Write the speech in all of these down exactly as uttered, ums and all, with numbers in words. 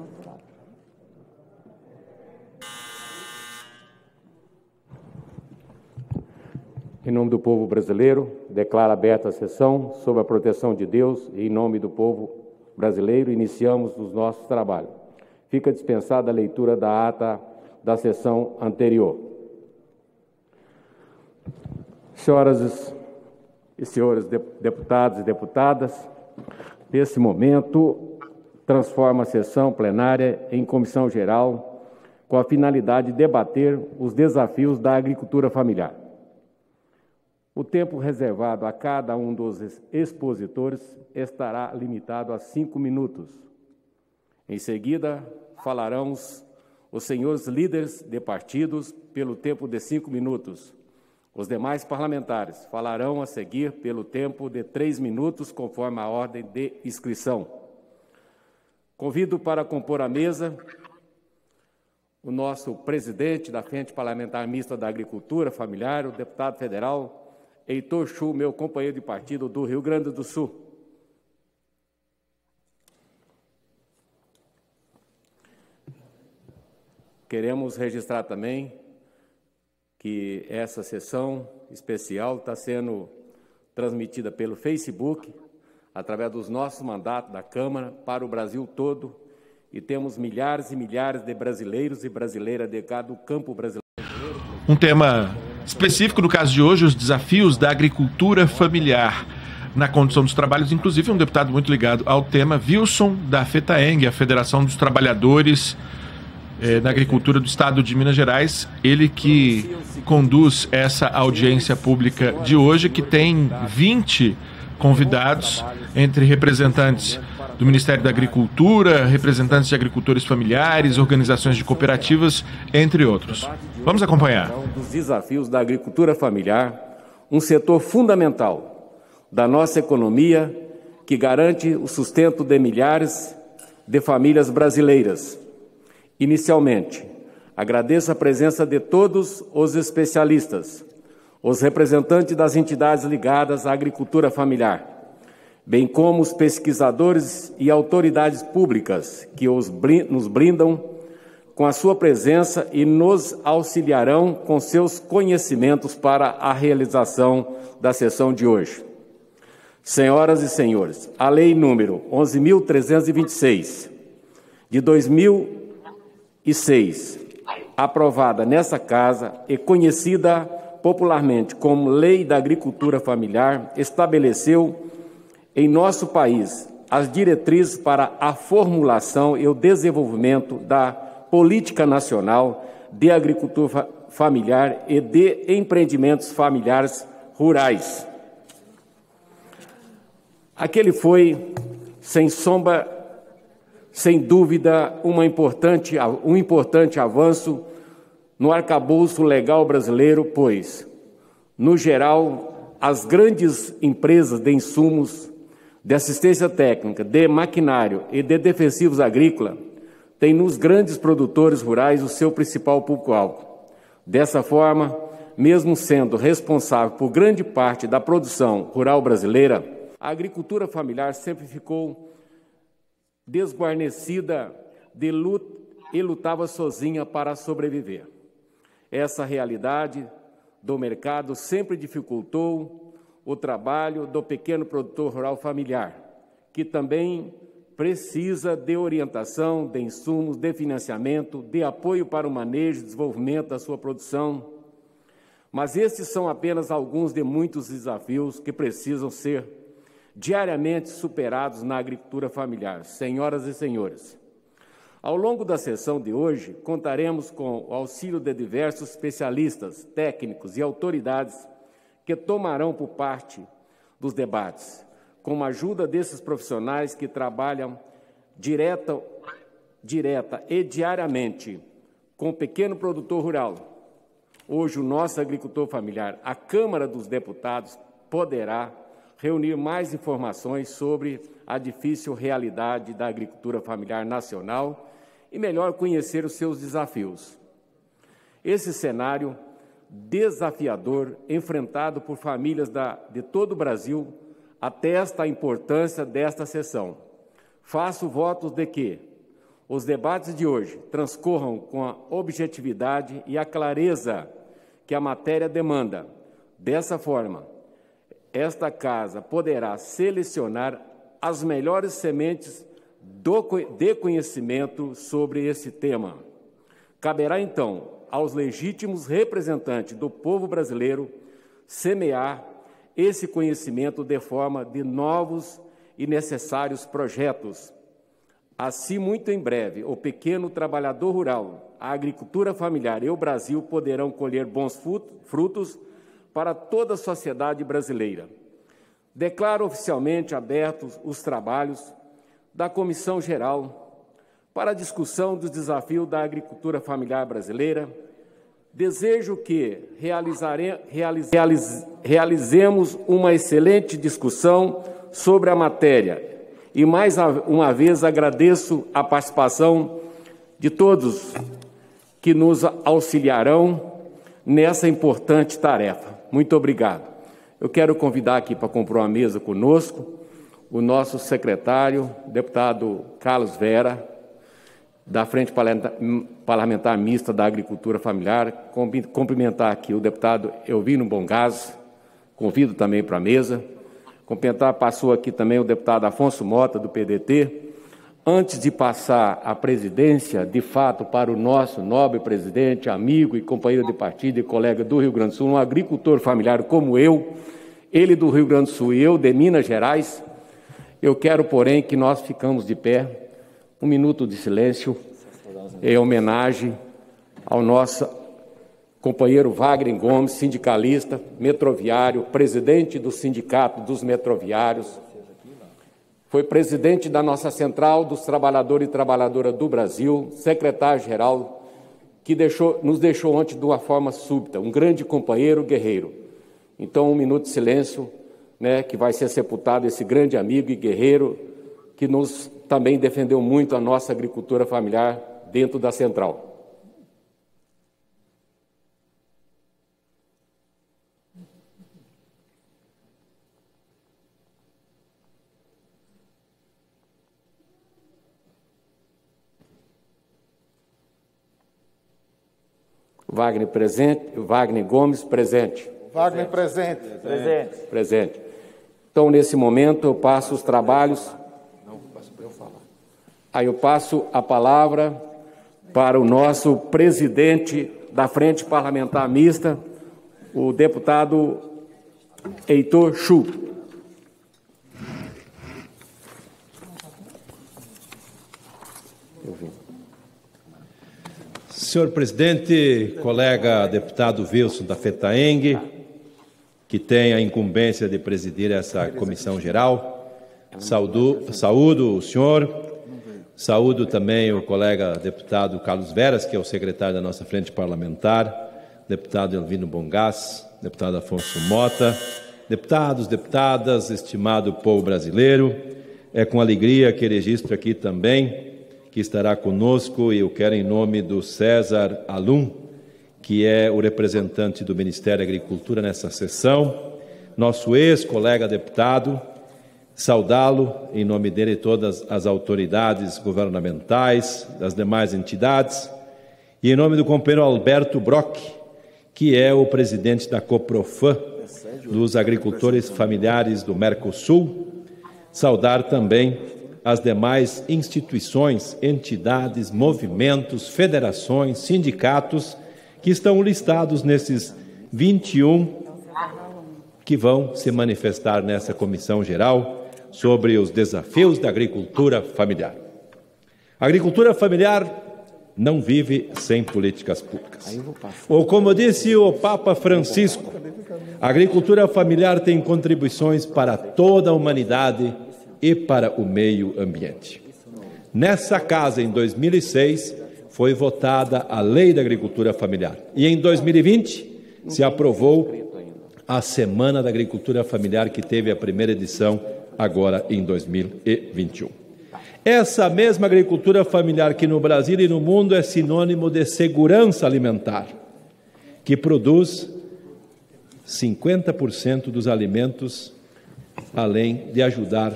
Não, claro. Em nome do povo brasileiro, declaro aberta a sessão, sob a proteção de Deus e em nome do povo brasileiro, iniciamos os nossos trabalhos. Fica dispensada a leitura da ata da sessão anterior. Senhoras e senhores deputados e deputadas, nesse momento, transformo a sessão plenária em comissão geral com a finalidade de debater os desafios da agricultura familiar. O tempo reservado a cada um dos expositores estará limitado a cinco minutos. Em seguida, falarão os senhores líderes de partidos pelo tempo de cinco minutos. Os demais parlamentares falarão a seguir pelo tempo de três minutos, conforme a ordem de inscrição. Convido para compor a mesa o nosso presidente da Frente Parlamentar Mista da Agricultura Familiar, o deputado federal Heitor Schuch, meu companheiro de partido do Rio Grande do Sul. Queremos registrar também que essa sessão especial está sendo transmitida pelo Facebook, através dos nossos mandatos da Câmara, para o Brasil todo, e temos milhares e milhares de brasileiros e brasileiras de cada campo brasileiro. Um tema específico no caso de hoje, os desafios da agricultura familiar na condução dos trabalhos, inclusive um deputado muito ligado ao tema, Wilson da FETAENG, a Federação dos Trabalhadores eh, na Agricultura do Estado de Minas Gerais, ele que conduz essa audiência pública de hoje, que tem vinte convidados, entre representantes do Ministério da Agricultura, representantes de agricultores familiares, organizações de cooperativas, entre outros. Vamos acompanhar. Dos desafios da agricultura familiar, um setor fundamental da nossa economia que garante o sustento de milhares de famílias brasileiras. Inicialmente, agradeço a presença de todos os especialistas, os representantes das entidades ligadas à agricultura familiar, bem como os pesquisadores e autoridades públicas que nos brindam com a sua presença e nos auxiliarão com seus conhecimentos para a realização da sessão de hoje. Senhoras e senhores, a Lei número onze mil trezentos e vinte e seis, de dois mil e seis, aprovada nessa Casa e conhecida popularmente como Lei da Agricultura Familiar, estabeleceu em nosso país as diretrizes para a formulação e o desenvolvimento da política nacional de agricultura familiar e de empreendimentos familiares rurais. Aquele foi, sem sombra, sem dúvida, uma importante, um importante avanço no arcabouço legal brasileiro, pois, no geral, as grandes empresas de insumos, de assistência técnica, de maquinário e de defensivos agrícola, tem nos grandes produtores rurais o seu principal público-alvo. Dessa forma, mesmo sendo responsável por grande parte da produção rural brasileira, a agricultura familiar sempre ficou desguarnecida de luta e lutava sozinha para sobreviver. Essa realidade do mercado sempre dificultou o trabalho do pequeno produtor rural familiar, que também precisa de orientação, de insumos, de financiamento, de apoio para o manejo e desenvolvimento da sua produção. Mas estes são apenas alguns de muitos desafios que precisam ser diariamente superados na agricultura familiar. Senhoras e senhores, ao longo da sessão de hoje, contaremos com o auxílio de diversos especialistas, técnicos e autoridades que tomarão por parte dos debates, com a ajuda desses profissionais que trabalham direta, direta e diariamente com o pequeno produtor rural. Hoje, o nosso agricultor familiar, a Câmara dos Deputados, poderá reunir mais informações sobre a difícil realidade da agricultura familiar nacional e melhor conhecer os seus desafios. Esse cenário desafiador, enfrentado por famílias da, de todo o Brasil, atesta a importância desta sessão. Faço votos de que os debates de hoje transcorram com a objetividade e a clareza que a matéria demanda. Dessa forma, esta Casa poderá selecionar as melhores sementes do, de conhecimento sobre esse tema. Caberá, então, aos legítimos representantes do povo brasileiro semear esse conhecimento de forma de novos e necessários projetos. Assim, muito em breve, o pequeno trabalhador rural, a agricultura familiar e o Brasil poderão colher bons frutos para toda a sociedade brasileira. Declaro oficialmente abertos os trabalhos da Comissão Geral para a discussão dos desafios da agricultura familiar brasileira. Desejo que realizare, realize, realize, realizemos uma excelente discussão sobre a matéria. E, mais uma vez, agradeço a participação de todos que nos auxiliarão nessa importante tarefa. Muito obrigado. Eu quero convidar aqui para comprar uma mesa conosco o nosso secretário, deputado Carlos Veras, da Frente Parlamentar Mista da Agricultura Familiar, cumprimentar aqui o deputado Elvino Bohn Gass, convido também para a mesa. Cumprimentar, passou aqui também o deputado Afonso Mota, do P D T. Antes de passar a presidência, de fato, para o nosso nobre presidente, amigo e companheiro de partido e colega do Rio Grande do Sul, um agricultor familiar como eu, ele do Rio Grande do Sul e eu de Minas Gerais, eu quero, porém, que nós ficamos de pé, um minuto de silêncio em homenagem ao nosso companheiro Wagner Gomes, sindicalista, metroviário, presidente do Sindicato dos Metroviários, foi presidente da nossa Central dos Trabalhadores e Trabalhadoras do Brasil, secretário-geral, que deixou, nos deixou ontem de uma forma súbita, um grande companheiro guerreiro. Então, um minuto de silêncio, né, que vai ser sepultado esse grande amigo e guerreiro que nos também defendeu muito a nossa agricultura familiar dentro da Central. Wagner presente, Wagner Gomes presente. Wagner presente. Presente. Presente. Então, nesse momento, eu passo os trabalhos. Não, passo para eu falar. Aí eu passo a palavra para o nosso presidente da Frente Parlamentar Mista, o deputado Heitor Schuch. Senhor presidente, colega deputado Wilson da FETAENG, que tem a incumbência de presidir essa comissão geral, saúdo, saúdo o senhor, saúdo também o colega deputado Carlos Veras, que é o secretário da nossa frente parlamentar, deputado Elvino Bohn Gass, deputado Afonso Mota, deputados, deputadas, estimado povo brasileiro, é com alegria que registro aqui também que estará conosco, e eu quero, em nome do César Halum, que é o representante do Ministério da Agricultura nessa sessão, nosso ex-colega deputado, saudá-lo, em nome dele e todas as autoridades governamentais, das demais entidades, e em nome do companheiro Alberto Broch, que é o presidente da COPROFAM, dos agricultores familiares do Mercosul, saudar também as demais instituições, entidades, movimentos, federações, sindicatos que estão listados nesses vinte e um que vão se manifestar nessa comissão geral sobre os desafios da agricultura familiar. A agricultura familiar não vive sem políticas públicas. Ou, como disse o Papa Francisco, a agricultura familiar tem contribuições para toda a humanidade e para o meio ambiente. Nessa casa, em dois mil e seis, foi votada a Lei da Agricultura Familiar. E em dois mil e vinte, se aprovou a Semana da Agricultura Familiar, que teve a primeira edição agora em dois mil e vinte e um. Essa mesma agricultura familiar que no Brasil e no mundo é sinônimo de segurança alimentar, que produz cinquenta por cento dos alimentos, além de ajudar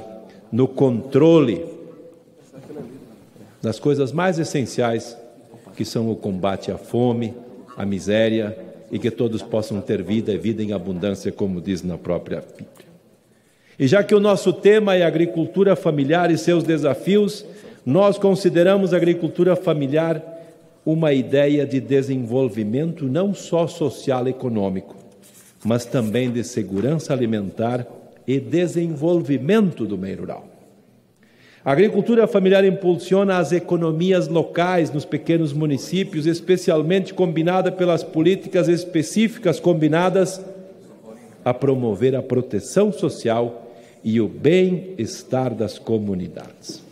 no controle nas coisas mais essenciais, que são o combate à fome, à miséria, e que todos possam ter vida e vida em abundância, como diz na própria Bíblia. E já que o nosso tema é agricultura familiar e seus desafios, nós consideramos a agricultura familiar uma ideia de desenvolvimento não só social e econômico, mas também de segurança alimentar e desenvolvimento do meio rural. A agricultura familiar impulsiona as economias locais nos pequenos municípios, especialmente combinada pelas políticas específicas combinadas a promover a proteção social e o bem-estar das comunidades.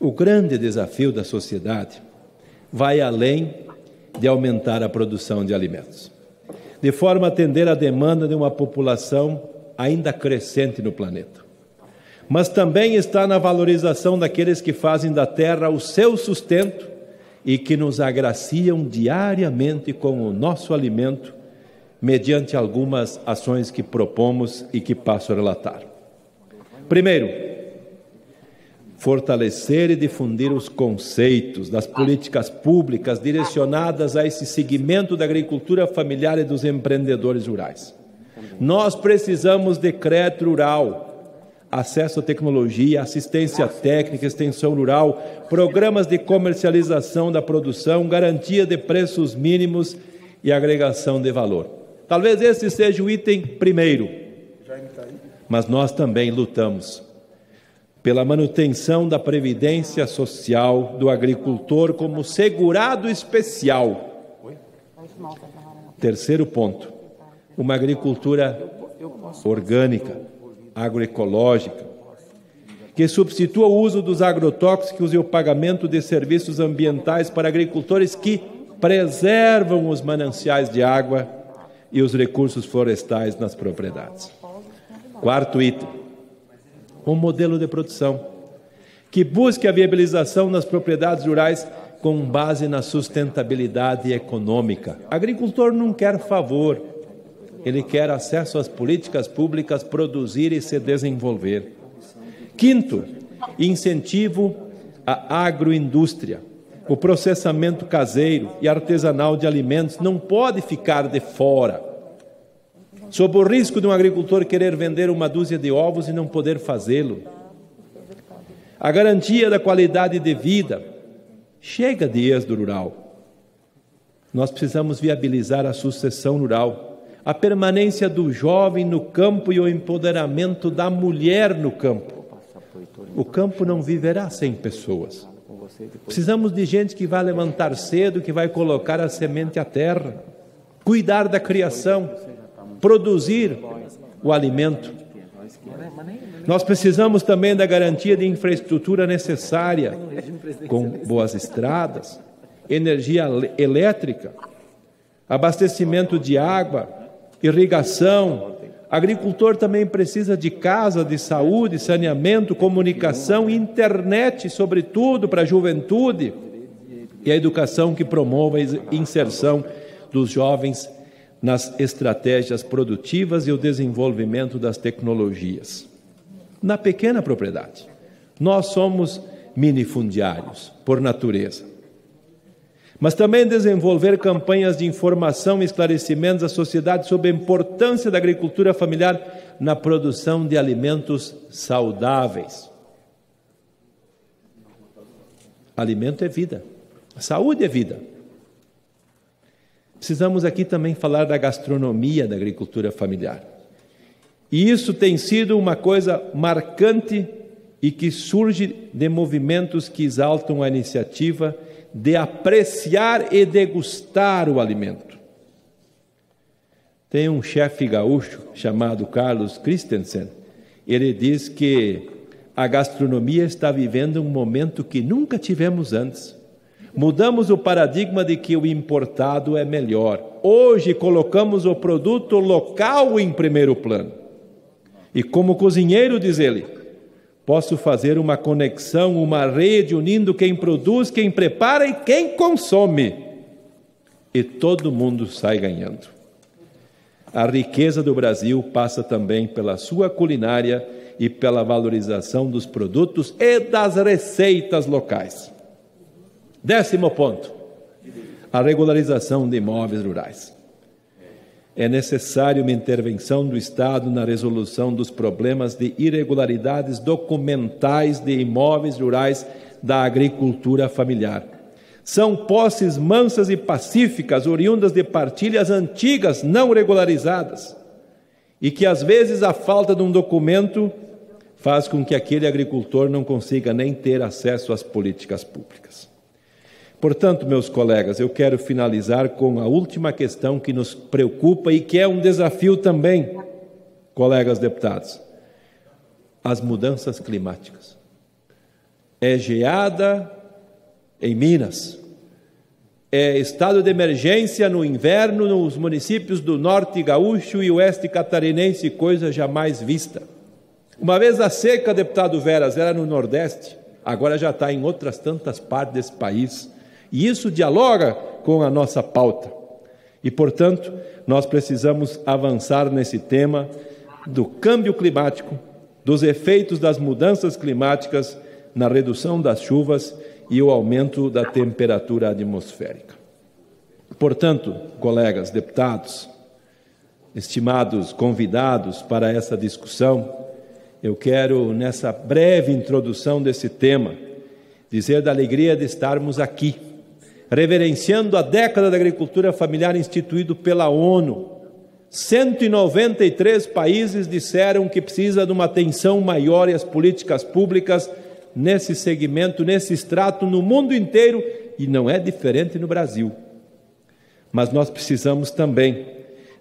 O grande desafio da sociedade vai além de aumentar a produção de alimentos, de forma a atender à demanda de uma população ainda crescente no planeta. Mas também está na valorização daqueles que fazem da terra o seu sustento e que nos agraciam diariamente com o nosso alimento, mediante algumas ações que propomos e que passo a relatar. Primeiro, fortalecer e difundir os conceitos das políticas públicas direcionadas a esse segmento da agricultura familiar e dos empreendedores rurais. Nós precisamos de crédito rural, acesso à tecnologia, assistência técnica, extensão rural, programas de comercialização da produção, garantia de preços mínimos e agregação de valor. Talvez esse seja o item primeiro, mas nós também lutamos pela manutenção da previdência social do agricultor como segurado especial. Terceiro ponto, uma agricultura orgânica, agroecológica, que substitua o uso dos agrotóxicos e o pagamento de serviços ambientais para agricultores que preservam os mananciais de água e os recursos florestais nas propriedades. Quarto item, um modelo de produção que busque a viabilização nas propriedades rurais com base na sustentabilidade econômica. O agricultor não quer favor, ele quer acesso às políticas públicas, produzir e se desenvolver. Quinto, incentivo à agroindústria. O processamento caseiro e artesanal de alimentos não pode ficar de fora, sob o risco de um agricultor querer vender uma dúzia de ovos e não poder fazê-lo. A garantia da qualidade de vida. Chega de êxodo rural. Nós precisamos viabilizar a sucessão rural, a permanência do jovem no campo e o empoderamento da mulher no campo. O campo não viverá sem pessoas. Precisamos de gente que vai levantar cedo, que vai colocar a semente à terra, cuidar da criação, produzir o alimento. Nós precisamos também da garantia de infraestrutura necessária, com boas estradas, energia elétrica, abastecimento de água, irrigação. Agricultor também precisa de casa, de saúde, saneamento, comunicação, internet, sobretudo para a juventude, e a educação que promova a inserção dos jovens nas estratégias produtivas e o desenvolvimento das tecnologias. Na pequena propriedade, nós somos minifundiários, por natureza. Mas também desenvolver campanhas de informação e esclarecimentos à sociedade sobre a importância da agricultura familiar na produção de alimentos saudáveis. Alimento é vida, saúde é vida. Precisamos aqui também falar da gastronomia da agricultura familiar. E isso tem sido uma coisa marcante e que surge de movimentos que exaltam a iniciativa de apreciar e degustar o alimento. Tem um chefe gaúcho chamado Carlos Christensen. Ele diz que a gastronomia está vivendo um momento que nunca tivemos antes. Mudamos o paradigma de que o importado é melhor. Hoje colocamos o produto local em primeiro plano. E como cozinheiro, diz ele, posso fazer uma conexão, uma rede, unindo quem produz, quem prepara e quem consome. E todo mundo sai ganhando. A riqueza do Brasil passa também pela sua culinária e pela valorização dos produtos e das receitas locais. Décimo ponto, a regularização de imóveis rurais. É necessária uma intervenção do Estado na resolução dos problemas de irregularidades documentais de imóveis rurais da agricultura familiar. São posses mansas e pacíficas, oriundas de partilhas antigas não regularizadas, e que às vezes a falta de um documento faz com que aquele agricultor não consiga nem ter acesso às políticas públicas. Portanto, meus colegas, eu quero finalizar com a última questão que nos preocupa e que é um desafio também, colegas deputados, as mudanças climáticas. É geada em Minas, é estado de emergência no inverno nos municípios do norte gaúcho e oeste catarinense, coisa jamais vista. Uma vez a seca, deputado Veras, era no nordeste, agora já está em outras tantas partes desse país. E isso dialoga com a nossa pauta. E, portanto, nós precisamos avançar nesse tema do câmbio climático, dos efeitos das mudanças climáticas na redução das chuvas e o aumento da temperatura atmosférica. Portanto, colegas, deputados, estimados convidados para essa discussão, eu quero, nessa breve introdução desse tema, dizer da alegria de estarmos aqui, reverenciando a década da agricultura familiar instituído pela ONU. cento e noventa e três países disseram que precisa de uma atenção maior às políticas públicas nesse segmento, nesse estrato, no mundo inteiro, e não é diferente no Brasil. Mas nós precisamos também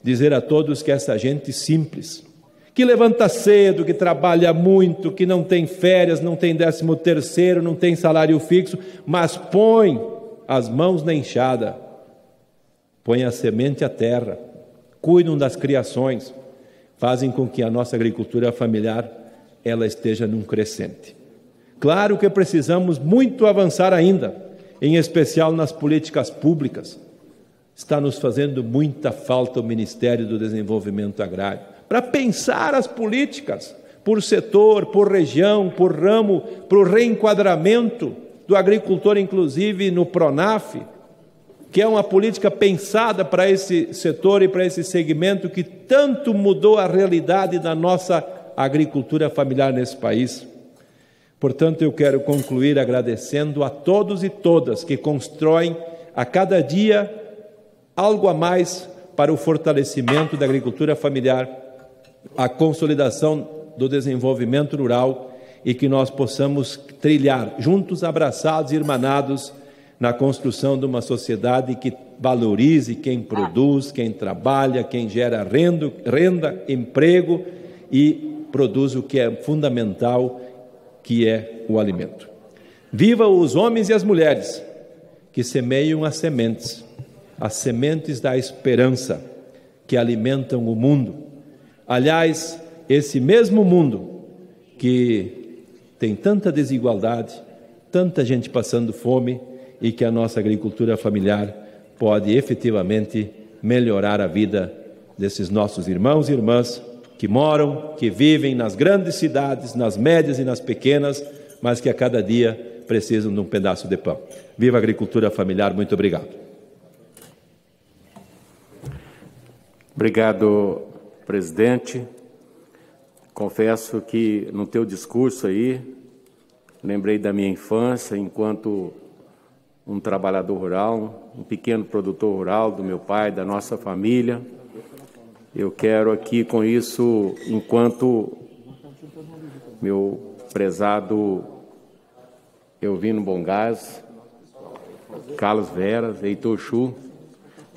dizer a todos que essa gente simples, que levanta cedo, que trabalha muito, que não tem férias, não tem décimo terceiro, não tem salário fixo, mas põe as mãos na enxada, põe a semente à terra, cuidam das criações, fazem com que a nossa agricultura familiar ela esteja num crescente. Claro que precisamos muito avançar ainda, em especial nas políticas públicas. Está nos fazendo muita falta o Ministério do Desenvolvimento Agrário, para pensar as políticas por setor, por região, por ramo, para o reenquadramento do agricultor, inclusive no PRONAF, que é uma política pensada para esse setor e para esse segmento que tanto mudou a realidade da nossa agricultura familiar nesse país. Portanto, eu quero concluir agradecendo a todos e todas que constroem a cada dia algo a mais para o fortalecimento da agricultura familiar, a consolidação do desenvolvimento rural, e que nós possamos trilhar, juntos, abraçados e irmanados, na construção de uma sociedade que valorize quem produz, quem trabalha, quem gera renda, renda, emprego e produz o que é fundamental, que é o alimento. Viva os homens e as mulheres que semeiam as sementes, as sementes da esperança que alimentam o mundo. Aliás, esse mesmo mundo que tem tanta desigualdade, tanta gente passando fome, e que a nossa agricultura familiar pode efetivamente melhorar a vida desses nossos irmãos e irmãs que moram, que vivem nas grandes cidades, nas médias e nas pequenas, mas que a cada dia precisam de um pedaço de pão. Viva a agricultura familiar! Muito obrigado. Obrigado, presidente. Confesso que no teu discurso aí, lembrei da minha infância enquanto um trabalhador rural, um pequeno produtor rural do meu pai, da nossa família. Eu quero aqui com isso, enquanto meu prezado Elvino Bohn Gass, Carlos Veras, Heitor Schuch,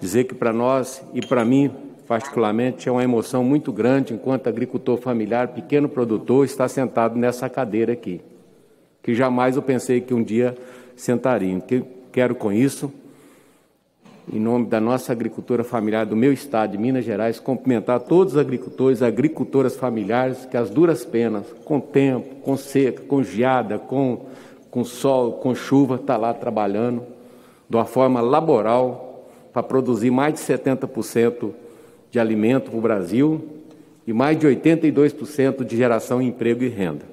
dizer que para nós e para mim, particularmente, é uma emoção muito grande enquanto agricultor familiar, pequeno produtor, está sentado nessa cadeira aqui, que jamais eu pensei que um dia sentaria. Que quero com isso, em nome da nossa agricultura familiar do meu estado de Minas Gerais, cumprimentar todos os agricultores, agricultoras familiares, que as duras penas, com tempo, com seca, com geada, com, com sol, com chuva, está lá trabalhando de uma forma laboral para produzir mais de setenta por cento de alimento para o Brasil, e mais de oitenta e dois por cento de geração de emprego e renda.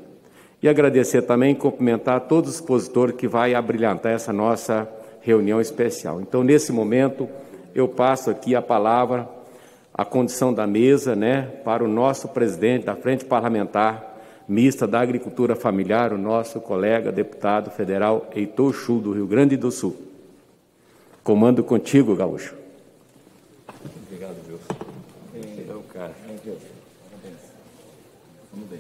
E agradecer também e cumprimentar todos os expositores que vai abrilhantar essa nossa reunião especial. Então, nesse momento, eu passo aqui a palavra, a condição da mesa, né, para o nosso presidente da Frente Parlamentar Mista da Agricultura Familiar, o nosso colega deputado federal Heitor Schuch, do Rio Grande do Sul. Comando contigo, Gaúcho. Obrigado, Wilson. Então, cara. Vamos bem.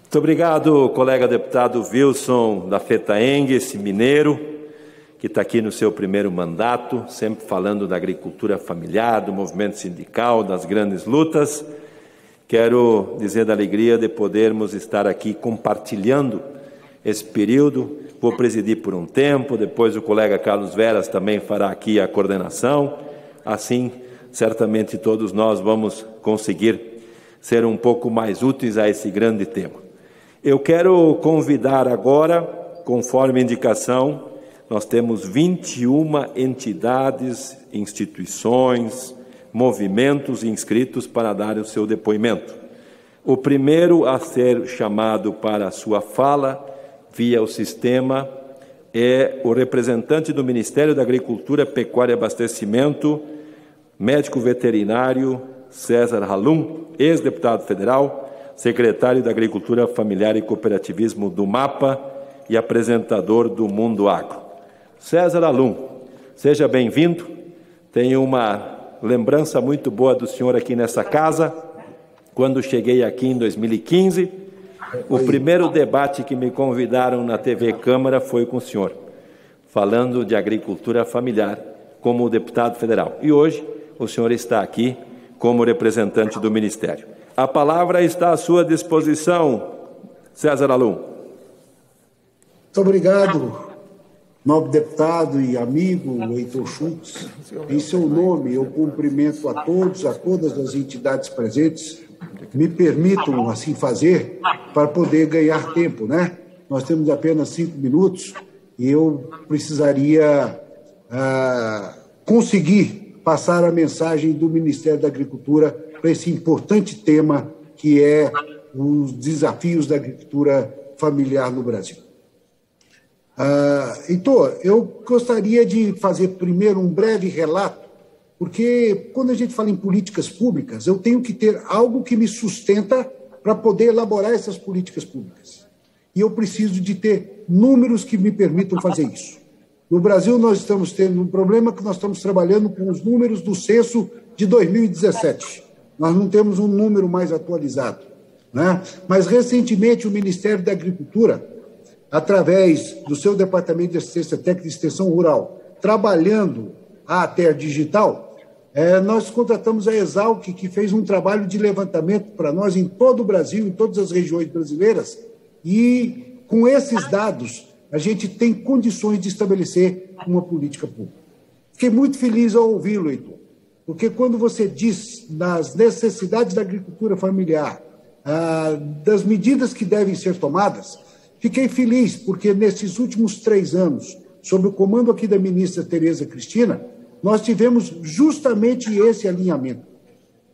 Muito obrigado, colega deputado Wilson da FETAENG, esse mineiro que está aqui no seu primeiro mandato, sempre falando da agricultura familiar, do movimento sindical, das grandes lutas. Quero dizer da alegria de podermos estar aqui compartilhando esse período. Vou presidir por um tempo, depois o colega Carlos Veras também fará aqui a coordenação. Assim, certamente todos nós vamos conseguir ser um pouco mais úteis a esse grande tema. Eu quero convidar agora, conforme indicação, nós temos vinte e uma entidades, instituições, movimentos inscritos para dar o seu depoimento. O primeiro a ser chamado para a sua fala via o sistema é o representante do Ministério da Agricultura, Pecuária e Abastecimento, médico veterinário César Halum, ex-deputado federal, secretário da Agricultura Familiar e Cooperativismo do MAPA e apresentador do Mundo Agro. César Halum, seja bem-vindo. Tenho uma lembrança muito boa do senhor aqui nessa casa. Quando cheguei aqui em dois mil e quinze, o primeiro debate que me convidaram na T V Câmara foi com o senhor, falando de agricultura familiar como deputado federal. E hoje o senhor está aqui como representante do Ministério. A palavra está à sua disposição, César Halum. Muito obrigado, nobre deputado e amigo Heitor Schuch. Em seu nome, eu cumprimento a todos, a todas as entidades presentes. Me permitam assim fazer para poder ganhar tempo, né? Nós temos apenas cinco minutos e eu precisaria ah, conseguir passar a mensagem do Ministério da Agricultura para esse importante tema que é os desafios da agricultura familiar no Brasil. Uh, então, eu gostaria de fazer primeiro um breve relato, porque quando a gente fala em políticas públicas, eu tenho que ter algo que me sustenta para poder elaborar essas políticas públicas. E eu preciso de ter números que me permitam fazer isso. No Brasil, nós estamos tendo um problema que nós estamos trabalhando com os números do censo de dois mil e dezessete. Nós não temos um número mais atualizado, né? Mas, recentemente, o Ministério da Agricultura, através do seu Departamento de Assistência Técnica e Extensão Rural, trabalhando a ATER Digital, é, nós contratamos a Exalc, que fez um trabalho de levantamento para nós em todo o Brasil, em todas as regiões brasileiras, e com esses dados a gente tem condições de estabelecer uma política pública. Fiquei muito feliz ao ouvi-lo, Heitor, porque quando você diz nas necessidades da agricultura familiar, ah, das medidas que devem ser tomadas, fiquei feliz, porque nesses últimos três anos, sob o comando aqui da ministra Tereza Cristina, nós tivemos justamente esse alinhamento.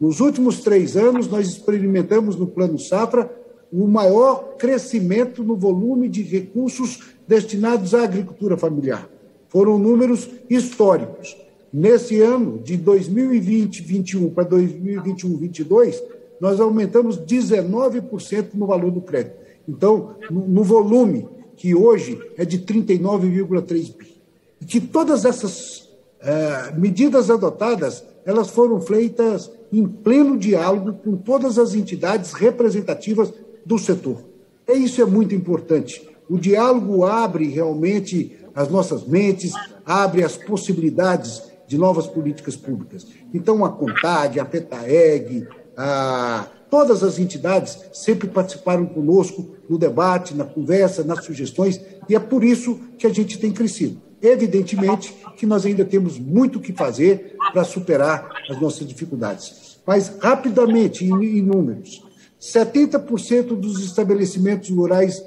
Nos últimos três anos, nós experimentamos no Plano Safra o maior crescimento no volume de recursos destinados à agricultura familiar. Foram números históricos. Nesse ano, de dois mil e vinte, vinte e um para dois mil e vinte e um, vinte e dois, nós aumentamos dezenove por cento no valor do crédito. Então, no volume, que hoje é de trinta e nove vírgula três bi. E que todas essas eh, medidas adotadas, elas foram feitas em pleno diálogo com todas as entidades representativas do setor. E isso é muito importante. O diálogo abre realmente as nossas mentes, abre as possibilidades de novas políticas públicas. Então, a CONTAG, a FETAENG, a... todas as entidades sempre participaram conosco no debate, na conversa, nas sugestões, e é por isso que a gente tem crescido. Evidentemente que nós ainda temos muito o que fazer para superar as nossas dificuldades. Mas, rapidamente, em números, setenta por cento dos estabelecimentos rurais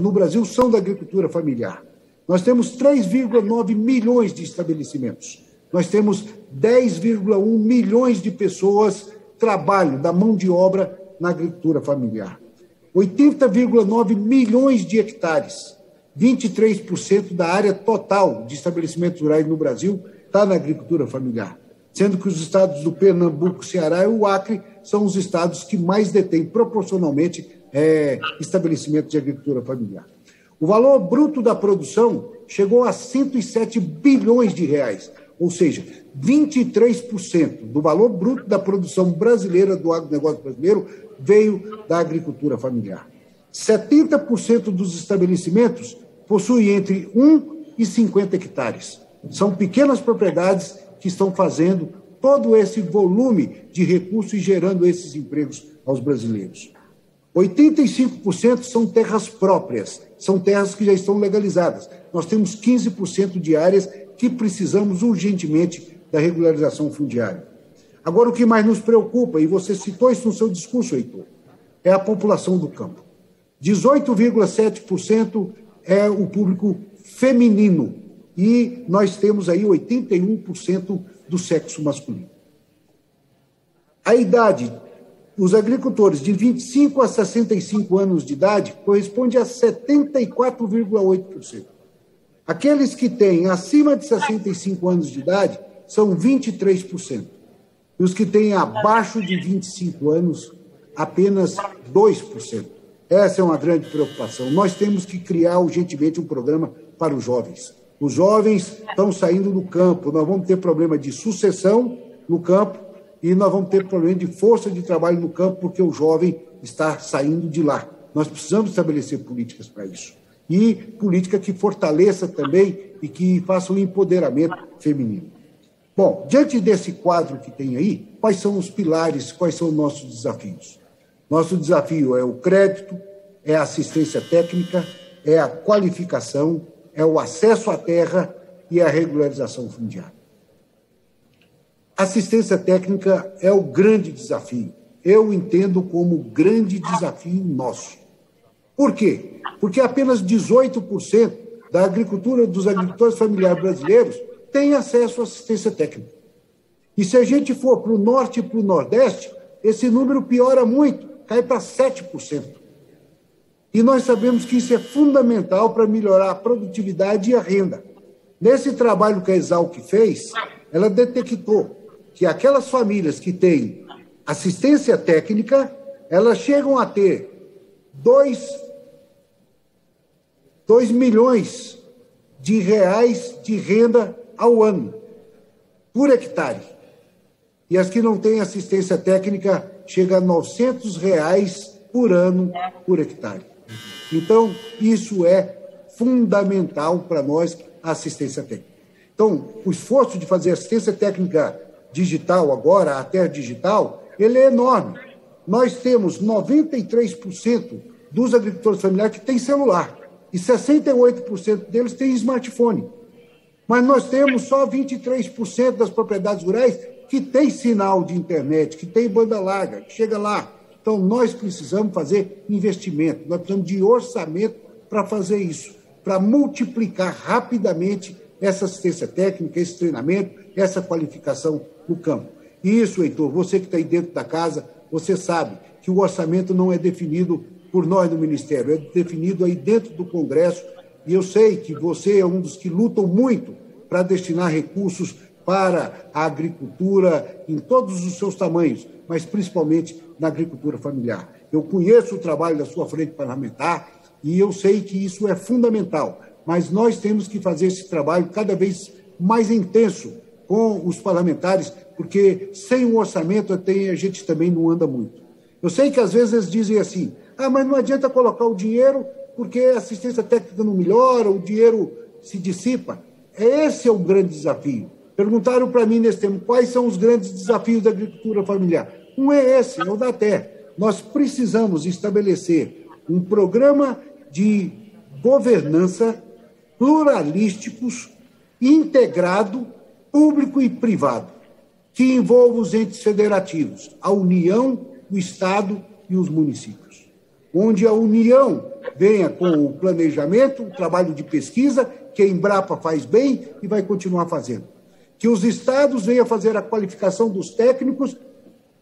no Brasil são da agricultura familiar. Nós temos três vírgula nove milhões de estabelecimentos. Nós temos dez vírgula um milhões de pessoas trabalho da mão de obra na agricultura familiar. oitenta vírgula nove milhões de hectares, vinte e três por cento da área total de estabelecimentos rurais no Brasil está na agricultura familiar, sendo que os estados do Pernambuco, Ceará e o Acre são os estados que mais detêm proporcionalmente é, estabelecimentos de agricultura familiar. O valor bruto da produção chegou a cento e sete bilhões de reais, ou seja, vinte e três por cento do valor bruto da produção brasileira do agronegócio brasileiro veio da agricultura familiar. setenta por cento dos estabelecimentos possuem entre um e cinquenta hectares. São pequenas propriedades que estão fazendo todo esse volume de recursos e gerando esses empregos aos brasileiros. oitenta e cinco por cento são terras próprias, são terras que já estão legalizadas. Nós temos quinze por cento de áreas que precisamos urgentemente da regularização fundiária. Agora, o que mais nos preocupa, e você citou isso no seu discurso, Heitor, é a população do campo. dezoito vírgula sete por cento é o público feminino e nós temos aí oitenta e um por cento do sexo masculino. A idade, os agricultores de vinte e cinco a sessenta e cinco anos de idade corresponde a setenta e quatro vírgula oito por cento. Aqueles que têm acima de sessenta e cinco anos de idade são vinte e três por cento. E os que têm abaixo de vinte e cinco anos, apenas dois por cento. Essa é uma grande preocupação. Nós temos que criar urgentemente um programa para os jovens. Os jovens estão saindo do campo. Nós vamos ter problema de sucessão no campo e nós vamos ter problema de força de trabalho no campo porque o jovem está saindo de lá. Nós precisamos estabelecer políticas para isso. E política que fortaleça também e que faça um empoderamento feminino. Bom, diante desse quadro que tem aí, quais são os pilares, quais são os nossos desafios? Nosso desafio é o crédito, é a assistência técnica, é a qualificação, é o acesso à terra e a regularização fundiária. Assistência técnica é o grande desafio. Eu entendo como o grande desafio nosso. Por quê? Porque apenas dezoito por cento da agricultura, dos agricultores familiares brasileiros tem acesso à assistência técnica. E se a gente for para o norte e para o nordeste, esse número piora muito, cai para sete por cento. E nós sabemos que isso é fundamental para melhorar a produtividade e a renda. Nesse trabalho que a Exalc fez, ela detectou que aquelas famílias que têm assistência técnica, elas chegam a ter dois milhões de reais de renda ao ano, por hectare. E as que não têm assistência técnica chega a novecentos reais por ano, por hectare. Então, isso é fundamental para nós, a assistência técnica. Então, o esforço de fazer assistência técnica digital agora, até digital, ele é enorme. Nós temos noventa e três por cento dos agricultores familiares que têm celular e sessenta e oito por cento deles têm smartphone. Mas nós temos só vinte e três por cento das propriedades rurais que tem sinal de internet, que tem banda larga, que chega lá. Então, nós precisamos fazer investimento, nós precisamos de orçamento para fazer isso, para multiplicar rapidamente essa assistência técnica, esse treinamento, essa qualificação no campo. E isso, Heitor, você que está aí dentro da casa, você sabe que o orçamento não é definido por nós no Ministério, é definido aí dentro do Congresso, e eu sei que você é um dos que lutam muito para destinar recursos para a agricultura em todos os seus tamanhos, mas principalmente na agricultura familiar. Eu conheço o trabalho da sua frente parlamentar e eu sei que isso é fundamental, mas nós temos que fazer esse trabalho cada vez mais intenso com os parlamentares, porque sem o orçamento a gente também não anda muito. Eu sei que às vezes eles dizem assim, ah, mas não adianta colocar o dinheiro porque a assistência técnica não melhora, o dinheiro se dissipa. Esse é o grande desafio. Perguntaram para mim nesse tempo quais são os grandes desafios da agricultura familiar. Um é esse, é o da terra. Nós precisamos estabelecer um programa de governança pluralísticos, integrado, público e privado, que envolva os entes federativos, a União, o Estado e os municípios, onde a União venha com o planejamento, o trabalho de pesquisa, que a Embrapa faz bem e vai continuar fazendo. que os estados venham fazer a qualificação dos técnicos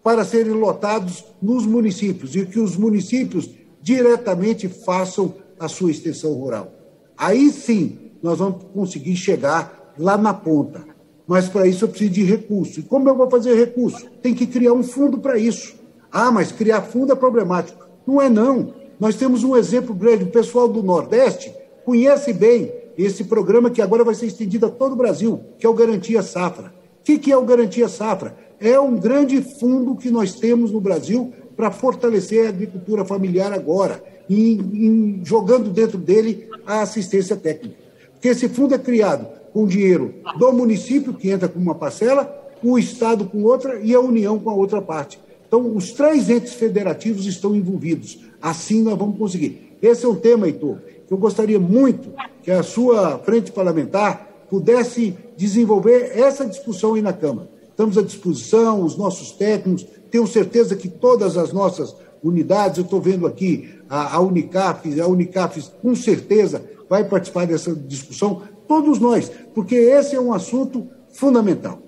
para serem lotados nos municípios e que os municípios diretamente façam a sua extensão rural. Aí sim nós vamos conseguir chegar lá na ponta, mas para isso eu preciso de recurso. E como eu vou fazer recurso? Tem que criar um fundo para isso. Ah, mas criar fundo é problemático. Não é não. Nós temos um exemplo grande, o pessoal do Nordeste conhece bem esse programa que agora vai ser estendido a todo o Brasil, que é o Garantia Safra. O que, que é o Garantia Safra? É um grande fundo que nós temos no Brasil para fortalecer a agricultura familiar agora, e, e jogando dentro dele a assistência técnica. Porque esse fundo é criado com dinheiro do município, que entra com uma parcela, o Estado com outra e a União com a outra parte. Então, os três entes federativos estão envolvidos. Assim nós vamos conseguir. Esse é um tema, Heitor, que eu gostaria muito que a sua frente parlamentar pudesse desenvolver essa discussão aí na Câmara. Estamos à disposição, os nossos técnicos, tenho certeza que todas as nossas unidades, eu estou vendo aqui a, a UNICAFES, a UNICAFES com certeza vai participar dessa discussão, todos nós, porque esse é um assunto fundamental.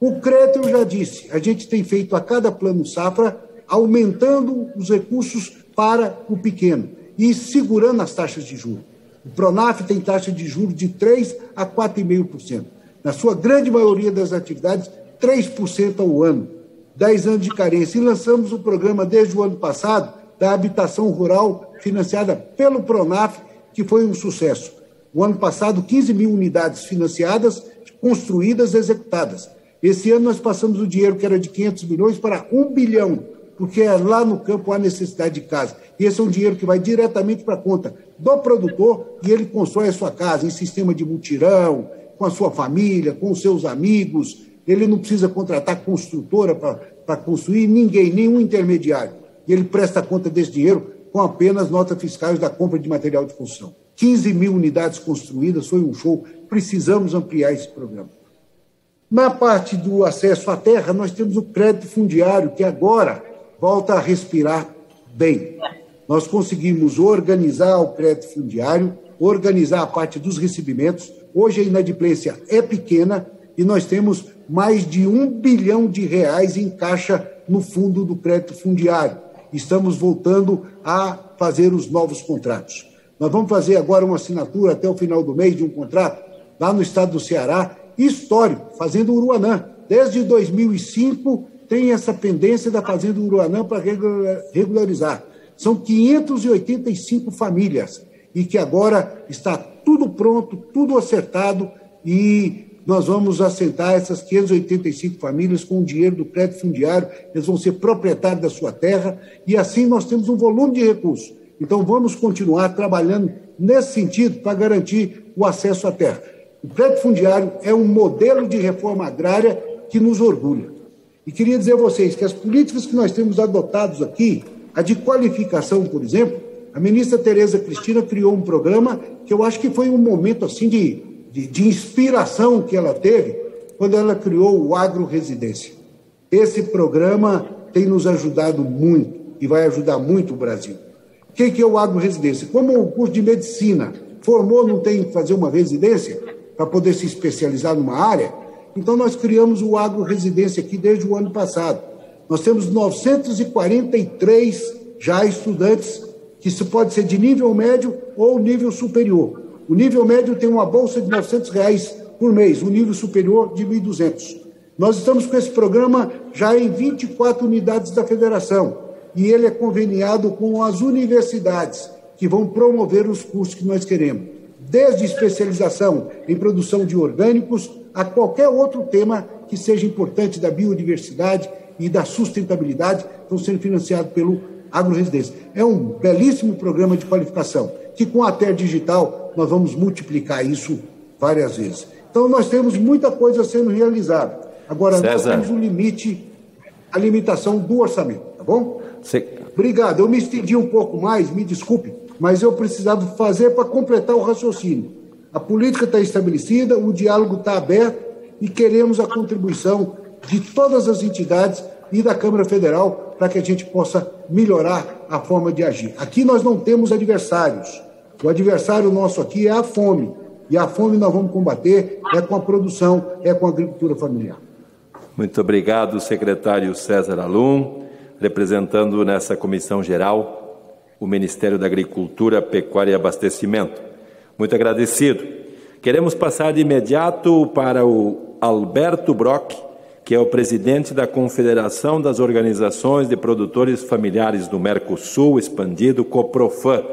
O CRETA, eu já disse, a gente tem feito a cada plano safra, aumentando os recursos para o pequeno e segurando as taxas de juros. O PRONAF tem taxa de juros de três a quatro vírgula cinco por cento. Na sua grande maioria das atividades, três por cento ao ano, dez anos de carência. E lançamos um programa desde o ano passado da habitação rural financiada pelo PRONAF, que foi um sucesso. O ano passado, quinze mil unidades financiadas, construídas, executadas. Esse ano nós passamos o dinheiro que era de quinhentos milhões para um bilhão, porque lá no campo há necessidade de casa. E esse é um dinheiro que vai diretamente para a conta do produtor e ele constrói a sua casa em sistema de mutirão, com a sua família, com os seus amigos. Ele não precisa contratar construtora para construir ninguém, nenhum intermediário. E ele presta conta desse dinheiro com apenas notas fiscais da compra de material de construção. quinze mil unidades construídas, foi um show. Precisamos ampliar esse programa. Na parte do acesso à terra, nós temos o crédito fundiário, que agora volta a respirar bem. Nós conseguimos organizar o crédito fundiário, organizar a parte dos recebimentos. Hoje a inadimplência é pequena e nós temos mais de um bilhão de reais em caixa no fundo do crédito fundiário. Estamos voltando a fazer os novos contratos. Nós vamos fazer agora uma assinatura até o final do mês de um contrato lá no estado do Ceará, histórico, Fazenda Uruanã. Desde dois mil e cinco tem essa pendência da Fazenda Uruanã para regularizar. São quinhentas e oitenta e cinco famílias e que agora está tudo pronto, tudo acertado e nós vamos assentar essas quinhentas e oitenta e cinco famílias com o dinheiro do crédito fundiário, eles vão ser proprietários da sua terra e assim nós temos um volume de recursos. Então vamos continuar trabalhando nesse sentido para garantir o acesso à terra. O crédito fundiário é um modelo de reforma agrária que nos orgulha. E queria dizer a vocês que as políticas que nós temos adotados aqui, a de qualificação, por exemplo, a ministra Tereza Cristina criou um programa que eu acho que foi um momento assim de De, de inspiração que ela teve quando ela criou o Agro Residência. Esse programa tem nos ajudado muito e vai ajudar muito o Brasil. O que, que é o Agro Residência? Como o curso de medicina formou, não tem que fazer uma residência para poder se especializar numa área, então nós criamos o Agro Residência aqui desde o ano passado. Nós temos novecentos e quarenta e três já estudantes, que isso pode ser de nível médio ou nível superior. O nível médio tem uma bolsa de novecentos reais por mês, o nível superior de mil e duzentos. Nós estamos com esse programa já em vinte e quatro unidades da federação e ele é conveniado com as universidades que vão promover os cursos que nós queremos, desde especialização em produção de orgânicos a qualquer outro tema que seja importante da biodiversidade e da sustentabilidade, estão sendo financiados pelo Agroresidência. É um belíssimo programa de qualificação que com a T E R Digital nós vamos multiplicar isso várias vezes. Então, nós temos muita coisa sendo realizada. Agora, nós temos um limite, a limitação do orçamento, tá bom? Cê... Obrigado. Eu me estendi um pouco mais, me desculpe, mas eu precisava fazer para completar o raciocínio. A política está estabelecida, o diálogo está aberto e queremos a contribuição de todas as entidades e da Câmara Federal para que a gente possa melhorar a forma de agir. Aqui nós não temos adversários. O adversário nosso aqui é a fome. E a fome nós vamos combater é com a produção, é com a agricultura familiar. Muito obrigado, secretário César Halum, representando nessa comissão geral o Ministério da Agricultura, Pecuária e Abastecimento. Muito agradecido. Queremos passar de imediato para o Alberto Broch, que é o presidente da Confederação das Organizações de Produtores Familiares do Mercosul Expandido, COPROFAM.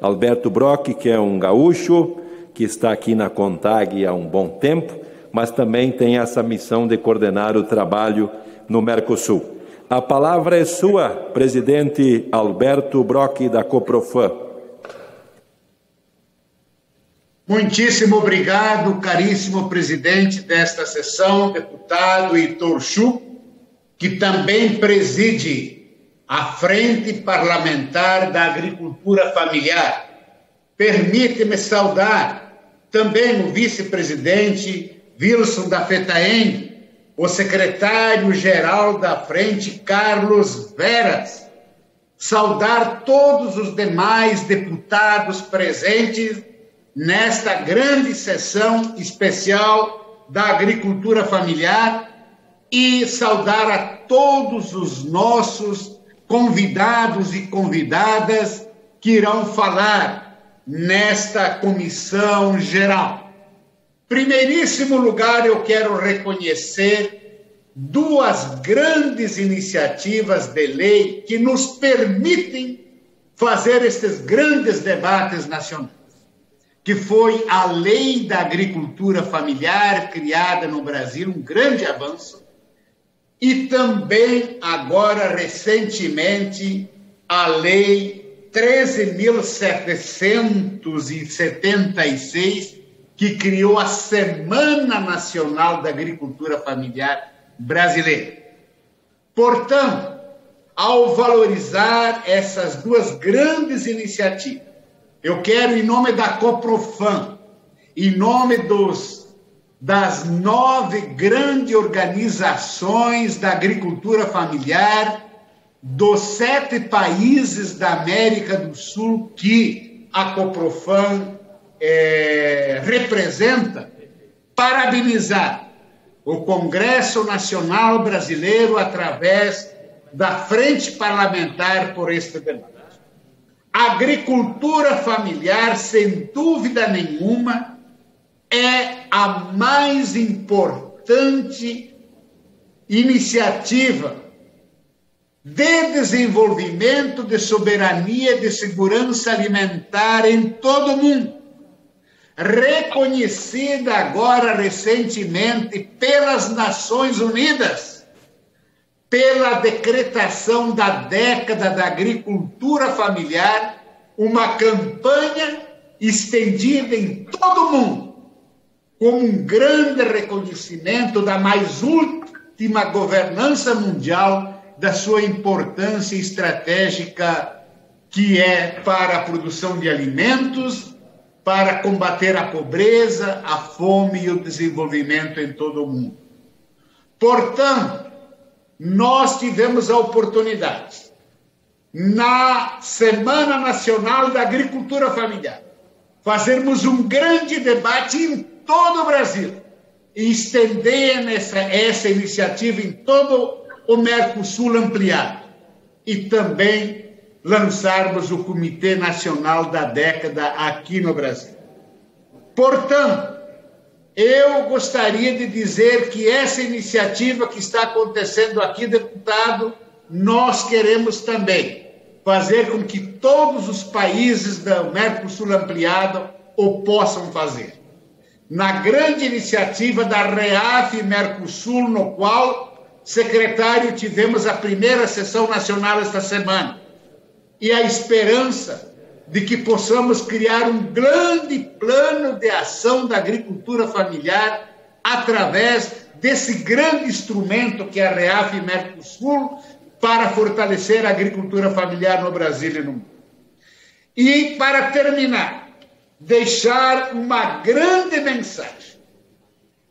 Alberto Broch, que é um gaúcho, que está aqui na CONTAG há um bom tempo, mas também tem essa missão de coordenar o trabalho no Mercosul. A palavra é sua, presidente Alberto Broch, da COPROFAM. Muitíssimo obrigado, caríssimo presidente desta sessão, deputado Heitor Schuch, que também preside a Frente Parlamentar da Agricultura Familiar. Permite-me saudar também o vice-presidente Wilson da FETAENG, o secretário-geral da Frente, Carlos Veras, saudar todos os demais deputados presentes nesta grande sessão especial da agricultura familiar e saudar a todos os nossos convidados e convidadas que irão falar nesta comissão geral. Primeiríssimo lugar, eu quero reconhecer duas grandes iniciativas de lei que nos permitem fazer esses grandes debates nacionais, que foi a Lei da Agricultura Familiar, criada no Brasil, um grande avanço, e também, agora, recentemente, a Lei treze mil setecentos e setenta e seis, que criou a Semana Nacional da Agricultura Familiar Brasileira. Portanto, ao valorizar essas duas grandes iniciativas, eu quero, em nome da COPROFAM, em nome dos, das nove grandes organizações da agricultura familiar dos sete países da América do Sul que a COPROFAM É, representa, parabenizar o Congresso Nacional Brasileiro através da Frente Parlamentar por este debate. A agricultura familiar, sem dúvida nenhuma, é a mais importante iniciativa de desenvolvimento, de soberania, de segurança alimentar em todo o mundo, reconhecida agora recentemente pelas Nações Unidas, pela decretação da década da agricultura familiar, uma campanha estendida em todo o mundo, como um grande reconhecimento da mais última governança mundial, da sua importância estratégica, que é para a produção de alimentos, para combater a pobreza, a fome e o desenvolvimento em todo o mundo. Portanto, nós tivemos a oportunidade, na Semana Nacional da Agricultura Familiar, fazermos um grande debate em todo o Brasil, e estender essa, essa iniciativa em todo o Mercosul ampliado, e também lançarmos o Comitê Nacional da Década aqui no Brasil. Portanto, eu gostaria de dizer que essa iniciativa que está acontecendo aqui, deputado, nós queremos também fazer com que todos os países do Mercosul ampliado o possam fazer. Na grande iniciativa da REAF Mercosul, no qual, secretário, tivemos a primeira sessão nacional esta semana, e a esperança de que possamos criar um grande plano de ação da agricultura familiar através desse grande instrumento que é a REAF Mercosul para fortalecer a agricultura familiar no Brasil e no mundo. E, para terminar, deixar uma grande mensagem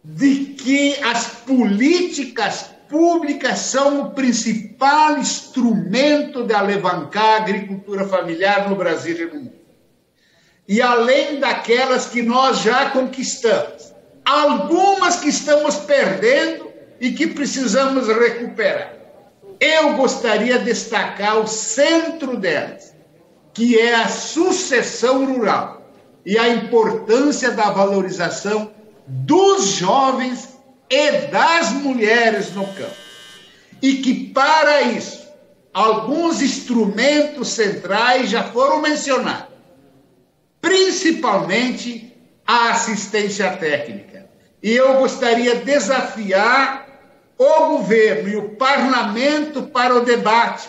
de que as políticas públicas públicas são o principal instrumento de alavancar a agricultura familiar no Brasil e no mundo. e além daquelas que nós já conquistamos, algumas que estamos perdendo e que precisamos recuperar. Eu gostaria de destacar o centro delas, que é a sucessão rural e a importância da valorização dos jovens e das mulheres no campo. E que, para isso, alguns instrumentos centrais já foram mencionados, principalmente a assistência técnica. E eu gostaria de desafiar o governo e o parlamento para o debate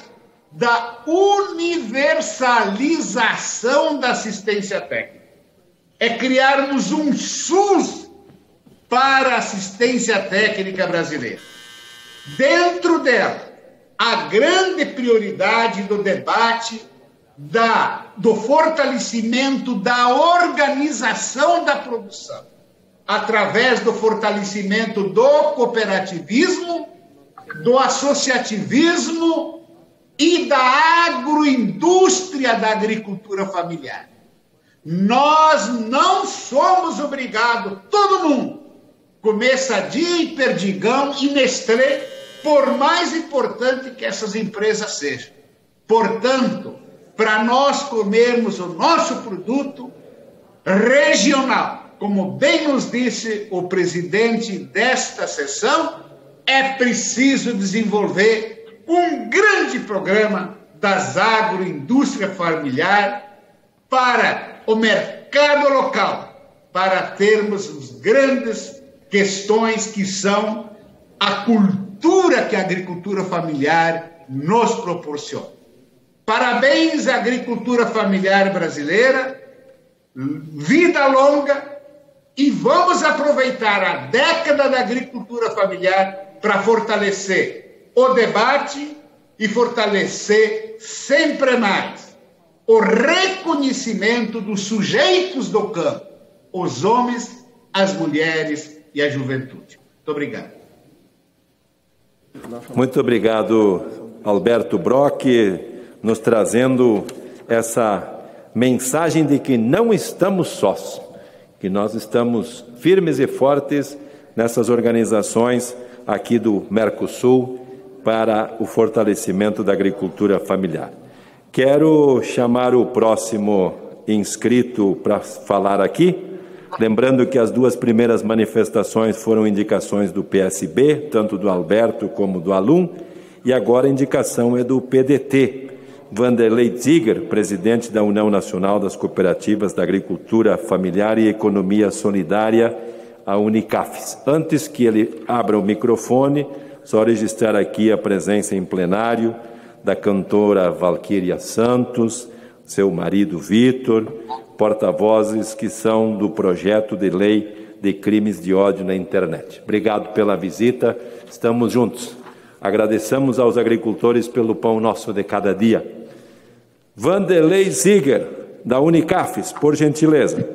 da universalização da assistência técnica. É criarmos um SUS para a assistência técnica brasileira. Dentro dela, a grande prioridade do debate da, do fortalecimento da organização da produção, através do fortalecimento do cooperativismo, do associativismo e da agroindústria da agricultura familiar. Nós não somos obrigados, todo mundo, Começadia e Perdigão e Nestlé, por mais importante que essas empresas sejam. Portanto, para nós comermos o nosso produto regional, como bem nos disse o presidente desta sessão, é preciso desenvolver um grande programa das agroindústrias familiares para o mercado local, para termos as grandes questões que são a cultura que a agricultura familiar nos proporciona. Parabéns à agricultura familiar brasileira, vida longa, e vamos aproveitar a década da agricultura familiar para fortalecer o debate e fortalecer sempre mais o reconhecimento dos sujeitos do campo, os homens, as mulheres e a juventude. Muito obrigado. Muito obrigado, Alberto Broch, nos trazendo essa mensagem de que não estamos sós, que nós estamos firmes e fortes nessas organizações aqui do Mercosul para o fortalecimento da agricultura familiar. Quero chamar o próximo inscrito para falar aqui, lembrando que as duas primeiras manifestações foram indicações do P S B, tanto do Alberto como do Halum, e agora a indicação é do P D T. Vanderlei Ziger, presidente da União Nacional das Cooperativas da Agricultura Familiar e Economia Solidária, a UNICAFES. Antes que ele abra o microfone, só registrar aqui a presença em plenário da cantora Valquíria Santos, seu marido Vitor, porta-vozes que são do projeto de lei de crimes de ódio na internet. Obrigado pela visita, estamos juntos. Agradecemos aos agricultores pelo pão nosso de cada dia. Vanderlei Ziger, da UNICAFES, por gentileza.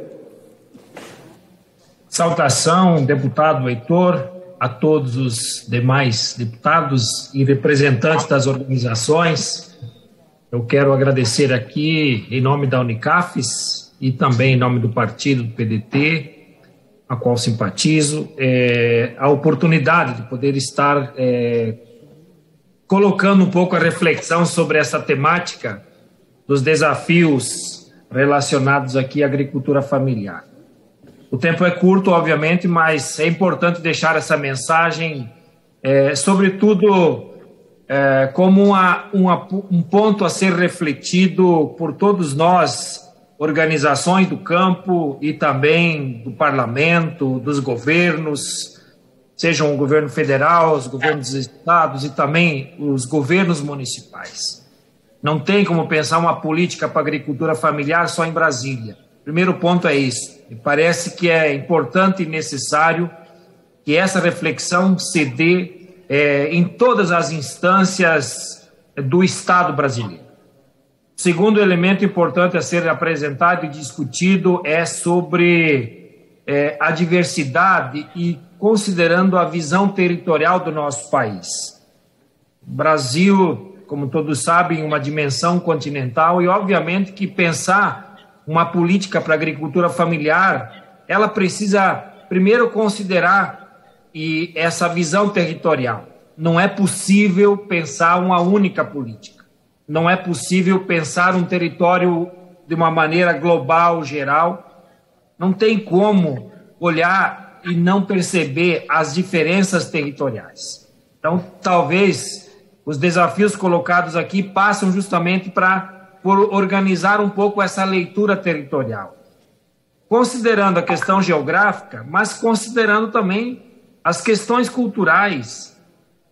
Saudação, deputado Heitor, a todos os demais deputados e representantes das organizações. Eu quero agradecer aqui, em nome da UNICAFES e também em nome do partido, do P D T, a qual simpatizo, é, a oportunidade de poder estar é, colocando um pouco a reflexão sobre essa temática dos desafios relacionados aqui à agricultura familiar. O tempo é curto, obviamente, mas é importante deixar essa mensagem, é, sobretudo é, como uma, uma, um ponto a ser refletido por todos nós, organizações do campo e também do parlamento, dos governos, sejam o governo federal, os governos dos estados e também os governos municipais. Não tem como pensar uma política para a agricultura familiar só em Brasília. Primeiro ponto é isso. Me parece que é importante e necessário que essa reflexão se dê é, em todas as instâncias do Estado brasileiro. Segundo elemento importante a ser apresentado e discutido é sobre é, a diversidade e considerando a visão territorial do nosso país. Brasil, como todos sabem, uma dimensão continental e, obviamente, que pensar uma política para a agricultura familiar, ela precisa primeiro considerar e essa visão territorial. Não é possível pensar uma única política. Não é possível pensar um território de uma maneira global, geral. Não tem como olhar e não perceber as diferenças territoriais. Então, talvez os desafios colocados aqui passam justamente para por organizar um pouco essa leitura territorial, considerando a questão geográfica, mas considerando também as questões culturais,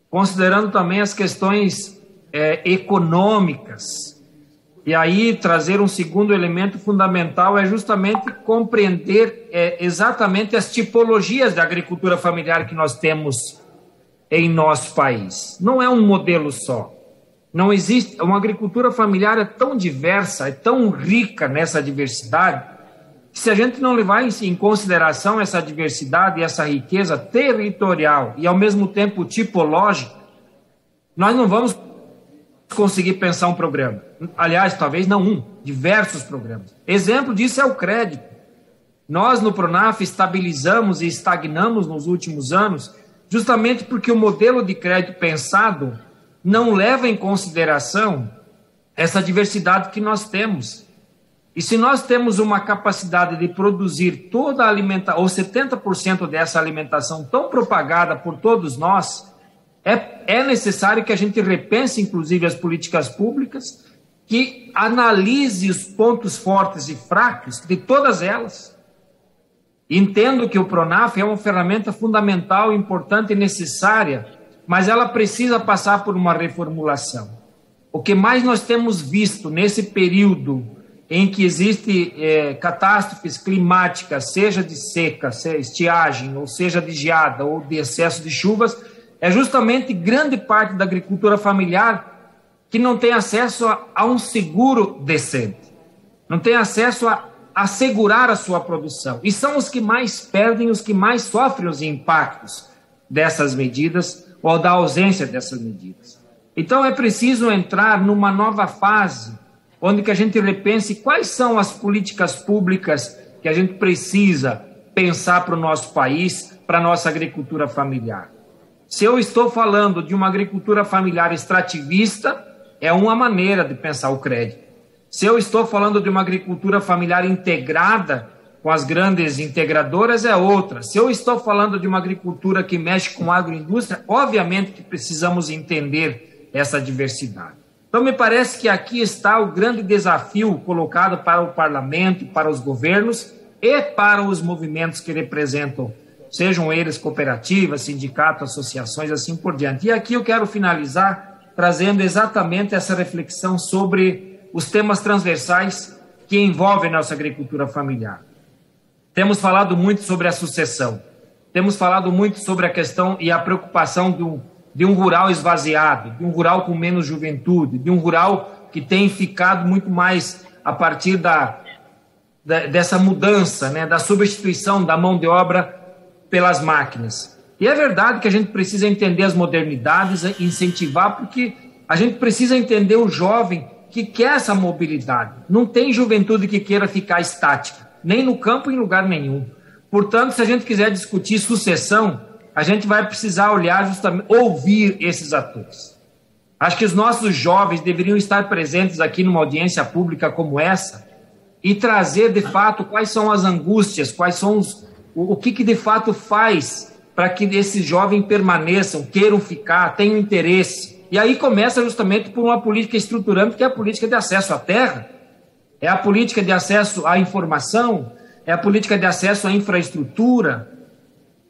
considerando também as questões eh, econômicas. E aí trazer um segundo elemento fundamental é justamente compreender eh, exatamente as tipologias da agricultura familiar que nós temos em nosso país. Não é um modelo só. Não existe, uma agricultura familiar é tão diversa, é tão rica nessa diversidade, que se a gente não levar em, em consideração essa diversidade e essa riqueza territorial e, ao mesmo tempo, tipológica, nós não vamos conseguir pensar um programa. Aliás, talvez não um, diversos programas. Exemplo disso é o crédito. Nós, no PRONAF, estabilizamos e estagnamos nos últimos anos justamente porque o modelo de crédito pensado não leva em consideração essa diversidade que nós temos. E se nós temos uma capacidade de produzir toda a alimentação, ou setenta por cento dessa alimentação tão propagada por todos nós, é, é necessário que a gente repense, inclusive, as políticas públicas, que analise os pontos fortes e fracos de todas elas. Entendo que o PRONAF é uma ferramenta fundamental, importante e necessária, mas ela precisa passar por uma reformulação. O que mais nós temos visto nesse período em que existem é, catástrofes climáticas, seja de seca, seja estiagem, ou seja de geada, ou de excesso de chuvas, é justamente grande parte da agricultura familiar que não tem acesso a, a um seguro decente, não tem acesso a assegurar a sua produção. E são os que mais perdem, os que mais sofrem os impactos dessas medidas ou da ausência dessas medidas. Então é preciso entrar numa nova fase onde que a gente repense quais são as políticas públicas que a gente precisa pensar para o nosso país, para a nossa agricultura familiar. Se eu estou falando de uma agricultura familiar extrativista, é uma maneira de pensar o crédito. Se eu estou falando de uma agricultura familiar integrada com as grandes integradoras, é outra. Se eu estou falando de uma agricultura que mexe com a agroindústria, obviamente que precisamos entender essa diversidade. Então, me parece que aqui está o grande desafio colocado para o parlamento, para os governos e para os movimentos que representam, sejam eles cooperativas, sindicatos, associações, assim por diante. E aqui eu quero finalizar trazendo exatamente essa reflexão sobre os temas transversais que envolvem nossa agricultura familiar. Temos falado muito sobre a sucessão, temos falado muito sobre a questão e a preocupação do de um rural esvaziado, de um rural com menos juventude, de um rural que tem ficado muito mais a partir da, da, dessa mudança, né, da substituição da mão de obra pelas máquinas. E é verdade que a gente precisa entender as modernidades, incentivar, porque a gente precisa entender o jovem que quer essa mobilidade. Não tem juventude que queira ficar estática, nem no campo, em lugar nenhum. Portanto, se a gente quiser discutir sucessão, a gente vai precisar olhar, justamente, ouvir esses atores. Acho que os nossos jovens deveriam estar presentes aqui numa audiência pública como essa e trazer, de fato, quais são as angústias, quais são os, o, o que, que, de fato, faz para que esses jovens permaneçam, queiram ficar, tenham interesse. E aí começa justamente por uma política estruturante, que é a política de acesso à terra, é a política de acesso à informação, é a política de acesso à infraestrutura.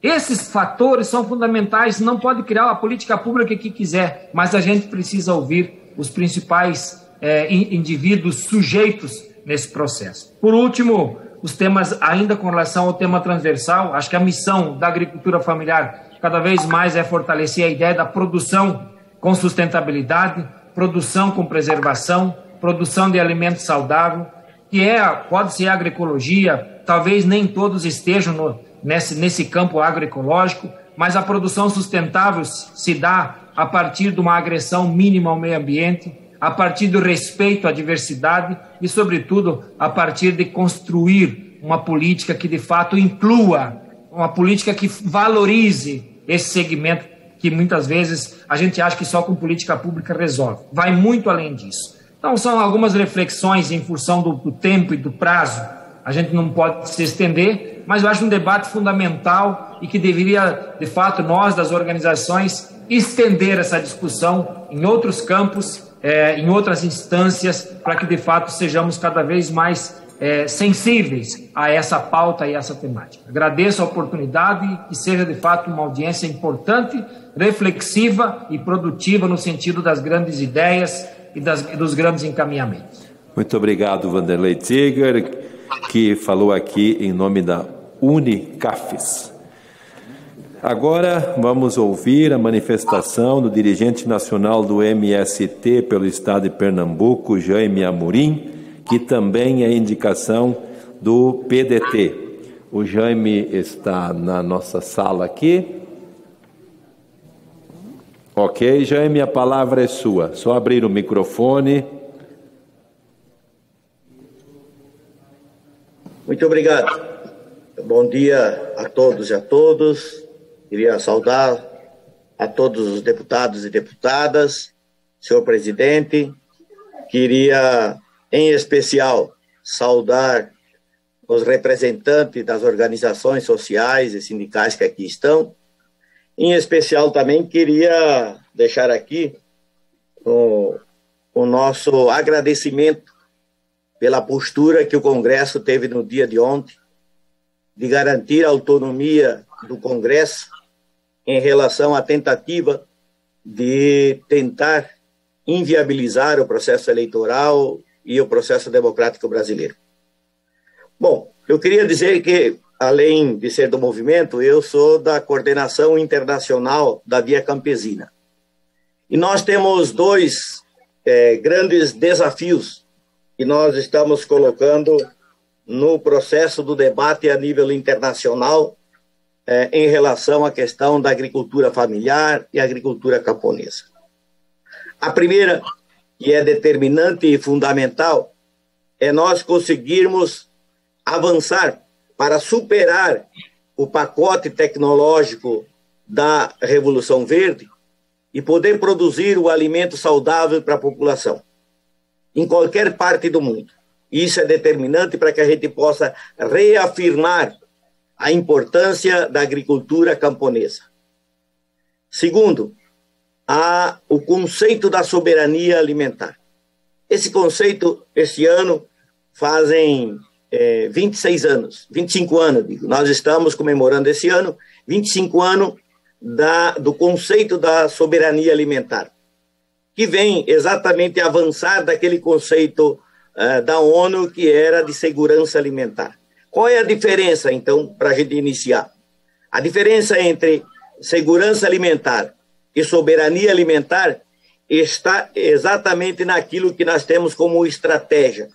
Esses fatores são fundamentais, não pode criar a política pública que quiser, mas a gente precisa ouvir os principais eh, indivíduos sujeitos nesse processo. Por último, os temas ainda com relação ao tema transversal, acho que a missão da agricultura familiar cada vez mais é fortalecer a ideia da produção com sustentabilidade, produção com preservação, produção de alimento saudável, que é, pode ser a agroecologia, talvez nem todos estejam no Nesse, nesse campo agroecológico, mas a produção sustentável se dá a partir de uma agressão mínima ao meio ambiente, a partir do respeito à diversidade e, sobretudo, a partir de construir uma política que, de fato, inclua, uma política que valorize esse segmento que, muitas vezes, a gente acha que só com política pública resolve. Vai muito além disso. Então, são algumas reflexões em função do, do tempo e do prazo. A gente não pode se estender, mas eu acho um debate fundamental e que deveria, de fato, nós, das organizações, estender essa discussão em outros campos, É, em outras instâncias, para que de fato sejamos cada vez mais é, sensíveis a essa pauta e a essa temática. Agradeço a oportunidade, que seja de fato uma audiência importante, reflexiva e produtiva no sentido das grandes ideias e das, dos grandes encaminhamentos. Muito obrigado, Vanderlei Ziger, que falou aqui em nome da UNICAFES. Agora vamos ouvir a manifestação do dirigente nacional do M S T pelo Estado de Pernambuco, Jaime Amorim, que também é indicação do P D T. O Jaime está na nossa sala aqui. Ok, Jaime, a palavra é sua. Só abrir o microfone. Muito obrigado. Bom dia a todos e a todas. Queria saudar a todos os deputados e deputadas, senhor presidente. Queria, em especial, saudar os representantes das organizações sociais e sindicais que aqui estão. Em especial, também queria deixar aqui o, o nosso agradecimento pela postura que o Congresso teve no dia de ontem, de garantir a autonomia do Congresso em relação à tentativa de tentar inviabilizar o processo eleitoral e o processo democrático brasileiro. Bom, eu queria dizer que, além de ser do movimento, eu sou da coordenação internacional da Via Campesina. E nós temos dois eh, grandes desafios que nós estamos colocando no processo do debate a nível internacional eh, em relação à questão da agricultura familiar e agricultura camponesa. A primeira, que é determinante e fundamental, é nós conseguirmos avançar para superar o pacote tecnológico da Revolução Verde e poder produzir o alimento saudável para a população, em qualquer parte do mundo. Isso é determinante para que a gente possa reafirmar a importância da agricultura camponesa. Segundo, há o conceito da soberania alimentar. Esse conceito, esse ano, fazem é, vinte e seis anos, vinte e cinco anos, digo. Nós estamos comemorando esse ano, vinte e cinco anos da, do conceito da soberania alimentar, que vem exatamente avançar daquele conceito da ONU, que era de segurança alimentar. Qual é a diferença, então, para a gente iniciar? A diferença entre segurança alimentar e soberania alimentar está exatamente naquilo que nós temos como estratégia.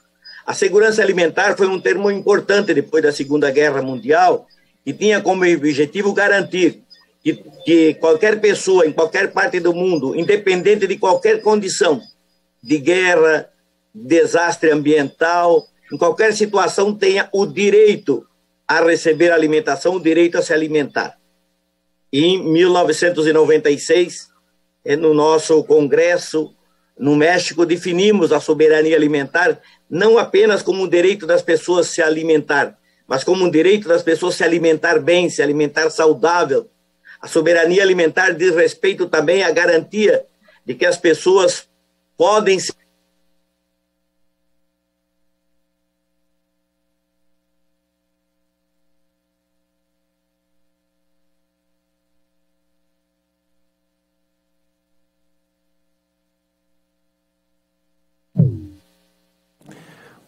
A segurança alimentar foi um termo importante depois da Segunda Guerra Mundial, que tinha como objetivo garantir que, que qualquer pessoa, em qualquer parte do mundo, independente de qualquer condição de guerra, desastre ambiental, em qualquer situação, tenha o direito a receber alimentação, o direito a se alimentar. E em mil novecentos e noventa e seis, no nosso Congresso, no México, definimos a soberania alimentar não apenas como um direito das pessoas se alimentar, mas como um direito das pessoas se alimentar bem, se alimentar saudável. A soberania alimentar diz respeito também à garantia de que as pessoas podem se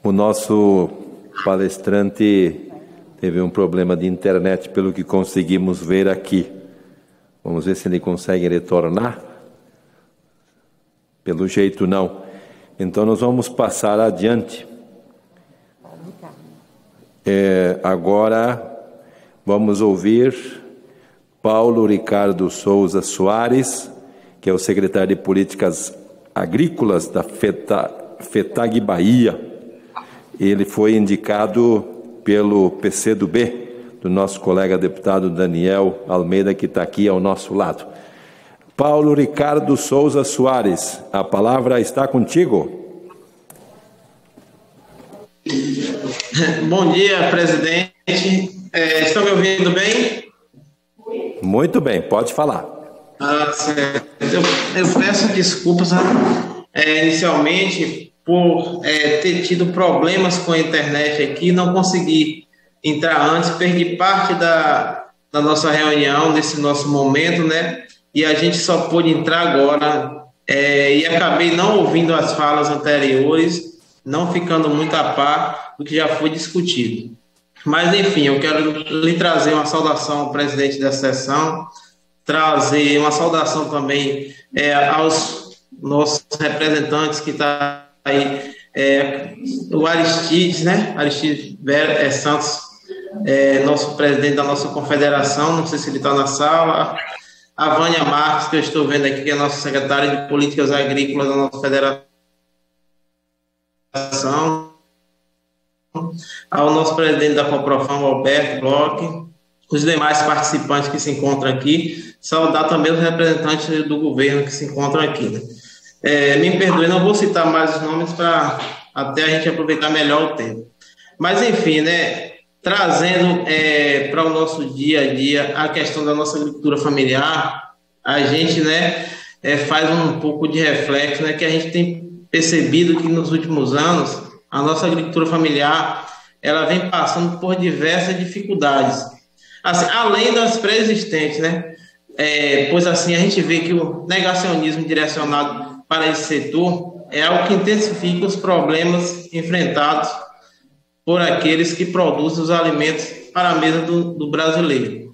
O nosso palestrante teve um problema de internet, pelo que conseguimos ver aqui. Vamos ver se ele consegue retornar. Pelo jeito, não. Então, nós vamos passar adiante. É, agora, vamos ouvir Paulo Ricardo Souza Soares, que é o secretário de Políticas agrícolas da Feta, FETAENG Bahia. Ele foi indicado pelo P C do B, do nosso colega deputado Daniel Almeida, que está aqui ao nosso lado. Paulo Ricardo Souza Soares, a palavra está contigo. Bom dia, presidente. É, estão me ouvindo bem? Muito bem, pode falar. Ah, certo. Eu, eu peço desculpas é, inicialmente por é, ter tido problemas com a internet aqui, não consegui entrar antes, perdi parte da, da nossa reunião, desse nosso momento, né? E a gente só pôde entrar agora, é, e acabei não ouvindo as falas anteriores, não ficando muito a par do que já foi discutido. Mas, enfim, eu quero lhe trazer uma saudação ao presidente da sessão, trazer uma saudação também é, aos nossos representantes que estão tá aí, é, o Aristides, né? Aristides Vera, é, Santos, é, nosso presidente da nossa confederação, não sei se ele está na sala. A Vânia Marques, que eu estou vendo aqui, que é nossa secretária de Políticas Agrícolas da nossa federação, ao nosso presidente da COPROFAM, Alberto Broch, os demais participantes que se encontram aqui, saudar também os representantes do governo que se encontram aqui. Né? É, me perdoe, não vou citar mais os nomes para até a gente aproveitar melhor o tempo. Mas, enfim, né? Trazendo é, para o nosso dia a dia a questão da nossa agricultura familiar, a gente né, é, faz um pouco de reflexo, né, que a gente tem percebido que nos últimos anos a nossa agricultura familiar ela vem passando por diversas dificuldades, assim, além das pré-existentes, né? É, pois assim a gente vê que o negacionismo direcionado para esse setor é algo que intensifica os problemas enfrentados por aqueles que produzem os alimentos para a mesa do, do brasileiro.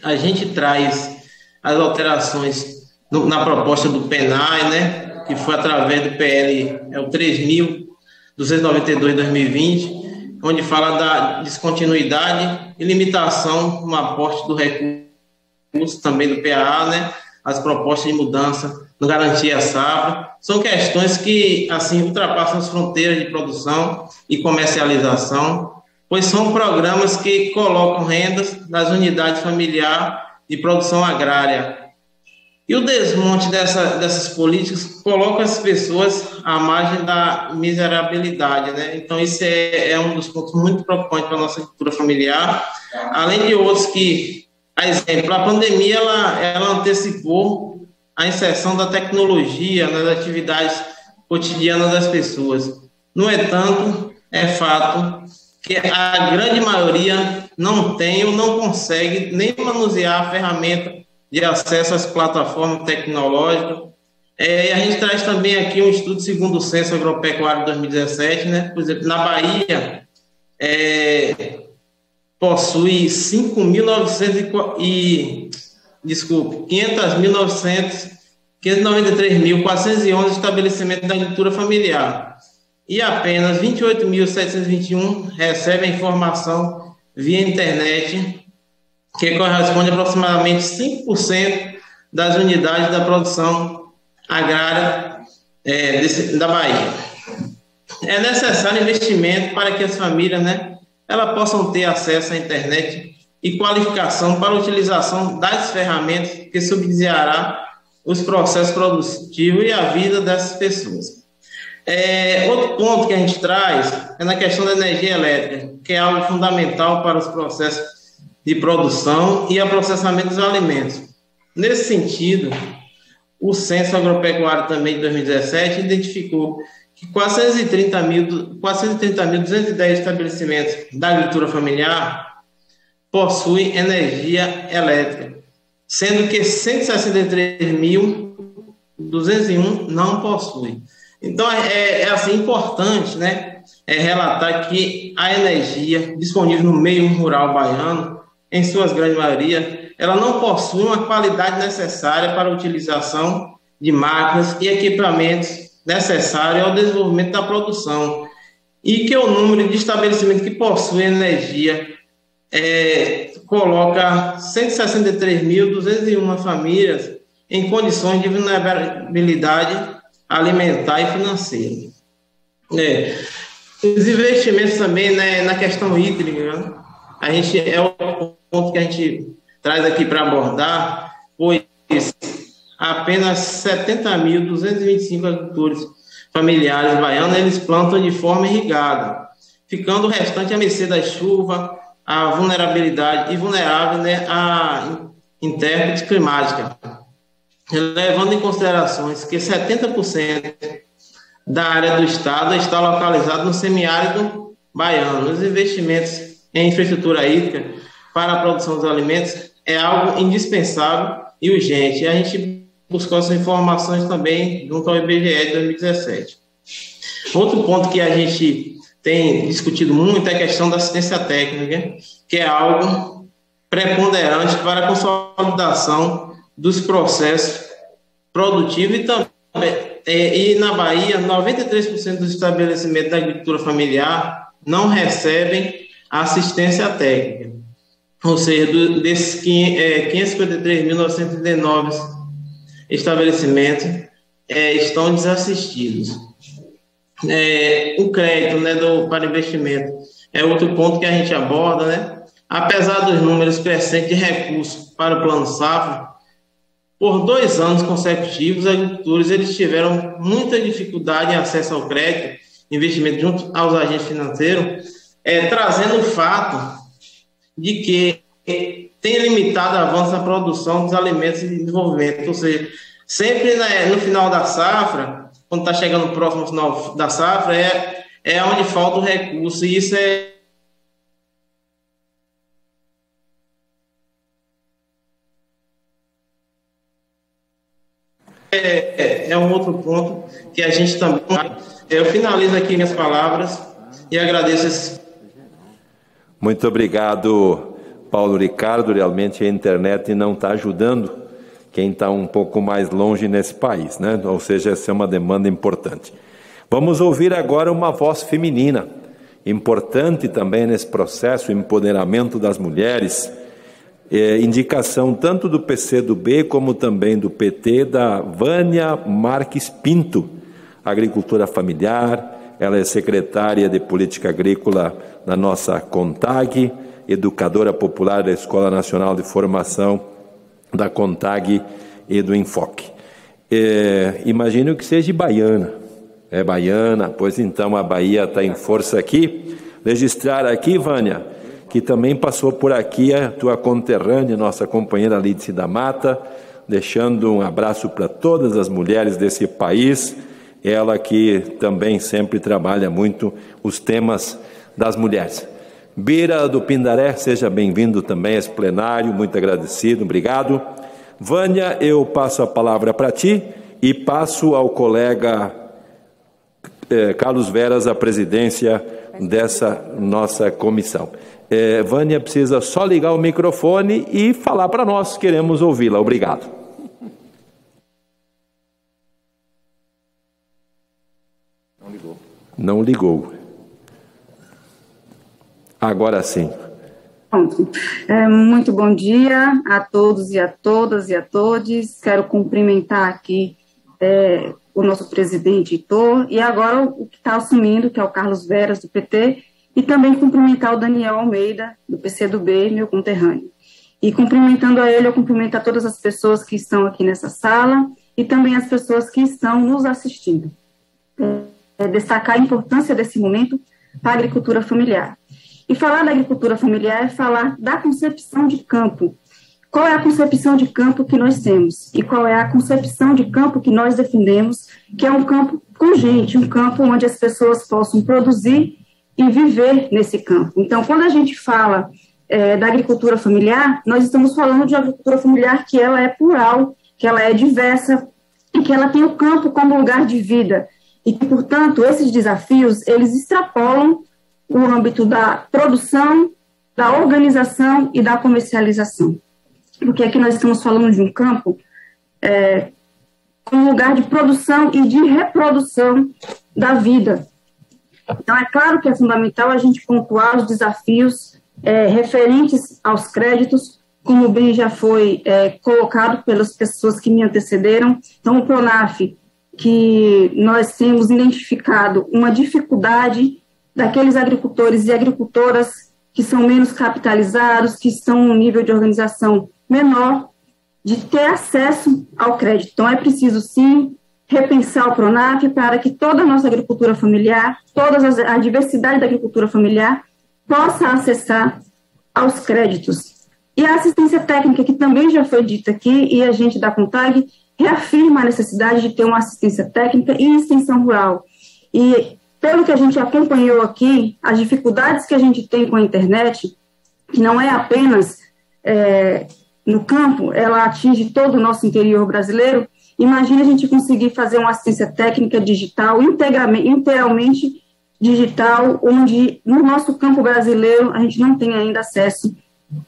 A gente traz as alterações no, na proposta do P N A E, né, que foi através do P L, é o três mil duzentos e noventa e dois barra dois mil e vinte, onde fala da descontinuidade e limitação no aporte do recurso, também do P A A, né, as propostas de mudança no Garantia Safra, são questões que, assim, ultrapassam as fronteiras de produção e comercialização, pois são programas que colocam rendas nas unidades familiares de produção agrária. E o desmonte dessa, dessas políticas coloca as pessoas à margem da miserabilidade, né? Então, isso é, é um dos pontos muito preocupantes para a nossa agricultura familiar, além de outros que, a exemplo, a pandemia, ela, ela antecipou a inserção da tecnologia nas atividades cotidianas das pessoas. No entanto, é fato que a grande maioria não tem ou não consegue nem manusear a ferramenta de acesso às plataformas tecnológicas. É, e a gente traz também aqui um estudo segundo o Censo Agropecuário dois mil e dezessete, né? Por exemplo, na Bahia, é, possui cinco mil e novecentos e... Desculpe, quinhentos mil e novecentos, quinhentos e noventa e três mil, quatrocentos e onze estabelecimentos da agricultura familiar. E apenas vinte e oito mil, setecentos e vinte e um recebem informação via internet, que corresponde a aproximadamente cinco por cento das unidades da produção agrária é, desse, da Bahia. É necessário investimento para que as famílias né, elas possam ter acesso à internet e qualificação para a utilização das ferramentas que subsidiará os processos produtivos e a vida dessas pessoas. É, outro ponto que a gente traz é na questão da energia elétrica, que é algo fundamental para os processos de produção e o processamento dos alimentos. Nesse sentido, o Censo Agropecuário também de dois mil e dezessete identificou que quatrocentos e trinta mil, quatrocentos e trinta mil, duzentos e dez estabelecimentos da agricultura familiar possui energia elétrica, sendo que cento e sessenta e três mil, duzentos e um não possui. Então, é, é assim, importante né, é relatar que a energia disponível no meio rural baiano, em suas grandes maioria, ela não possui uma qualidade necessária para a utilização de máquinas e equipamentos necessários ao desenvolvimento da produção, e que o número de estabelecimentos que possuem energia É, coloca cento e sessenta e três mil, duzentas e uma famílias em condições de vulnerabilidade alimentar e financeira. É. Os investimentos também, né, na questão hídrica, né? A gente, é o ponto que a gente traz aqui para abordar, pois apenas setenta mil duzentos e vinte e cinco agricultores familiares baianos, eles plantam de forma irrigada, ficando o restante à mercê da chuva, a vulnerabilidade e vulnerável, né, a intérpretes climática, levando em considerações que setenta por cento da área do estado está localizada no semiárido baiano. Os investimentos em infraestrutura hídrica para a produção dos alimentos é algo indispensável e urgente. A gente buscou essas informações também junto ao I B G E de dois mil e dezessete. Outro ponto que a gente tem discutido muito é a questão da assistência técnica, que é algo preponderante para a consolidação dos processos produtivos e também, e na Bahia, noventa e três por cento dos estabelecimentos da agricultura familiar não recebem assistência técnica. Ou seja, desses quinhentos e cinquenta e três mil novecentos e trinta e nove estabelecimentos estão desassistidos. É, o crédito, né, do, para investimento é outro ponto que a gente aborda, né? Apesar dos números crescentes de recursos para o Plano Safra, por dois anos consecutivos, os agricultores eles tiveram muita dificuldade em acesso ao crédito, investimento junto aos agentes financeiros, é, trazendo o fato de que tem limitado avanço na produção dos alimentos e desenvolvimento. Ou seja, sempre, né, no final da safra, quando está chegando o próximo final da safra, é, é onde falta o recurso, e isso é... é... É um outro ponto que a gente também... Eu finalizo aqui minhas palavras e agradeço esse... Muito obrigado, Paulo Ricardo. Realmente a internet não está ajudando quem está um pouco mais longe nesse país, né? Ou seja, essa é uma demanda importante. Vamos ouvir agora uma voz feminina, importante também nesse processo, empoderamento das mulheres, eh, indicação tanto do P C do B como também do P T, da Vânia Marques Pinto, agricultora familiar. Ela é secretária de Política Agrícola da nossa CONTAG, educadora popular da Escola Nacional de Formação da CONTAG e do Enfoque. É, imagino que seja baiana. É baiana, pois então a Bahia está em força aqui. Registrar aqui, Vânia, que também passou por aqui a tua conterrânea, nossa companheira Lídice da Mata, deixando um abraço para todas as mulheres desse país. Ela que também sempre trabalha muito os temas das mulheres. Bira do Pindaré, seja bem-vindo também a esse plenário, muito agradecido, obrigado. Vânia, eu passo a palavra para ti e passo ao colega eh, Carlos Veras a presidência dessa nossa comissão. Eh, Vânia precisa só ligar o microfone e falar para nós, queremos ouvi-la, obrigado. Não ligou. Não ligou. Agora sim. Pronto. É, muito bom dia a todos e a todas e a todes. Quero cumprimentar aqui é, o nosso presidente Heitor e agora o que está assumindo, que é o Carlos Veras, do P T, e também cumprimentar o Daniel Almeida, do P C do B, meu conterrâneo. E cumprimentando a ele, eu cumprimento a todas as pessoas que estão aqui nessa sala e também as pessoas que estão nos assistindo. É, destacar a importância desse momento para a agricultura familiar. E falar da agricultura familiar é falar da concepção de campo. Qual é a concepção de campo que nós temos? E qual é a concepção de campo que nós defendemos, que é um campo com gente, um campo onde as pessoas possam produzir e viver nesse campo. Então, quando a gente fala é, da agricultura familiar, nós estamos falando de agricultura familiar que ela é plural, que ela é diversa, e que ela tem o campo como lugar de vida. E que, portanto, esses desafios, eles extrapolam o âmbito da produção, da organização e da comercialização. Porque aqui nós estamos falando de um campo é, como lugar de produção e de reprodução da vida. Então, é claro que é fundamental a gente pontuar os desafios é, referentes aos créditos, como bem já foi é, colocado pelas pessoas que me antecederam. Então, o PRONAF que nós temos identificado uma dificuldade daqueles agricultores e agricultoras que são menos capitalizados, que estão em um nível de organização menor, de ter acesso ao crédito. Então, é preciso, sim, repensar o PRONAF para que toda a nossa agricultura familiar, toda a diversidade da agricultura familiar, possa acessar aos créditos. E a assistência técnica, que também já foi dita aqui, e a gente da CONTAG reafirma a necessidade de ter uma assistência técnica e extensão rural. E, pelo que a gente acompanhou aqui, as dificuldades que a gente tem com a internet, que não é apenas é, no campo, ela atinge todo o nosso interior brasileiro. Imagina a gente conseguir fazer uma assistência técnica digital, integralmente digital, onde no nosso campo brasileiro a gente não tem ainda acesso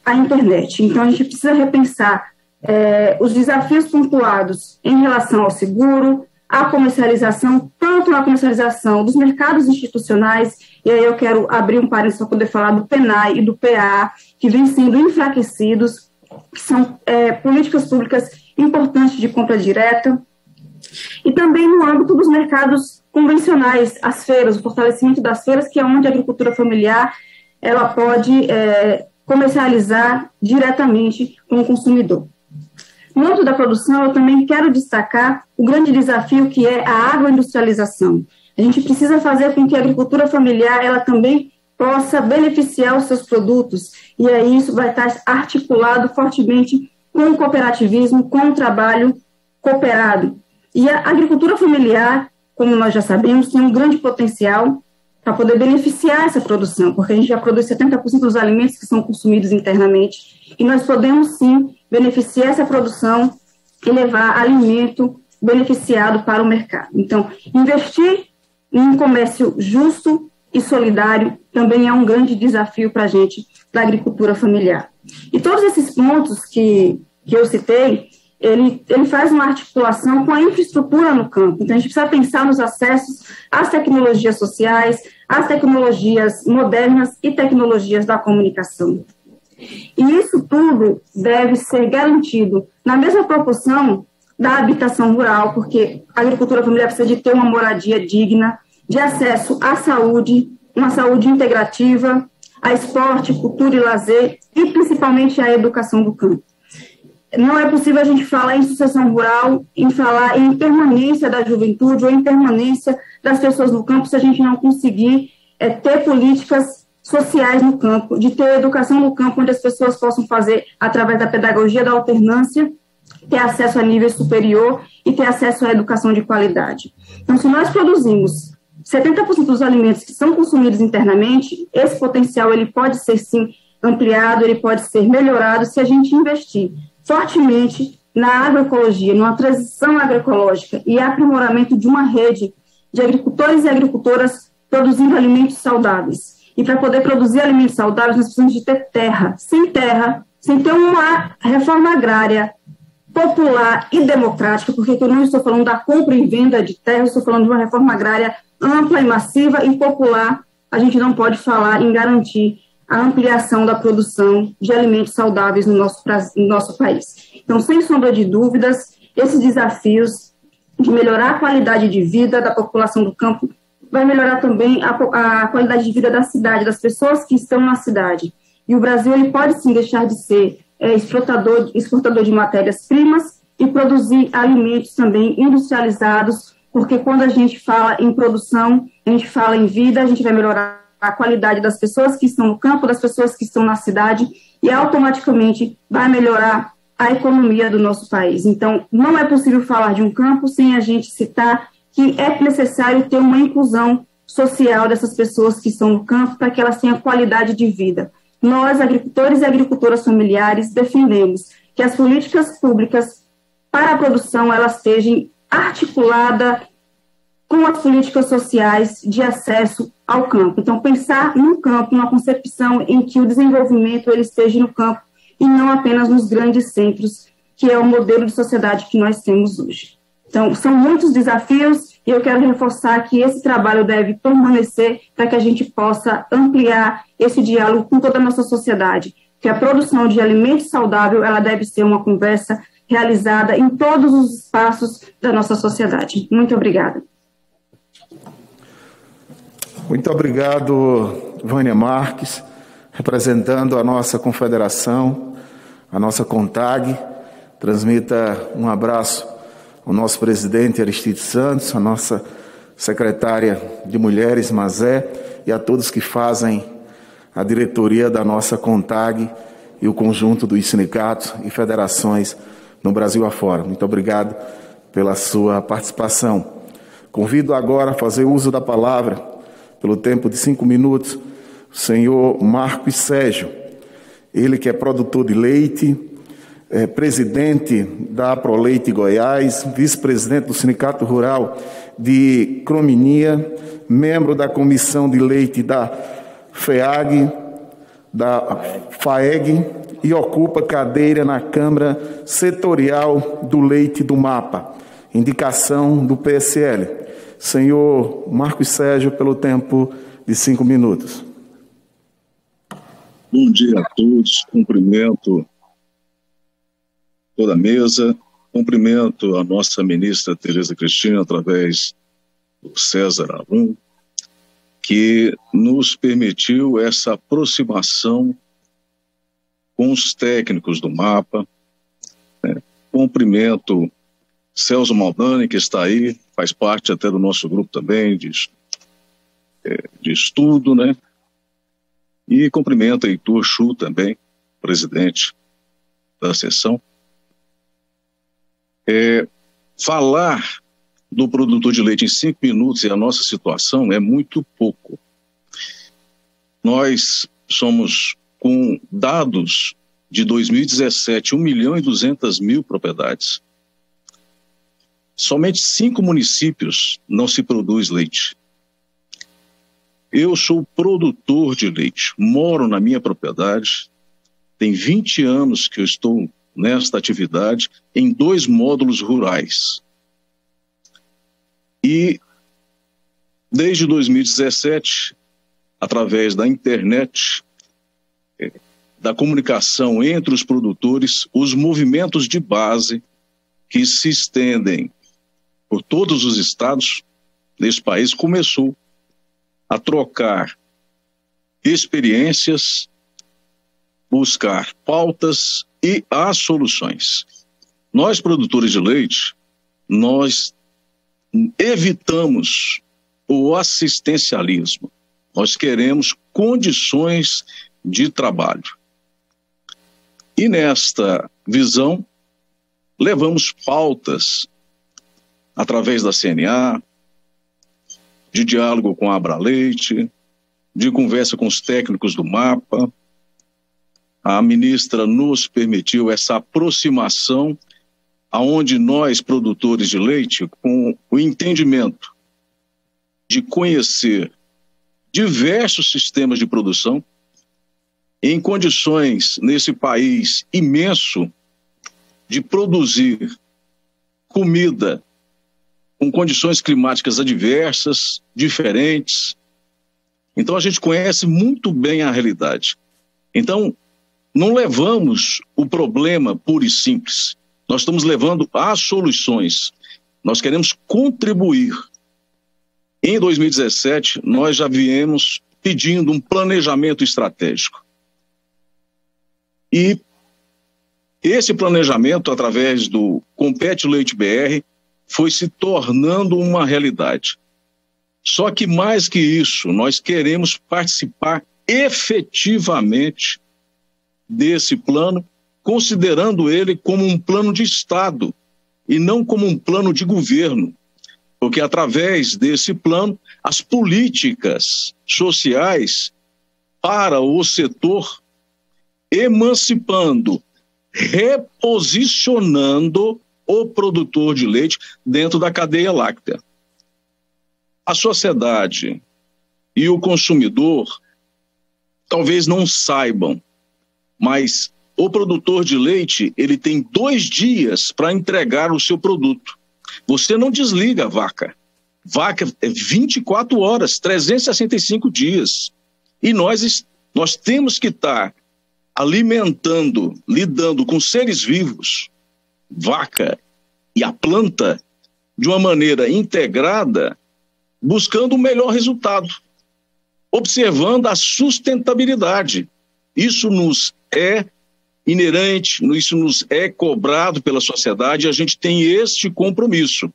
à internet. Então, a gente precisa repensar É, os desafios pontuados em relação ao seguro, à comercialização, tanto na comercialização dos mercados institucionais, e aí eu quero abrir um parênteses para poder falar do P N A E e do P A A, que vêm sendo enfraquecidos, que são é, políticas públicas importantes de compra direta, e também no âmbito dos mercados convencionais, as feiras, o fortalecimento das feiras, que é onde a agricultura familiar ela pode é, comercializar diretamente com o consumidor. No âmbito da produção, eu também quero destacar o grande desafio que é a agroindustrialização. A gente precisa fazer com que a agricultura familiar ela também possa beneficiar os seus produtos, e aí isso vai estar articulado fortemente com o cooperativismo, com o trabalho cooperado. E a agricultura familiar, como nós já sabemos, tem um grande potencial para poder beneficiar essa produção, porque a gente já produz setenta por cento dos alimentos que são consumidos internamente, e nós podemos sim beneficiar essa produção e levar alimento beneficiado para o mercado. Então, investir em um comércio justo e solidário também é um grande desafio para a gente da agricultura familiar. E todos esses pontos que, que eu citei, ele, ele faz uma articulação com a infraestrutura no campo. Então, a gente precisa pensar nos acessos às tecnologias sociais, às tecnologias modernas e tecnologias da comunicação. E isso tudo deve ser garantido na mesma proporção da habitação rural, porque a agricultura familiar precisa de ter uma moradia digna, de acesso à saúde, uma saúde integrativa, a esporte, cultura e lazer, e principalmente à educação do campo. Não é possível a gente falar em sucessão rural, em falar em permanência da juventude ou em permanência das pessoas no campo, se a gente não conseguir é, ter políticas sociais no campo, de ter educação no campo, onde as pessoas possam fazer, através da pedagogia da alternância, ter acesso a nível superior e ter acesso à educação de qualidade. Então, se nós produzimos setenta por cento dos alimentos que são consumidos internamente, esse potencial ele pode ser, sim, ampliado, ele pode ser melhorado se a gente investir fortemente na agroecologia, numa transição agroecológica e aprimoramento de uma rede de agricultores e agricultoras produzindo alimentos saudáveis. E para poder produzir alimentos saudáveis, nós precisamos de ter terra. Sem terra, sem ter uma reforma agrária popular e democrática, porque eu não estou falando da compra e venda de terra, eu estou falando de uma reforma agrária ampla e massiva e popular. A gente não pode falar em garantir a ampliação da produção de alimentos saudáveis no nosso, no nosso país. Então, sem sombra de dúvidas, esses desafios de melhorar a qualidade de vida da população do campo vai melhorar também a, a qualidade de vida da cidade, das pessoas que estão na cidade. E o Brasil ele pode sim deixar de ser é, exportador, exportador de matérias-primas e produzir alimentos também industrializados, porque quando a gente fala em produção, a gente fala em vida, a gente vai melhorar a qualidade das pessoas que estão no campo, das pessoas que estão na cidade, e automaticamente vai melhorar a economia do nosso país. Então, não é possível falar de um campo sem a gente citar que é necessário ter uma inclusão social dessas pessoas que estão no campo para que elas tenham qualidade de vida. Nós, agricultores e agricultoras familiares, defendemos que as políticas públicas para a produção elas estejam articuladas com as políticas sociais de acesso ao campo. Então, pensar no campo, numa concepção em que o desenvolvimento ele esteja no campo e não apenas nos grandes centros, que é o modelo de sociedade que nós temos hoje. Então, são muitos desafios e eu quero reforçar que esse trabalho deve permanecer para que a gente possa ampliar esse diálogo com toda a nossa sociedade, que a produção de alimentos saudáveis ela deve ser uma conversa realizada em todos os espaços da nossa sociedade. Muito obrigada. Muito obrigado, Vânia Marques, representando a nossa confederação, a nossa CONTAG. Transmita um abraço ao nosso presidente Aristides Santos, a nossa secretária de Mulheres, Mazé, e a todos que fazem a diretoria da nossa CONTAG e o conjunto dos sindicatos e federações no Brasil afora. Muito obrigado pela sua participação. Convido agora a fazer uso da palavra, pelo tempo de cinco minutos, o senhor Marcos Sérgio, ele que é produtor de leite, É, presidente da Proleite Goiás, vice-presidente do Sindicato Rural de Crominia, membro da Comissão de Leite da FEAG, da FAEG, e ocupa cadeira na Câmara Setorial do Leite do MAPA, indicação do P S L. Senhor Marcos Sérgio, pelo tempo de cinco minutos. Bom dia a todos, cumprimento toda a mesa, cumprimento a nossa ministra Tereza Cristina, através do César Halum, que nos permitiu essa aproximação com os técnicos do MAPA. Né? Cumprimento Celso Maldani, que está aí, faz parte até do nosso grupo também de, de estudo, né? E cumprimento Heitor Schuch também, presidente da sessão. É, falar do produtor de leite em cinco minutos e a nossa situação é muito pouco. Nós somos, com dados de dois mil e dezessete, um milhão e duzentas mil propriedades. Somente cinco municípios não se produz leite. Eu sou produtor de leite, moro na minha propriedade, tem vinte anos que eu estou nesta atividade, em dois módulos rurais. E, desde dois mil e dezessete, através da internet, da comunicação entre os produtores, os movimentos de base que se estendem por todos os estados desse país, começou a trocar experiências, buscar pautas e as soluções. Nós, produtores de leite, nós evitamos o assistencialismo. Nós queremos condições de trabalho. E nesta visão, levamos pautas através da C N A, de diálogo com a Abraleite, de conversa com os técnicos do MAPA. A ministra nos permitiu essa aproximação aonde nós, produtores de leite, com o entendimento de conhecer diversos sistemas de produção, em condições, nesse país imenso, de produzir comida com condições climáticas adversas, diferentes. Então, a gente conhece muito bem a realidade. Então, não levamos o problema puro e simples. Nós estamos levando as soluções. Nós queremos contribuir. Em dois mil e dezessete, nós já viemos pedindo um planejamento estratégico. E esse planejamento, através do Compete Leite B R, foi se tornando uma realidade. Só que, mais que isso, nós queremos participar efetivamente desse plano, considerando ele como um plano de Estado e não como um plano de governo, porque através desse plano, as políticas sociais para o setor, emancipando, reposicionando o produtor de leite dentro da cadeia láctea. A sociedade e o consumidor talvez não saibam, mas o produtor de leite, ele tem dois dias para entregar o seu produto. Você não desliga a vaca. Vaca é vinte e quatro horas, trezentos e sessenta e cinco dias. E nós, nós temos que estar alimentando, lidando com seres vivos vaca e a planta de uma maneira integrada, buscando o melhor resultado, observando a sustentabilidade. Isso nos é inerente, isso nos é cobrado pela sociedade, e a gente tem este compromisso.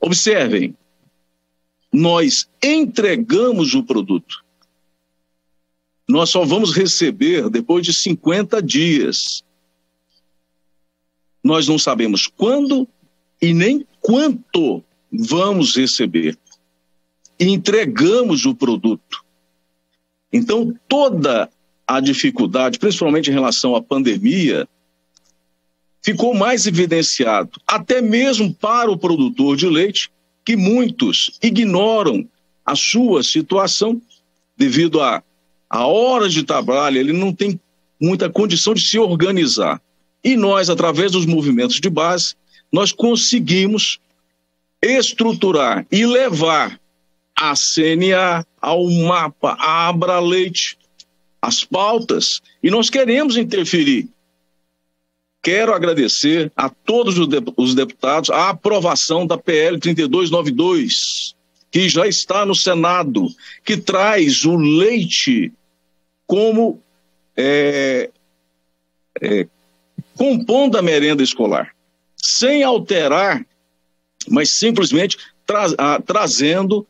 Observem, nós entregamos o produto. Nós só vamos receber depois de cinquenta dias. Nós não sabemos quando e nem quanto vamos receber. E entregamos o produto. Então, toda a dificuldade, principalmente em relação à pandemia, ficou mais evidenciado, até mesmo para o produtor de leite, que muitos ignoram a sua situação devido a, a horas de trabalho, ele não tem muita condição de se organizar. E nós, através dos movimentos de base, nós conseguimos estruturar e levar a C N A, ao MAPA, a Abra Leite, as pautas, e nós queremos interferir. Quero agradecer a todos os deputados a aprovação da P L trinta e dois noventa e dois, que já está no Senado, que traz o leite como é, é, compondo a merenda escolar, sem alterar, mas simplesmente tra a, trazendo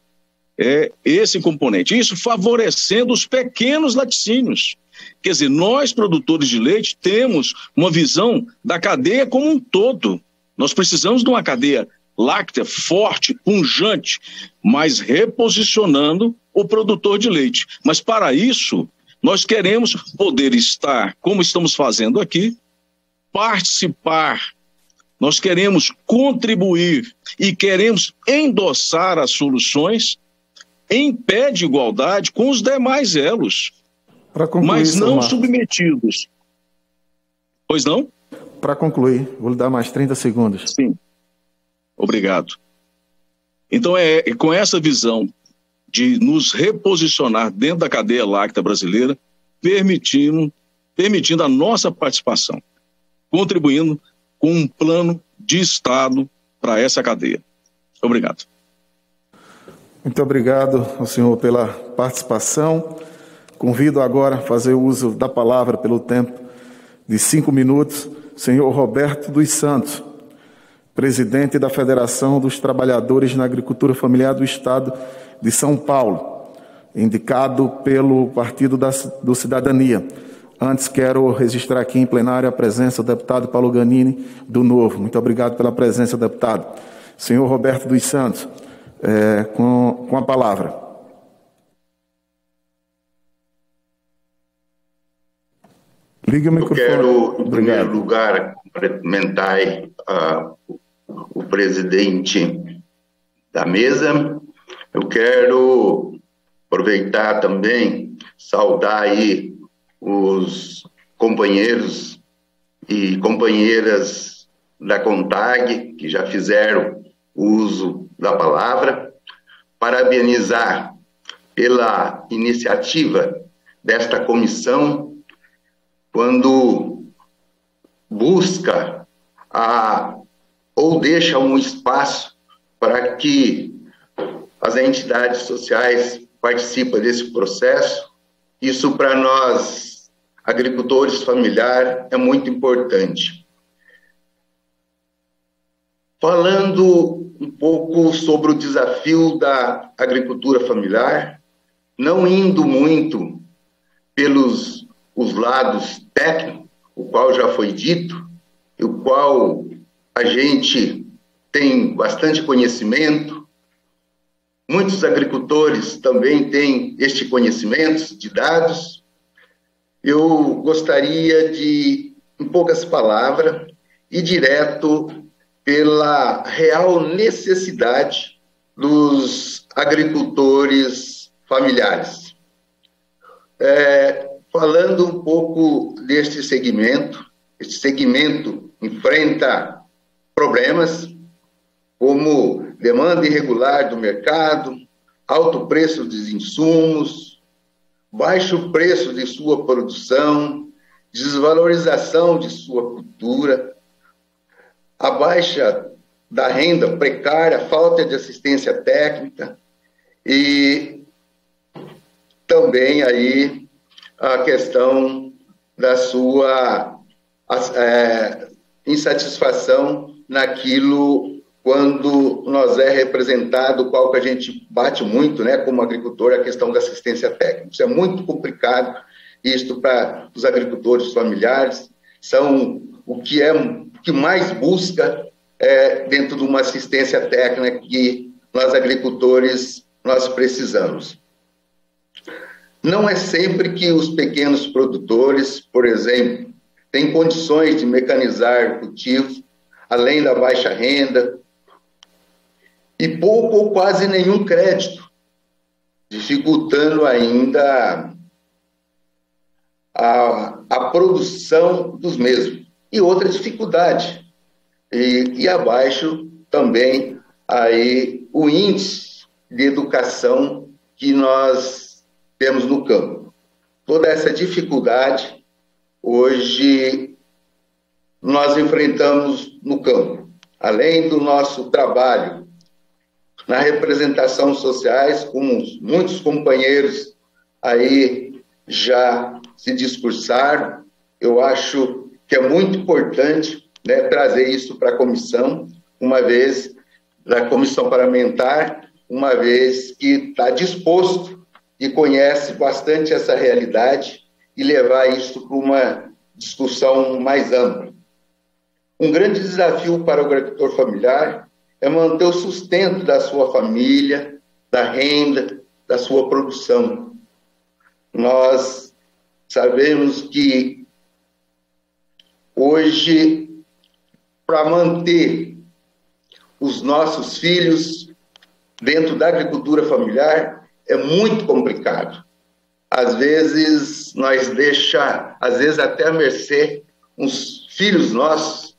é, esse componente. Isso favorecendo os pequenos laticínios. Quer dizer, nós, produtores de leite, temos uma visão da cadeia como um todo. Nós precisamos de uma cadeia láctea forte, pungente, mas reposicionando o produtor de leite. Mas para isso, nós queremos poder estar, como estamos fazendo aqui, participar. Nós queremos contribuir e queremos endossar as soluções em pé de igualdade com os demais elos. Concluir, mas não submetidos. Pois não? Para concluir, vou lhe dar mais trinta segundos. Sim. Obrigado. Então, é, é com essa visão de nos reposicionar dentro da cadeia láctea brasileira, permitindo, permitindo a nossa participação, contribuindo com um plano de Estado para essa cadeia. Obrigado. Muito obrigado ao senhor pela participação. Convido agora a fazer uso da palavra pelo tempo de cinco minutos, senhor Roberto dos Santos, presidente da Federação dos Trabalhadores na Agricultura Familiar do Estado de São Paulo, indicado pelo Partido da, do Cidadania. Antes, quero registrar aqui em plenário a presença do deputado Paulo Ganini, do Novo. Muito obrigado pela presença, deputado. Senhor Roberto dos Santos, é, com, com a palavra. Liga o microfone. Eu quero, em primeiro lugar, cumprimentar uh, o presidente da mesa. Eu quero aproveitar também, saudar aí os companheiros e companheiras da CONTAG, que já fizeram uso da palavra, parabenizar pela iniciativa desta comissão, quando busca a, ou deixa um espaço para que as entidades sociais participem desse processo. Isso para nós, agricultores familiares, é muito importante. Falando um pouco sobre o desafio da agricultura familiar, não indo muito pelos os lados técnicos, o qual já foi dito, o qual a gente tem bastante conhecimento. Muitos agricultores também têm este conhecimento de dados. Eu gostaria de, em poucas palavras, ir direto pela real necessidade dos agricultores familiares. É... Falando um pouco deste segmento, este segmento enfrenta problemas como demanda irregular do mercado, alto preço dos insumos, baixo preço de sua produção, desvalorização de sua cultura, a baixa da renda precária, a falta de assistência técnica e também aí a questão da sua é, insatisfação naquilo quando nós é representado, qual que a gente bate muito, né, como agricultor, a questão da assistência técnica. Isso é muito complicado, isto para os agricultores familiares, são o que é o que mais busca é, dentro de uma assistência técnica que nós agricultores nós precisamos. Não é sempre que os pequenos produtores, por exemplo, têm condições de mecanizar o cultivo, além da baixa renda, e pouco ou quase nenhum crédito, dificultando ainda a, a produção dos mesmos. E outra dificuldade, e, e abaixo também aí, o índice de educação que nós temos no campo. Toda essa dificuldade hoje nós enfrentamos no campo, além do nosso trabalho na representação sociais, como muitos companheiros aí já se discursaram, eu acho que é muito importante, né, trazer isso para a comissão, uma vez, da comissão parlamentar, uma vez que está disposto e conhece bastante essa realidade e levar isso para uma discussão mais ampla. Um grande desafio para o agricultor familiar é manter o sustento da sua família, da renda, da sua produção. Nós sabemos que hoje, para manter os nossos filhos dentro da agricultura familiar, é muito complicado. Às vezes, nós deixa, às vezes até à mercê, uns filhos nossos,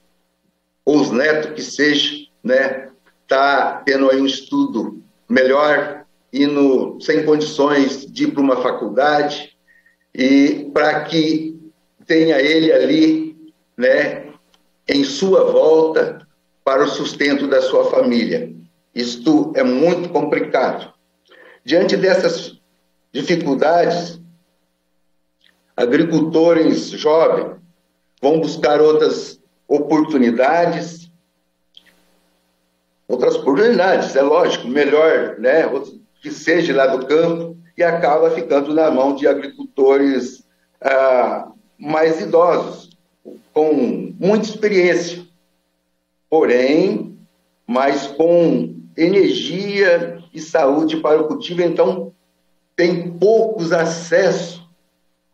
ou os netos que seja, né, tá tendo aí um estudo melhor, indo sem condições de ir para uma faculdade, e para que tenha ele ali, né, em sua volta para o sustento da sua família. Isto é muito complicado. Diante dessas dificuldades, agricultores jovens vão buscar outras oportunidades, outras oportunidades, é lógico, melhor, né, que seja lá do campo, e acaba ficando na mão de agricultores ah, mais idosos, com muita experiência, porém, mas com energia e saúde para o cultivo, então tem poucos acessos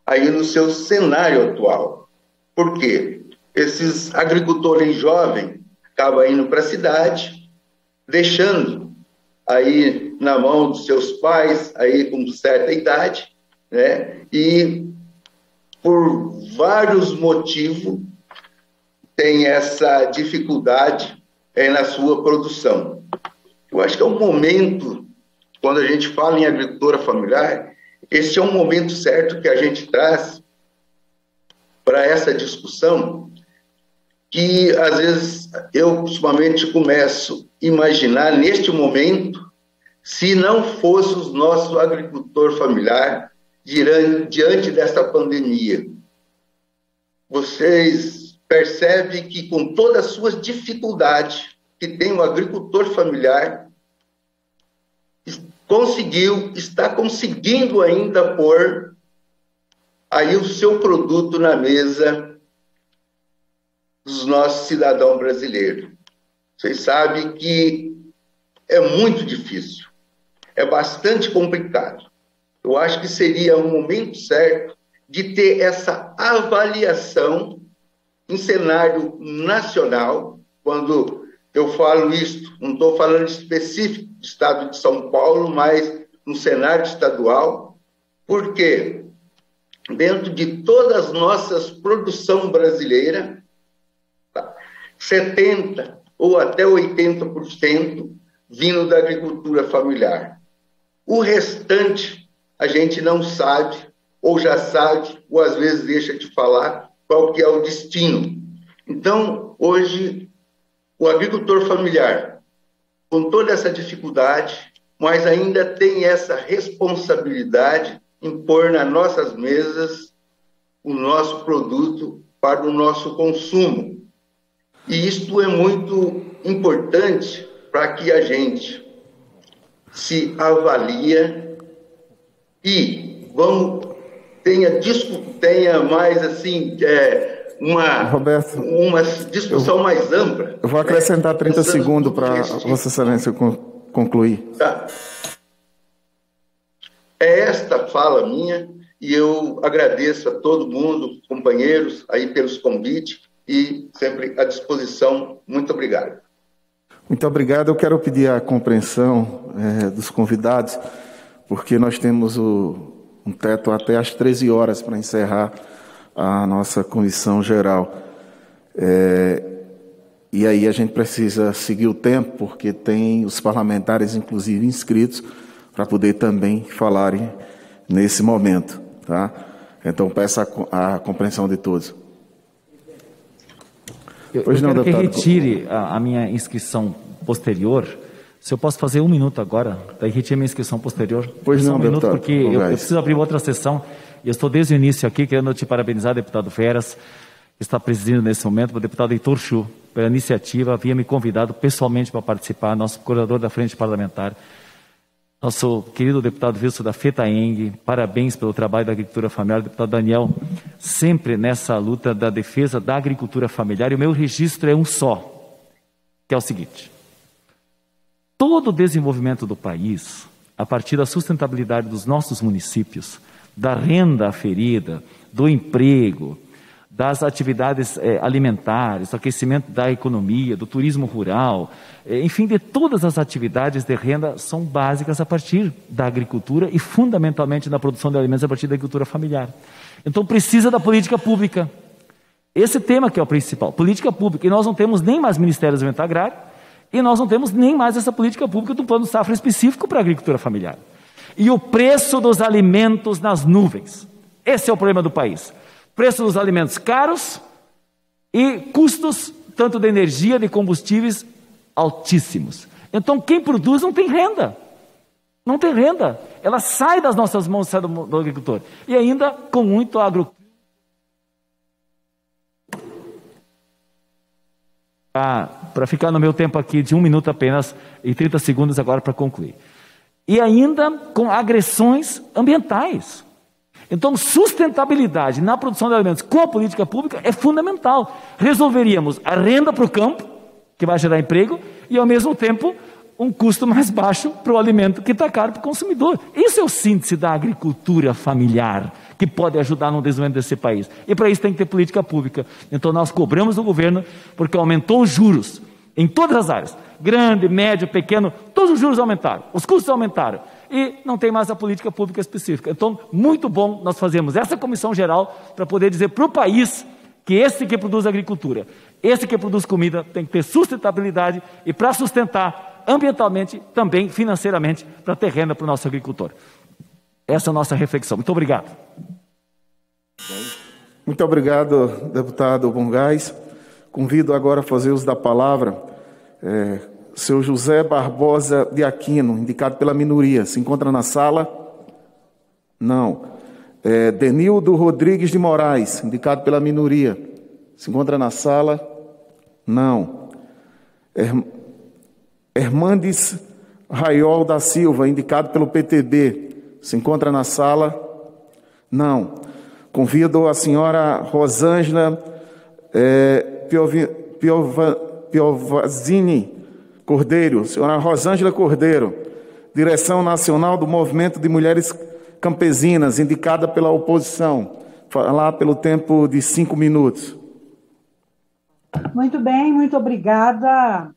aí no seu cenário atual. Por quê? Esses agricultores jovens acabam indo para a cidade, deixando aí na mão dos seus pais, aí com certa idade, né? E por vários motivos tem essa dificuldade aí na sua produção. Eu acho que é um momento, quando a gente fala em agricultura familiar, esse é um momento certo que a gente traz para essa discussão, que às vezes eu principalmente começo a imaginar neste momento, se não fosse o nosso agricultor familiar diante, diante dessa pandemia. Vocês percebem que com todas as suas dificuldades que tem o agricultor familiar, conseguiu, está conseguindo ainda pôr aí o seu produto na mesa dos nossos cidadãos brasileiros. Vocês sabem que é muito difícil, é bastante complicado. Eu acho que seria o momento certo de ter essa avaliação em cenário nacional. Quando eu falo isso, não estou falando específico do estado de São Paulo, mas no cenário estadual, porque dentro de todas as nossas produções brasileiras, setenta por cento ou até oitenta por cento vindo da agricultura familiar. O restante a gente não sabe, ou já sabe, ou às vezes deixa de falar qual que é o destino. Então, hoje, O agricultor familiar, com toda essa dificuldade, mas ainda tem essa responsabilidade em pôr nas nossas mesas o nosso produto para o nosso consumo. E isto é muito importante para que a gente se avalie e vamos, tenha, tenha mais assim, é, uma, Roberto, uma discussão eu, mais ampla. Eu vou acrescentar trinta é, segundos para Vossa Excelência concluir. Tá. É esta fala minha e eu agradeço a todo mundo, companheiros, aí pelos convites e sempre à disposição. Muito obrigado. Muito obrigado. Eu quero pedir a compreensão é, dos convidados, porque nós temos o, um teto até às treze horas para encerrar a nossa comissão geral. É, e aí a gente precisa seguir o tempo, porque tem os parlamentares, inclusive, inscritos para poder também falarem nesse momento. Tá? Então, peço a, a compreensão de todos. Eu, eu não, quero que retire a, a minha inscrição posterior. Se eu posso fazer um minuto agora, daí retire a minha inscrição posterior. Pois não, um deputado. Minuto porque eu, eu preciso abrir outra sessão. Eu estou desde o início aqui querendo te parabenizar, deputado Veras, que está presidindo nesse momento, o deputado Heitor Schuch, pela iniciativa, havia me convidado pessoalmente para participar, nosso coordenador da Frente Parlamentar, nosso querido deputado Wilson da FETAENG, parabéns pelo trabalho da agricultura familiar, deputado Daniel, sempre nessa luta da defesa da agricultura familiar. E o meu registro é um só, que é o seguinte: todo o desenvolvimento do país, a partir da sustentabilidade dos nossos municípios, da renda aferida, do emprego, das atividades eh, alimentares, do aquecimento da economia, do turismo rural, eh, enfim, de todas as atividades de renda são básicas a partir da agricultura e fundamentalmente na produção de alimentos a partir da agricultura familiar. Então precisa da política pública. Esse tema que é o principal, política pública. E nós não temos nem mais Ministério do Desenvolvimento Agrário e nós não temos nem mais essa política pública do plano safra específico para a agricultura familiar. E o preço dos alimentos nas nuvens. Esse é o problema do país. Preço dos alimentos caros e custos, tanto de energia, de combustíveis, altíssimos. Então, quem produz não tem renda. Não tem renda. Ela sai das nossas mãos, sai do, do agricultor. E ainda com muito agro... Ah, para ficar no meu tempo aqui de um minuto apenas e trinta segundos agora para concluir. E ainda com agressões ambientais. Então, sustentabilidade na produção de alimentos com a política pública é fundamental. Resolveríamos a renda para o campo, que vai gerar emprego, e, ao mesmo tempo, um custo mais baixo para o alimento que está caro para o consumidor. Isso é o síntese da agricultura familiar, que pode ajudar no desenvolvimento desse país. E, para isso, tem que ter política pública. Então, nós cobramos do governo, porque aumentou os juros em todas as áreas. Grande, médio, pequeno, todos os juros aumentaram, os custos aumentaram. E não tem mais a política pública específica. Então, muito bom nós fazemos essa comissão geral para poder dizer para o país que esse que produz agricultura, esse que produz comida, tem que ter sustentabilidade e para sustentar ambientalmente, também financeiramente, para ter renda para o nosso agricultor. Essa é a nossa reflexão. Muito obrigado. Muito obrigado, deputado Bohn Gass. Convido agora a fazer uso da palavra... É... Seu José Barbosa de Aquino, indicado pela minoria, se encontra na sala? Não. É, Denildo Rodrigues de Moraes, indicado pela minoria, se encontra na sala? Não. Hermandes Raiol da Silva, indicado pelo P T B, se encontra na sala? Não. Convido a senhora Rosângela é, Piovazini, Piova, Piova, Cordeiro, senhora Rosângela Cordeiro, direção nacional do Movimento de Mulheres Campesinas, indicada pela oposição. Falar pelo tempo de cinco minutos. Muito bem, muito obrigada,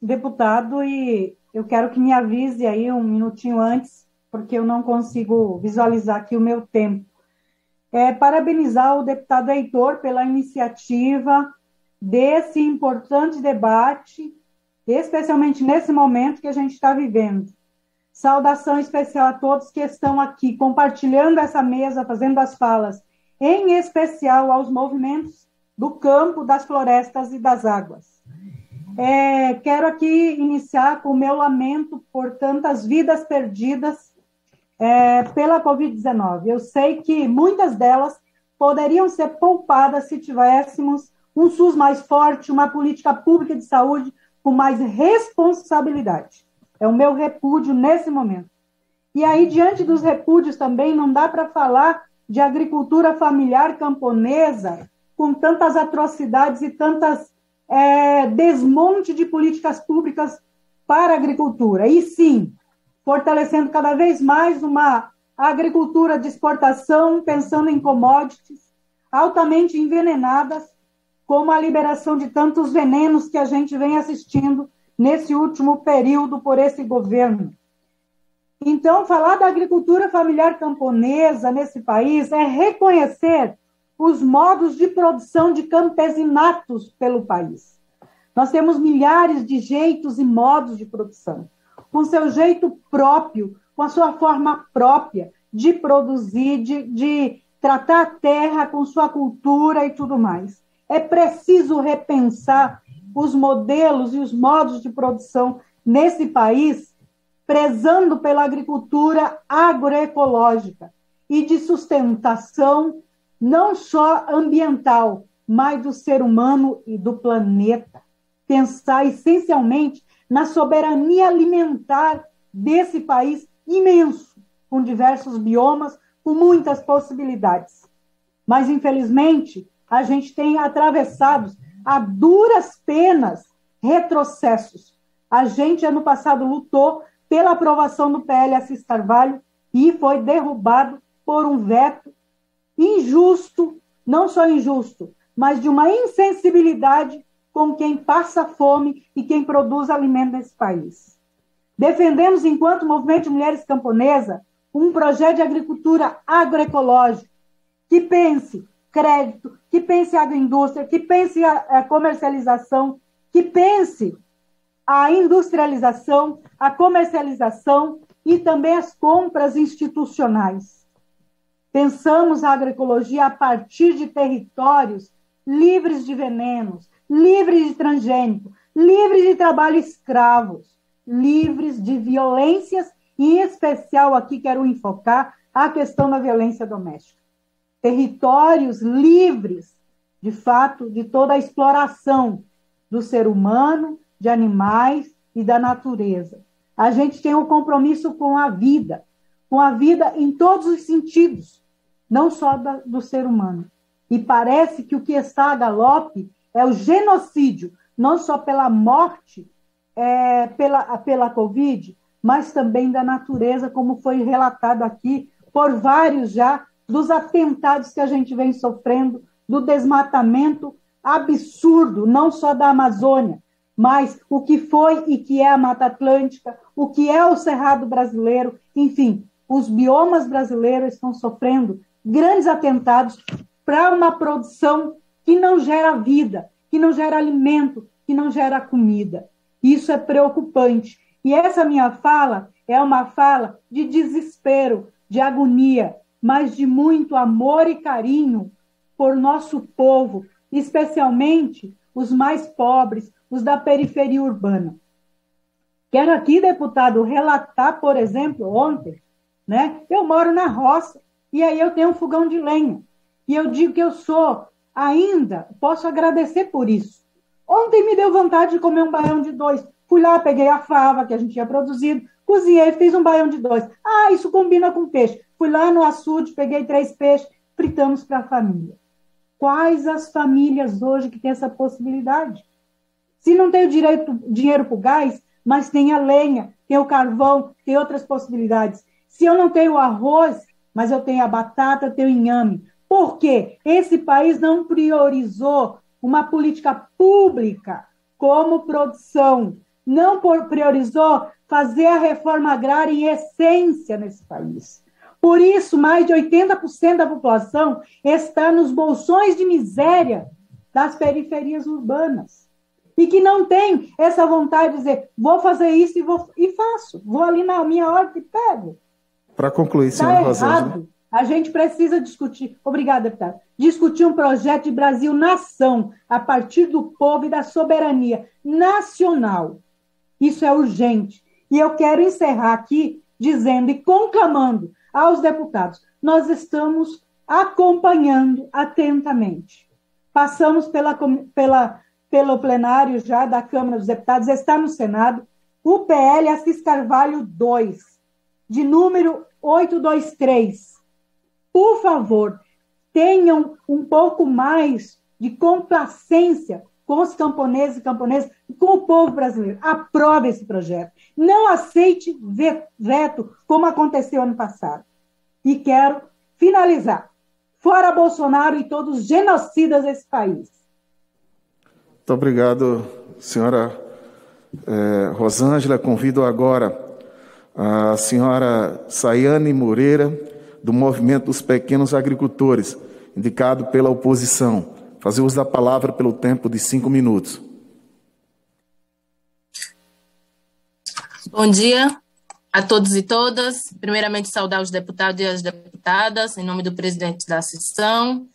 deputado, e eu quero que me avise aí um minutinho antes, porque eu não consigo visualizar aqui o meu tempo. É, parabenizar o deputado Heitor pela iniciativa desse importante debate, especialmente nesse momento que a gente está vivendo. Saudação especial a todos que estão aqui compartilhando essa mesa, fazendo as falas, em especial aos movimentos do campo, das florestas e das águas. É, quero aqui iniciar com o meu lamento por tantas vidas perdidas é, pela covid dezenove. Eu sei que muitas delas poderiam ser poupadas se tivéssemos um SUS mais forte, uma política pública de saúde com mais responsabilidade. É o meu repúdio nesse momento. E aí, diante dos repúdios também, não dá para falar de agricultura familiar camponesa com tantas atrocidades e tantas é, desmonte de políticas públicas para a agricultura. E sim, fortalecendo cada vez mais uma agricultura de exportação, pensando em commodities altamente envenenadas, como a liberação de tantos venenos que a gente vem assistindo nesse último período por esse governo. Então, falar da agricultura familiar camponesa nesse país é reconhecer os modos de produção de campesinatos pelo país. Nós temos milhares de jeitos e modos de produção, com seu jeito próprio, com a sua forma própria de produzir, de, de tratar a terra com sua cultura e tudo mais. É preciso repensar os modelos e os modos de produção nesse país, prezando pela agricultura agroecológica e de sustentação não só ambiental, mas do ser humano e do planeta. Pensar essencialmente na soberania alimentar desse país imenso, com diversos biomas, com muitas possibilidades. Mas, infelizmente, a gente tem atravessado a duras penas retrocessos. A gente, ano passado, lutou pela aprovação do P L Assis Carvalho e foi derrubado por um veto injusto, não só injusto, mas de uma insensibilidade com quem passa fome e quem produz alimento nesse país. Defendemos, enquanto Movimento de Mulheres Camponesa, um projeto de agricultura agroecológica que pense crédito, que pense a agroindústria, que pense a comercialização, que pense a industrialização, a comercialização e também as compras institucionais. Pensamos a agroecologia a partir de territórios livres de venenos, livres de transgênico, livres de trabalho escravo, livres de violências, e em especial aqui quero enfocar a questão da violência doméstica. Territórios livres, de fato, de toda a exploração do ser humano, de animais e da natureza. A gente tem um compromisso com a vida, com a vida em todos os sentidos, não só da, do ser humano. E parece que o que está a galope é o genocídio, não só pela morte, é, pela, pela Covid, mas também da natureza, como foi relatado aqui por vários já, dos atentados que a gente vem sofrendo, do desmatamento absurdo, não só da Amazônia, mas o que foi e que é a Mata Atlântica, o que é o Cerrado brasileiro, enfim, os biomas brasileiros estão sofrendo grandes atentados para uma produção que não gera vida, que não gera alimento, que não gera comida. Isso é preocupante. E essa minha fala é uma fala de desespero, de agonia, mas de muito amor e carinho por nosso povo, especialmente os mais pobres, os da periferia urbana. Quero aqui, deputado, relatar, por exemplo, ontem, né? Eu moro na roça e aí eu tenho um fogão de lenha. E eu digo que eu sou, ainda, posso agradecer por isso. Ontem me deu vontade de comer um baião de dois. Fui lá, peguei a fava que a gente tinha produzido, cozinhei, fiz um baião de dois. Ah, isso combina com peixe. Fui lá no açude, peguei três peixes, fritamos para a família. Quais as famílias hoje que têm essa possibilidade? Se não tem o direito, dinheiro para o gás, mas tem a lenha, tem o carvão, tem outras possibilidades. Se eu não tenho arroz, mas eu tenho a batata, tenho o inhame. Por quê? Esse país não priorizou uma política pública como produção. Não priorizou fazer a reforma agrária em essência nesse país. Por isso, mais de oitenta por cento da população está nos bolsões de miséria das periferias urbanas. E que não tem essa vontade de dizer, vou fazer isso e, vou, e faço. Vou ali na minha horta e pego. Para concluir, senhor Rosana. Está errado. A gente precisa discutir, obrigada, deputado, discutir um projeto de Brasil-nação a partir do povo e da soberania nacional. Isso é urgente. E eu quero encerrar aqui dizendo e conclamando aos deputados, nós estamos acompanhando atentamente. Passamos pela, pela, pelo plenário já da Câmara dos Deputados, está no Senado, o P L Assis Carvalho dois, de número oitocentos e vinte e três. Por favor, tenham um pouco mais de complacência com os camponeses e camponesas, com o povo brasileiro. Aprove esse projeto. Não aceite veto, como aconteceu ano passado. E quero finalizar. Fora Bolsonaro e todos os genocidas desse país. Muito obrigado, senhora eh, Rosângela. Convido agora a senhora Saiane Moreira, do Movimento dos Pequenos Agricultores, indicado pela oposição. Fazer uso da palavra pelo tempo de cinco minutos. Bom dia a todos e todas. Primeiramente, saudar os deputados e as deputadas, em nome do presidente da sessão,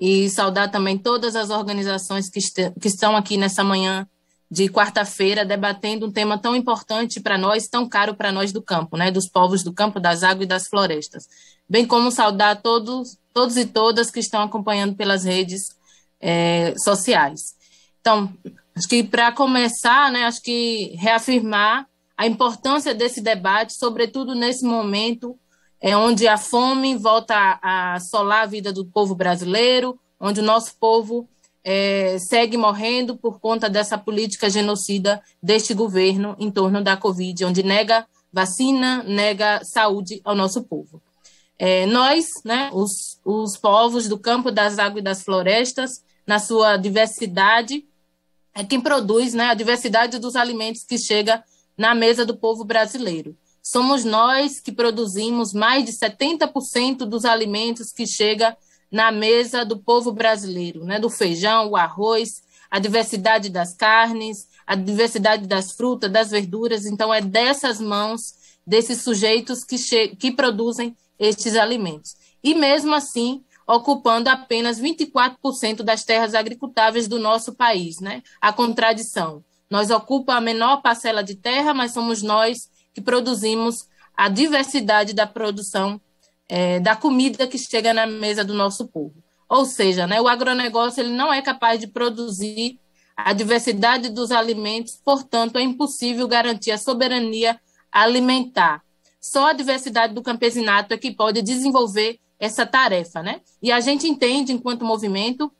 e saudar também todas as organizações que, que estão aqui nessa manhã de quarta-feira, debatendo um tema tão importante para nós, tão caro para nós do campo, né, dos povos do campo, das águas e das florestas. Bem como saudar todos, todos e todas que estão acompanhando pelas redes é, sociais. Então, acho que para começar, né, acho que reafirmar a importância desse debate, sobretudo nesse momento é, onde a fome volta a assolar a vida do povo brasileiro, onde o nosso povo É, segue morrendo por conta dessa política genocida deste governo em torno da Covid, onde nega vacina, nega saúde ao nosso povo. É, nós, né, os, os povos do campo, das águas e das florestas, na sua diversidade, é quem produz, né, a diversidade dos alimentos que chega na mesa do povo brasileiro. Somos nós que produzimos mais de setenta por cento dos alimentos que chega na mesa do povo brasileiro, né? Do feijão, o arroz, a diversidade das carnes, a diversidade das frutas, das verduras. Então, é dessas mãos, desses sujeitos que, que produzem estes alimentos. E, mesmo assim, ocupando apenas vinte e quatro por cento das terras agricultáveis do nosso país, né? A contradição. Nós ocupamos a menor parcela de terra, mas somos nós que produzimos a diversidade da produção É, da comida que chega na mesa do nosso povo. Ou seja, né, o agronegócio ele não é capaz de produzir a diversidade dos alimentos, portanto, é impossível garantir a soberania alimentar. Só a diversidade do campesinato é que pode desenvolver essa tarefa, né? E a gente entende, enquanto movimento,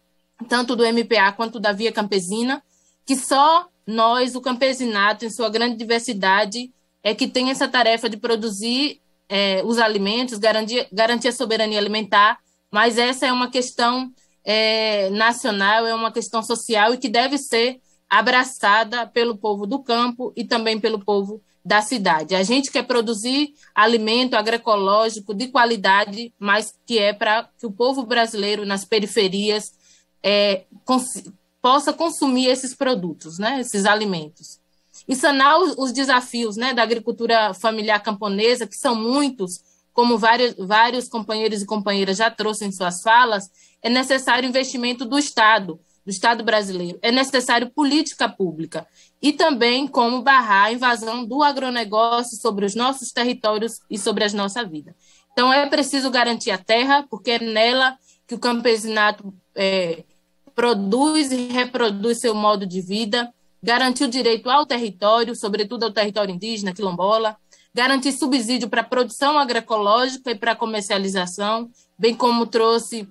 tanto do M P A quanto da Via Campesina, que só nós, o campesinato, em sua grande diversidade, é que tem essa tarefa de produzir É, os alimentos, garantir, garantir a soberania alimentar, mas essa é uma questão é, nacional, é uma questão social e que deve ser abraçada pelo povo do campo e também pelo povo da cidade. A gente quer produzir alimento agroecológico de qualidade, mas que é para que o povo brasileiro nas periferias é, cons- possa consumir esses produtos, né, esses alimentos. E sanar os desafios, né, da agricultura familiar camponesa, que são muitos, como vários, vários companheiros e companheiras já trouxeram em suas falas, é necessário investimento do Estado, do Estado brasileiro, é necessário política pública e também como barrar a invasão do agronegócio sobre os nossos territórios e sobre as nossas vidas. Então é preciso garantir a terra, porque é nela que o campesinato é, produz e reproduz seu modo de vida, garantir o direito ao território, sobretudo ao território indígena, quilombola, garantir subsídio para a produção agroecológica e para a comercialização, bem como trouxe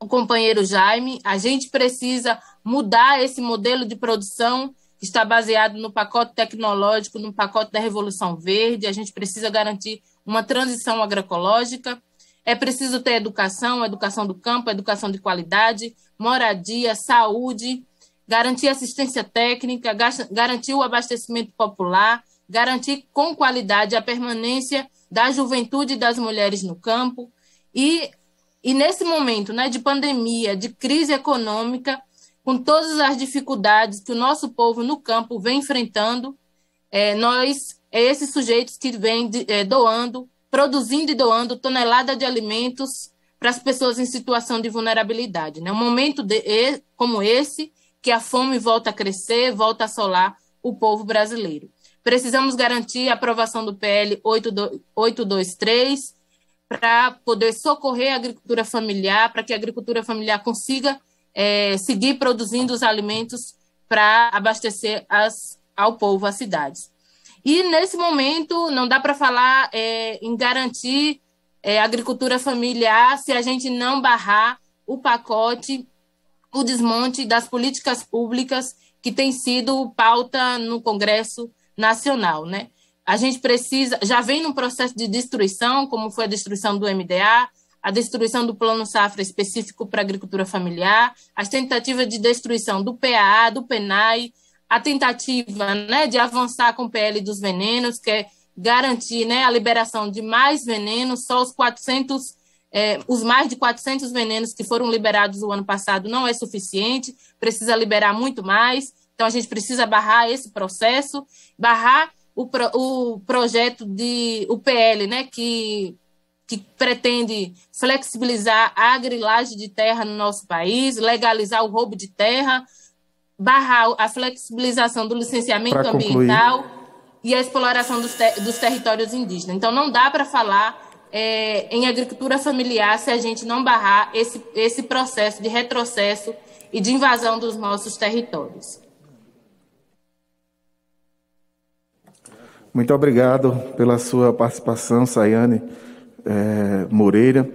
o companheiro Jaime, a gente precisa mudar esse modelo de produção que está baseado no pacote tecnológico, no pacote da Revolução Verde, a gente precisa garantir uma transição agroecológica, é preciso ter educação, educação do campo, educação de qualidade, moradia, saúde, garantir assistência técnica, garantir o abastecimento popular, garantir com qualidade a permanência da juventude e das mulheres no campo. E, e nesse momento, né, de pandemia, de crise econômica, com todas as dificuldades que o nosso povo no campo vem enfrentando, é, nós, é esses sujeitos que vêm é, doando produzindo e doando tonelada de alimentos para as pessoas em situação de vulnerabilidade. Né? Um momento de, como esse, que a fome volta a crescer, volta a assolar o povo brasileiro. Precisamos garantir a aprovação do P L oitocentos e vinte e três para poder socorrer a agricultura familiar, para que a agricultura familiar consiga é, seguir produzindo os alimentos para abastecer as, ao povo, as cidades. E, nesse momento, não dá para falar é, em garantir é, agricultura familiar se a gente não barrar o pacote, o desmonte das políticas públicas que tem sido pauta no Congresso Nacional. Né? A gente precisa, já vem num processo de destruição, como foi a destruição do M D A, a destruição do Plano Safra específico para a agricultura familiar, as tentativas de destruição do P A A, do P N A E, a tentativa, né, de avançar com o P L dos venenos, que é garantir, né, a liberação de mais venenos, só os quatrocentos, eh, os mais de quatrocentos venenos que foram liberados o ano passado não é suficiente, precisa liberar muito mais, então a gente precisa barrar esse processo, barrar o, pro, o projeto de o P L, né, que, que pretende flexibilizar a agrilagem de terra no nosso país, legalizar o roubo de terra, barrar a flexibilização do licenciamento ambiental e a exploração dos, ter dos territórios indígenas. Então, não dá para falar é, em agricultura familiar se a gente não barrar esse, esse processo de retrocesso e de invasão dos nossos territórios. Muito obrigado pela sua participação, Sayane é, Moreira.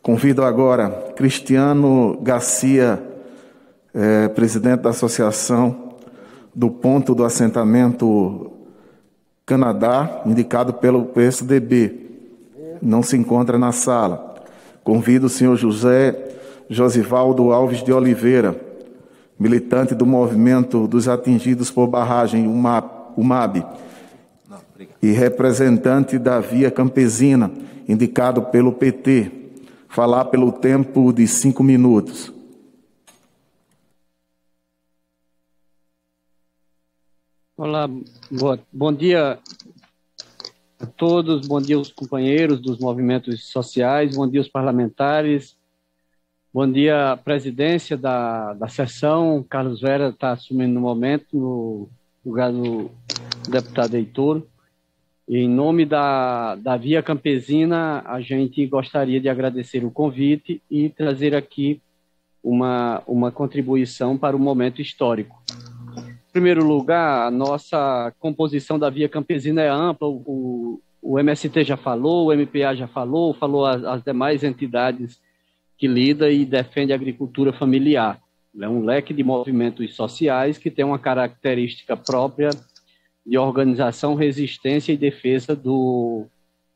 Convido agora Cristiano Garcia, É, presidente da Associação do Ponto do Assentamento Canadá, indicado pelo P S D B, não se encontra na sala. Convido o senhor José Josivaldo Alves de Oliveira, militante do Movimento dos Atingidos por Barragem, U M A B, não, e representante da Via Campesina, indicado pelo P T, falar pelo tempo de cinco minutos. Olá, boa, bom dia a todos, bom dia aos companheiros dos movimentos sociais, bom dia aos parlamentares, bom dia à presidência da, da sessão, Carlos Veras está assumindo no momento, no lugar do deputado Heitor. E em nome da, da Via Campesina, a gente gostaria de agradecer o convite e trazer aqui uma, uma contribuição para o momento histórico. Em primeiro lugar, a nossa composição da Via Campesina é ampla, o, o M S T já falou, o M P A já falou, falou as, as demais entidades que lidam e defendem a agricultura familiar. É um leque de movimentos sociais que tem uma característica própria de organização, resistência e defesa do,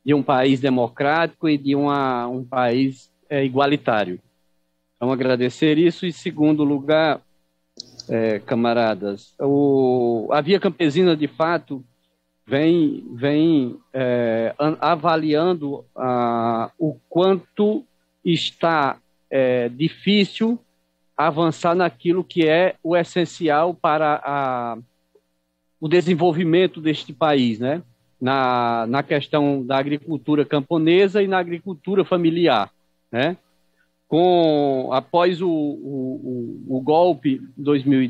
de um país democrático e de uma, um país é, igualitário. Então, agradecer isso. E, segundo lugar, É, camaradas, o, a Via Campesina, de fato, vem, vem é, avaliando ah, o quanto está é, difícil avançar naquilo que é o essencial para a, o desenvolvimento deste país, né? na, na questão da agricultura camponesa e na agricultura familiar, né? Com, após o, o, o golpe de dois mil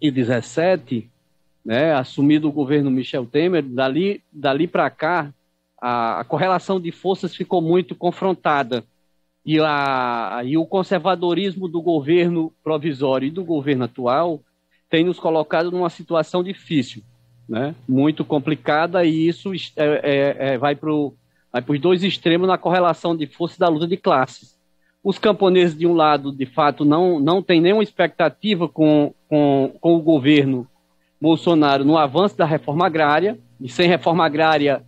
e dezessete, né, assumido o governo Michel Temer, dali, dali para cá, a, a correlação de forças ficou muito confrontada. E, a, e o conservadorismo do governo provisório e do governo atual tem nos colocado numa situação difícil, né, muito complicada, e isso é, é, vai para os dois extremos na correlação de forças da luta de classes. Os camponeses, de um lado, de fato, não, não têm nenhuma expectativa com, com, com o governo Bolsonaro no avanço da reforma agrária, e sem reforma agrária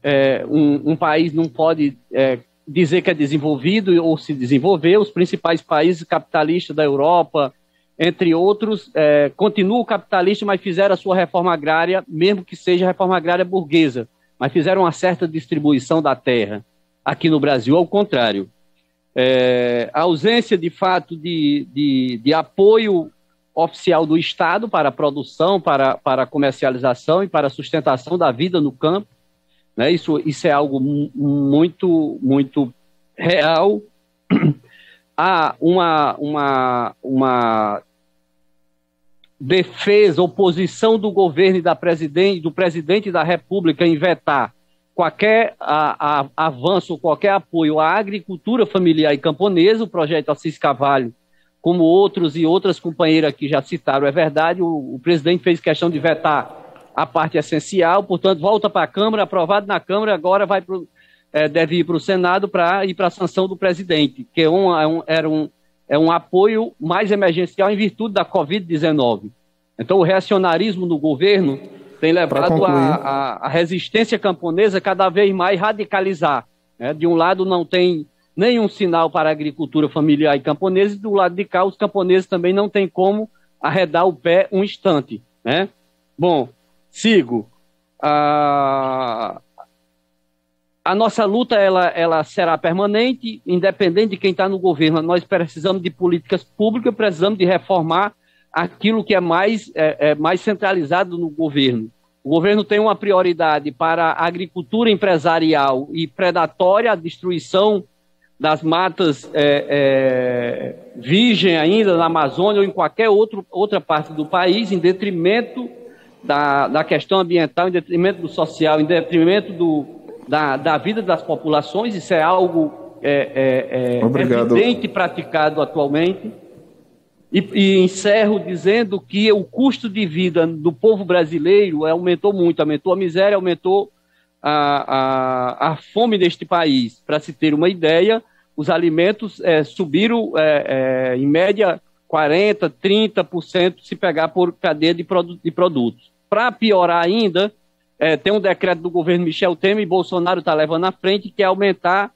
é, um, um país não pode é, dizer que é desenvolvido ou se desenvolver. Os principais países capitalistas da Europa, entre outros, é, continuam capitalistas, mas fizeram a sua reforma agrária, mesmo que seja reforma agrária burguesa, mas fizeram uma certa distribuição da terra. Aqui no Brasil, ao contrário. É, a ausência, de fato, de, de, de apoio oficial do Estado para a produção, para, para a comercialização e para a sustentação da vida no campo, né? Isso, isso é algo muito, muito real. Há uma, uma, uma defesa, oposição do governo e da presidente, do presidente da República em vetar qualquer a, a, avanço, qualquer apoio à agricultura familiar e camponesa, o projeto Assis Carvalho, como outros e outras companheiras que já citaram, é verdade, o, o presidente fez questão de vetar a parte essencial, portanto, volta para a Câmara, aprovado na Câmara, agora vai pro, é, deve ir para o Senado para ir para a sanção do presidente, que é um, é um, era um, é um apoio mais emergencial em virtude da covid dezenove. Então, o reacionarismo no governo tem levado a, a, a resistência camponesa cada vez mais radicalizar. Né? De um lado, não tem nenhum sinal para a agricultura familiar e camponesa, e do lado de cá, os camponeses também não têm como arredar o pé um instante. Né? Bom, sigo. A, a nossa luta ela, ela será permanente, independente de quem está no governo. Nós precisamos de políticas públicas, precisamos de reformar aquilo que é mais, é, é mais centralizado no governo. O governo tem uma prioridade para a agricultura empresarial e predatória, a destruição das matas é, é, virgem ainda na Amazônia ou em qualquer outro, outra parte do país, em detrimento da, da questão ambiental, em detrimento do social, em detrimento do, da, da vida das populações. Isso é algo é, é, é, evidente e praticado atualmente. E, e encerro dizendo que o custo de vida do povo brasileiro aumentou muito, aumentou a miséria, aumentou a, a, a fome neste país. Para se ter uma ideia, os alimentos é, subiram é, é, em média quarenta, trinta por cento se pegar por cadeia de, produ de produtos. Para piorar ainda, é, tem um decreto do governo Michel Temer e Bolsonaro está levando à frente, que é aumentar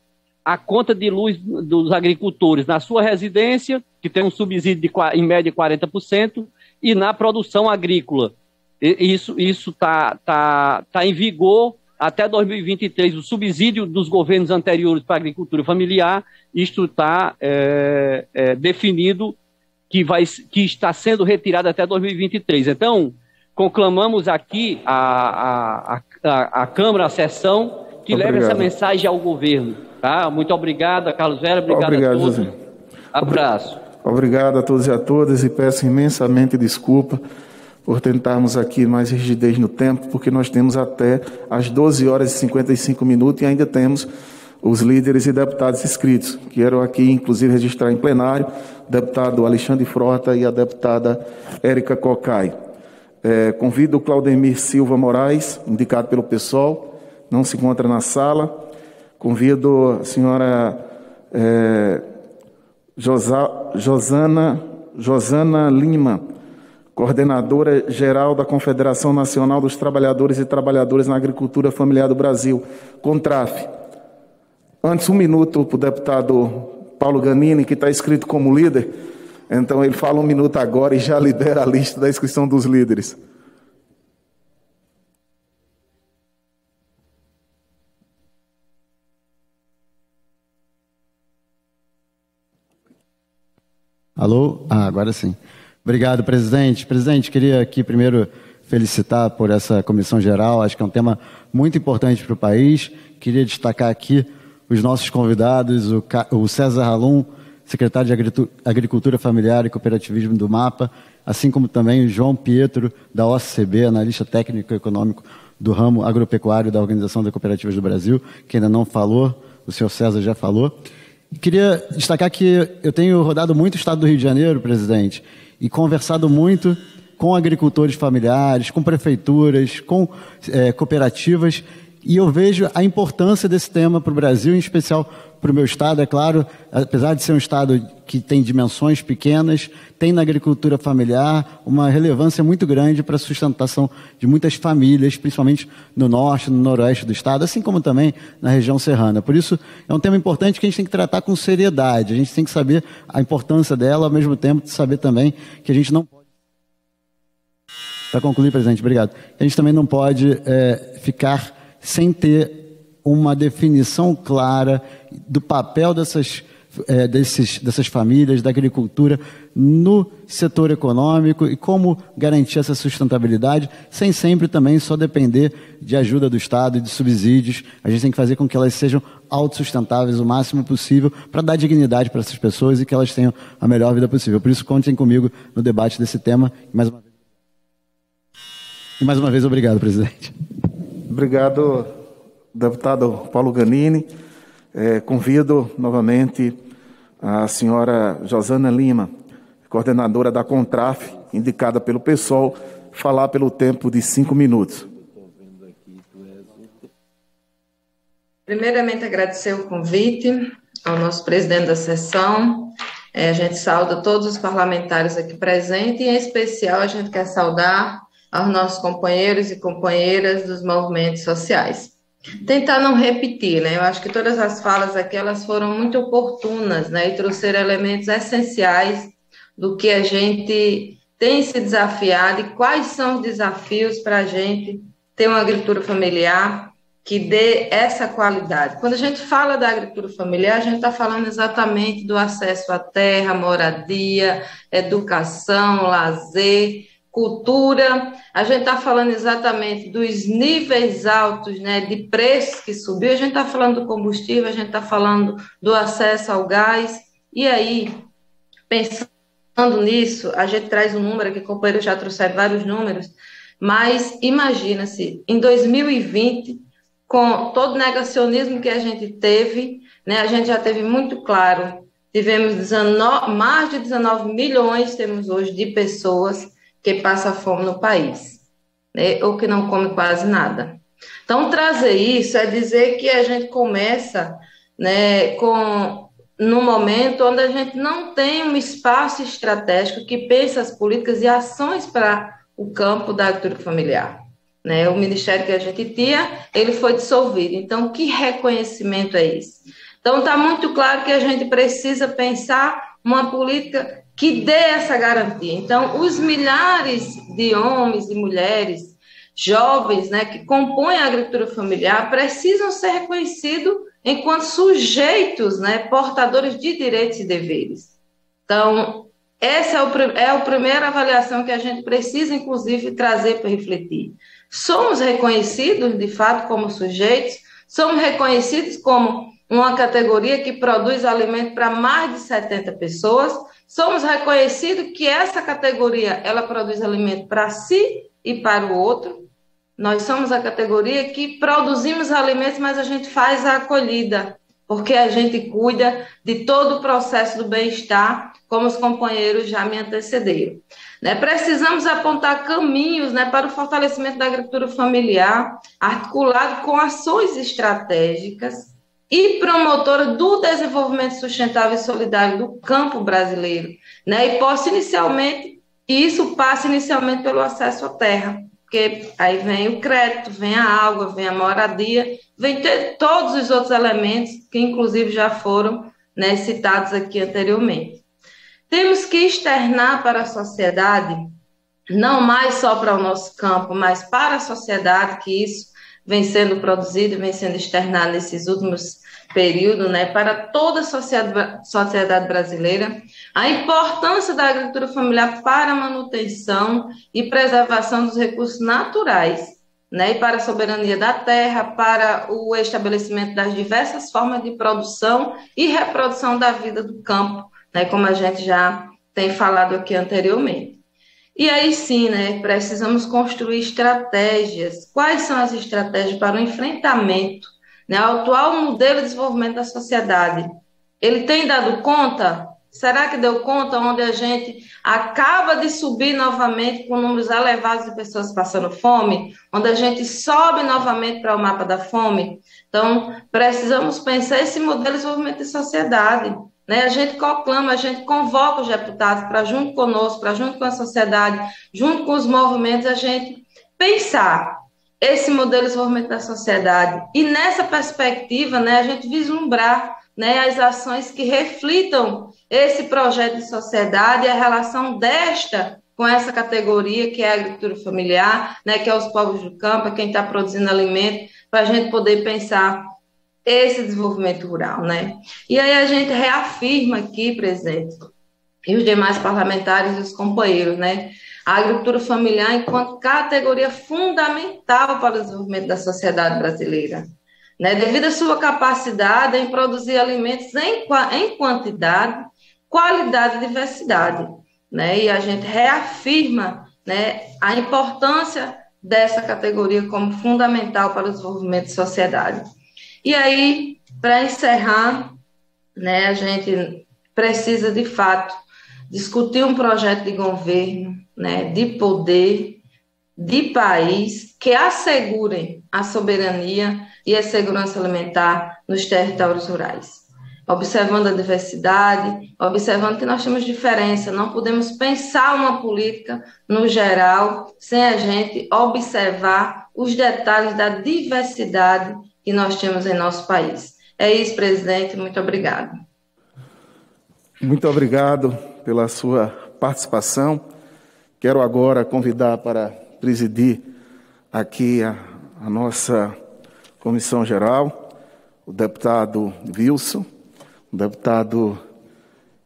a conta de luz dos agricultores na sua residência, que tem um subsídio de, em média, quarenta por cento, e na produção agrícola. Isso isso tá, tá, tá em vigor até dois mil e vinte e três, o subsídio dos governos anteriores para a agricultura familiar. Isto está é, é, definido que, vai, que está sendo retirado até dois mil e vinte e três. Então, conclamamos aqui a, a, a, a Câmara, a sessão, que leve essa mensagem ao governo. Tá? Muito obrigado, Carlos Veras. Obrigado, obrigado a todos. José. Abraço. Obrigado a todos e a todas, e peço imensamente desculpa por tentarmos aqui mais rigidez no tempo, porque nós temos até às doze horas e cinquenta e cinco minutos e ainda temos os líderes e deputados inscritos. Quero aqui, inclusive, registrar em plenário o deputado Alexandre Frota e a deputada Érica Cocai. É, convido o Claudemir Silva Moraes, indicado pelo PSOL, não se encontra na sala. Convido a senhora é, Josa, Josana, Josana Lima, coordenadora geral da Confederação Nacional dos Trabalhadores e Trabalhadoras na Agricultura Familiar do Brasil, CONTRAF. Antes, um minuto para o deputado Paulo Ganini, que está inscrito como líder. Então, ele fala um minuto agora e já lidera a lista da inscrição dos líderes. Alô? Ah, agora sim. Obrigado, presidente. Presidente, queria aqui primeiro felicitar por essa comissão geral, acho que é um tema muito importante para o país. Queria destacar aqui os nossos convidados, o César Halum, secretário de Agricultura Familiar e Cooperativismo do MAPA, assim como também o João Pietro, da O C B, analista técnico e econômico do ramo agropecuário da Organização das Cooperativas do Brasil, que ainda não falou, o senhor César já falou. Queria destacar que eu tenho rodado muito o estado do Rio de Janeiro, presidente, e conversado muito com agricultores familiares, com prefeituras, com é, cooperativas, e eu vejo a importância desse tema para o Brasil, em especial para o meu estado, é claro, apesar de ser um estado que tem dimensões pequenas, tem na agricultura familiar uma relevância muito grande para a sustentação de muitas famílias, principalmente no norte, no noroeste do estado, assim como também na região serrana. Por isso, é um tema importante que a gente tem que tratar com seriedade, a gente tem que saber a importância dela, ao mesmo tempo de saber também que a gente não pode... Para concluir, presidente, obrigado. A gente também não pode é, ficar... sem ter uma definição clara do papel dessas é, desses, dessas famílias, da agricultura no setor econômico e como garantir essa sustentabilidade sem sempre também só depender de ajuda do Estado e de subsídios. A gente tem que fazer com que elas sejam autossustentáveis o máximo possível para dar dignidade para essas pessoas e que elas tenham a melhor vida possível. Por isso, contem comigo no debate desse tema. E mais uma vez, e mais uma vez obrigado, presidente. Obrigado, deputado Paulo Ganini. É, convido novamente a senhora Josana Lima, coordenadora da CONTRAF, indicada pelo PSOL, falar pelo tempo de cinco minutos. Primeiramente, agradecer o convite ao nosso presidente da sessão. É, a gente sauda todos os parlamentares aqui presentes e, em especial, a gente quer saudar aos nossos companheiros e companheiras dos movimentos sociais. Tentar não repetir, né? Eu acho que todas as falas aqui elas foram muito oportunas, né? E trouxeram elementos essenciais do que a gente tem se desafiado e quais são os desafios para a gente ter uma agricultura familiar que dê essa qualidade. Quando a gente fala da agricultura familiar, a gente está falando exatamente do acesso à terra, moradia, educação, lazer, cultura. A gente está falando exatamente dos níveis altos, né, de preços que subiu, a gente está falando do combustível, a gente está falando do acesso ao gás, e aí, pensando nisso, a gente traz um número, que o companheiro já trouxe vários números, mas imagina-se, em dois mil e vinte, com todo o negacionismo que a gente teve, né, a gente já teve muito claro, tivemos dezenove, mais de dezenove milhões, temos hoje, de pessoas que passa fome no país, né, ou que não come quase nada. Então, trazer isso é dizer que a gente começa, né, com, num momento onde a gente não tem um espaço estratégico que pensa as políticas e ações para o campo da agricultura familiar, né? O ministério que a gente tinha, ele foi dissolvido. Então, que reconhecimento é esse? Então, está muito claro que a gente precisa pensar uma política que dê essa garantia. Então, os milhares de homens e mulheres jovens, né, que compõem a agricultura familiar precisam ser reconhecidos enquanto sujeitos, né, portadores de direitos e deveres. Então, essa é, o, é a primeira avaliação que a gente precisa, inclusive, trazer para refletir. Somos reconhecidos, de fato, como sujeitos? Somos reconhecidos como uma categoria que produz alimento para mais de setenta pessoas? Somos reconhecidos que essa categoria, ela produz alimento para si e para o outro. Nós somos a categoria que produzimos alimentos, mas a gente faz a acolhida, porque a gente cuida de todo o processo do bem-estar, como os companheiros já me antecederam. Né? Precisamos apontar caminhos, né, para o fortalecimento da agricultura familiar, articulado com ações estratégicas, e promotora do desenvolvimento sustentável e solidário do campo brasileiro, né? E posso inicialmente, e isso passa inicialmente pelo acesso à terra, porque aí vem o crédito, vem a água, vem a moradia, vem ter todos os outros elementos que inclusive já foram, né, citados aqui anteriormente. Temos que externar para a sociedade, não mais só para o nosso campo, mas para a sociedade, que isso vem sendo produzido, vem sendo externado nesses últimos períodos, né, para toda a sociedade, sociedade brasileira, a importância da agricultura familiar para a manutenção e preservação dos recursos naturais, né, e para a soberania da terra, para o estabelecimento das diversas formas de produção e reprodução da vida do campo, né, como a gente já tem falado aqui anteriormente. E aí sim, né, precisamos construir estratégias. Quais são as estratégias para o enfrentamento, né, ao atual modelo de desenvolvimento da sociedade? Ele tem dado conta? Será que deu conta, onde a gente acaba de subir novamente com números elevados de pessoas passando fome? Onde a gente sobe novamente para o mapa da fome? Então, precisamos pensar esse modelo de desenvolvimento da sociedade. A gente conclama, a gente convoca os deputados para junto conosco, para junto com a sociedade, junto com os movimentos, a gente pensar esse modelo de desenvolvimento da sociedade e nessa perspectiva, né, a gente vislumbrar, né, as ações que reflitam esse projeto de sociedade e a relação desta com essa categoria que é a agricultura familiar, né, que é os povos do campo, é quem está produzindo alimento, para a gente poder pensar esse desenvolvimento rural, né? E aí a gente reafirma aqui, presidente, e os demais parlamentares e os companheiros, né? A agricultura familiar enquanto categoria fundamental para o desenvolvimento da sociedade brasileira, né? Devido à sua capacidade em produzir alimentos em, em quantidade, qualidade e diversidade, né? E a gente reafirma, né, a importância dessa categoria como fundamental para o desenvolvimento da sociedade. E aí, para encerrar, né, a gente precisa, de fato, discutir um projeto de governo, né, de poder, de país, que assegurem a soberania e a segurança alimentar nos territórios rurais. Observando a diversidade, observando que nós temos diferença, não podemos pensar uma política no geral sem a gente observar os detalhes da diversidade que nós temos em nosso país. É isso, presidente, muito obrigado. Muito obrigado pela sua participação. Quero agora convidar para presidir aqui a, a nossa comissão geral, o deputado Wilson, um deputado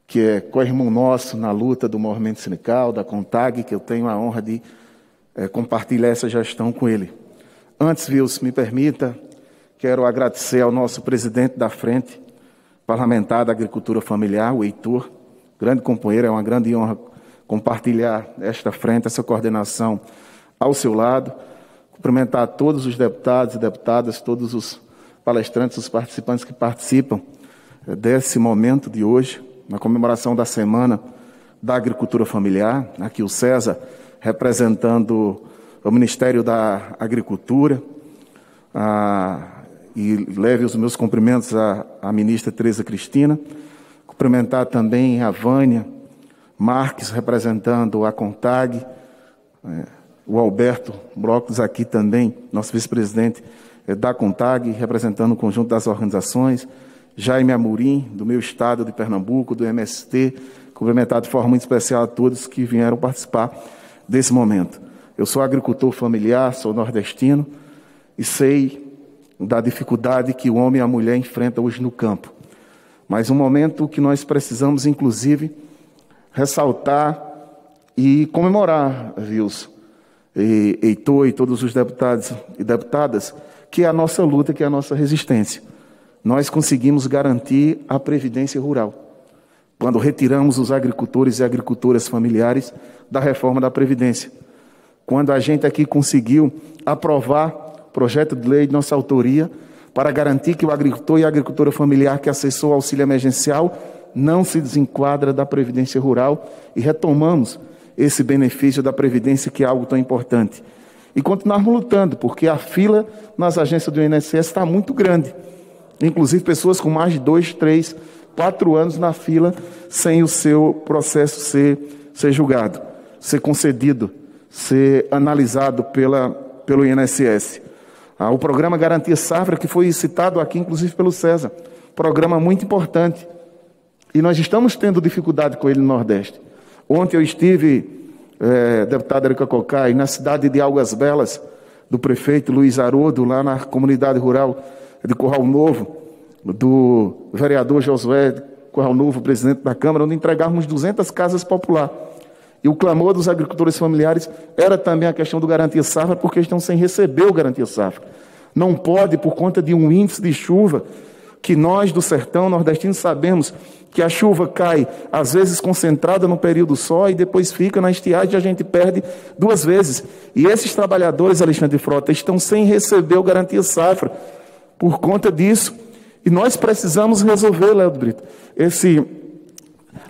que é co-irmão nosso na luta do movimento sindical, da CONTAG, que eu tenho a honra de é, compartilhar essa gestão com ele. Antes, Wilson, me permita, quero agradecer ao nosso presidente da Frente Parlamentar da Agricultura Familiar, o Heitor, grande companheiro, é uma grande honra compartilhar esta frente, essa coordenação ao seu lado, cumprimentar todos os deputados e deputadas, todos os palestrantes, os participantes que participam desse momento de hoje, na comemoração da Semana da Agricultura Familiar, aqui o César, representando o Ministério da Agricultura, a, e leve os meus cumprimentos à, à ministra Tereza Cristina, cumprimentar também a Vânia Marques, representando a CONTAG, é, o Alberto Broch, aqui também, nosso vice-presidente é, da CONTAG, representando o conjunto das organizações, Jaime Amorim, do meu estado de Pernambuco, do M S T, cumprimentar de forma muito especial a todos que vieram participar desse momento. Eu sou agricultor familiar, sou nordestino e sei da dificuldade que o homem e a mulher enfrentam hoje no campo. Mas um momento que nós precisamos, inclusive, ressaltar e comemorar, Wilson, e Heitor e todos os deputados e deputadas, que é a nossa luta, que é a nossa resistência. Nós conseguimos garantir a previdência rural, quando retiramos os agricultores e agricultoras familiares da reforma da Previdência. Quando a gente aqui conseguiu aprovar projeto de lei de nossa autoria para garantir que o agricultor e a agricultora familiar que acessou o auxílio emergencial não se desenquadra da Previdência Rural e retomamos esse benefício da Previdência, que é algo tão importante. E continuarmos lutando, porque a fila nas agências do I N S S está muito grande. Inclusive pessoas com mais de dois, três, quatro anos na fila sem o seu processo ser, ser julgado, ser concedido, ser analisado pela, pelo I N S S. Ah, o programa Garantia Safra, que foi citado aqui, inclusive pelo César, programa muito importante. E nós estamos tendo dificuldade com ele no Nordeste. Ontem eu estive, é, deputada Erika Cocai, na cidade de Algas Belas, do prefeito Luiz Haroldo, lá na comunidade rural de Curral Novo, do vereador Josué Curral Novo, presidente da Câmara, onde entregávamos duzentas casas populares. E o clamor dos agricultores familiares era também a questão do Garantia Safra, porque estão sem receber o Garantia Safra. Não pode, por conta de um índice de chuva, que nós do sertão nordestino sabemos que a chuva cai, às vezes concentrada no período só, e depois fica na estiagem e a gente perde duas vezes. E esses trabalhadores, Alexandre Frota, estão sem receber o Garantia Safra, por conta disso, e nós precisamos resolver, Léo Brito, esse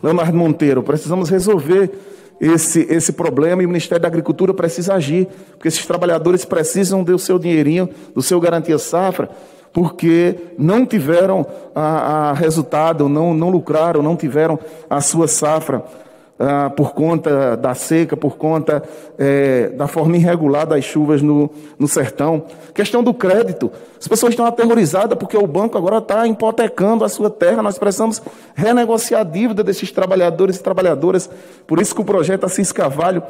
Leonardo Monteiro, precisamos resolver esse, esse problema, e o Ministério da Agricultura precisa agir, porque esses trabalhadores precisam do seu dinheirinho, do seu Garantia Safra, porque não tiveram a, a resultado, não, não lucraram, não tiveram a sua safra ah, por conta da seca, por conta eh, da forma irregular das chuvas no, no sertão. Questão do crédito, as pessoas estão aterrorizadas porque o banco agora está hipotecando a sua terra, nós precisamos renegociar a dívida desses trabalhadores e trabalhadoras, por isso que o projeto Assis Carvalho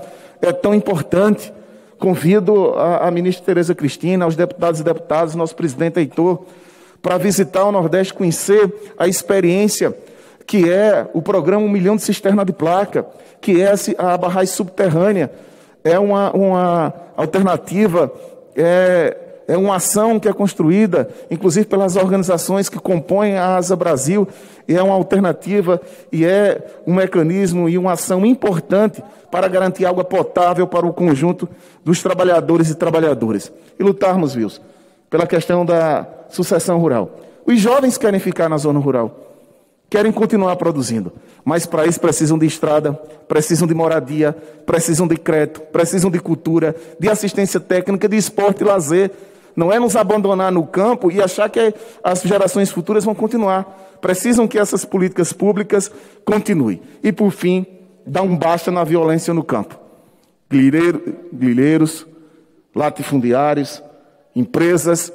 é tão importante. Convido a, a ministra Tereza Cristina, aos deputados e deputadas, nosso presidente Heitor, para visitar o Nordeste, conhecer a experiência que é o programa Um Milhão de Cisterna de Placa, que é a barragem subterrânea. É uma, uma alternativa, é, é uma ação que é construída, inclusive pelas organizações que compõem a ASA Brasil, e é uma alternativa e é um mecanismo e uma ação importante para garantir água potável para o conjunto dos trabalhadores e trabalhadoras. E lutarmos, Wilson, pela questão da sucessão rural. Os jovens querem ficar na zona rural, querem continuar produzindo, mas para isso precisam de estrada, precisam de moradia, precisam de crédito, precisam de cultura, de assistência técnica, de esporte e lazer. Não é nos abandonar no campo e achar que as gerações futuras vão continuar. Precisam que essas políticas públicas continuem. E, por fim, dar um basta na violência no campo. Grileiros, latifundiários, empresas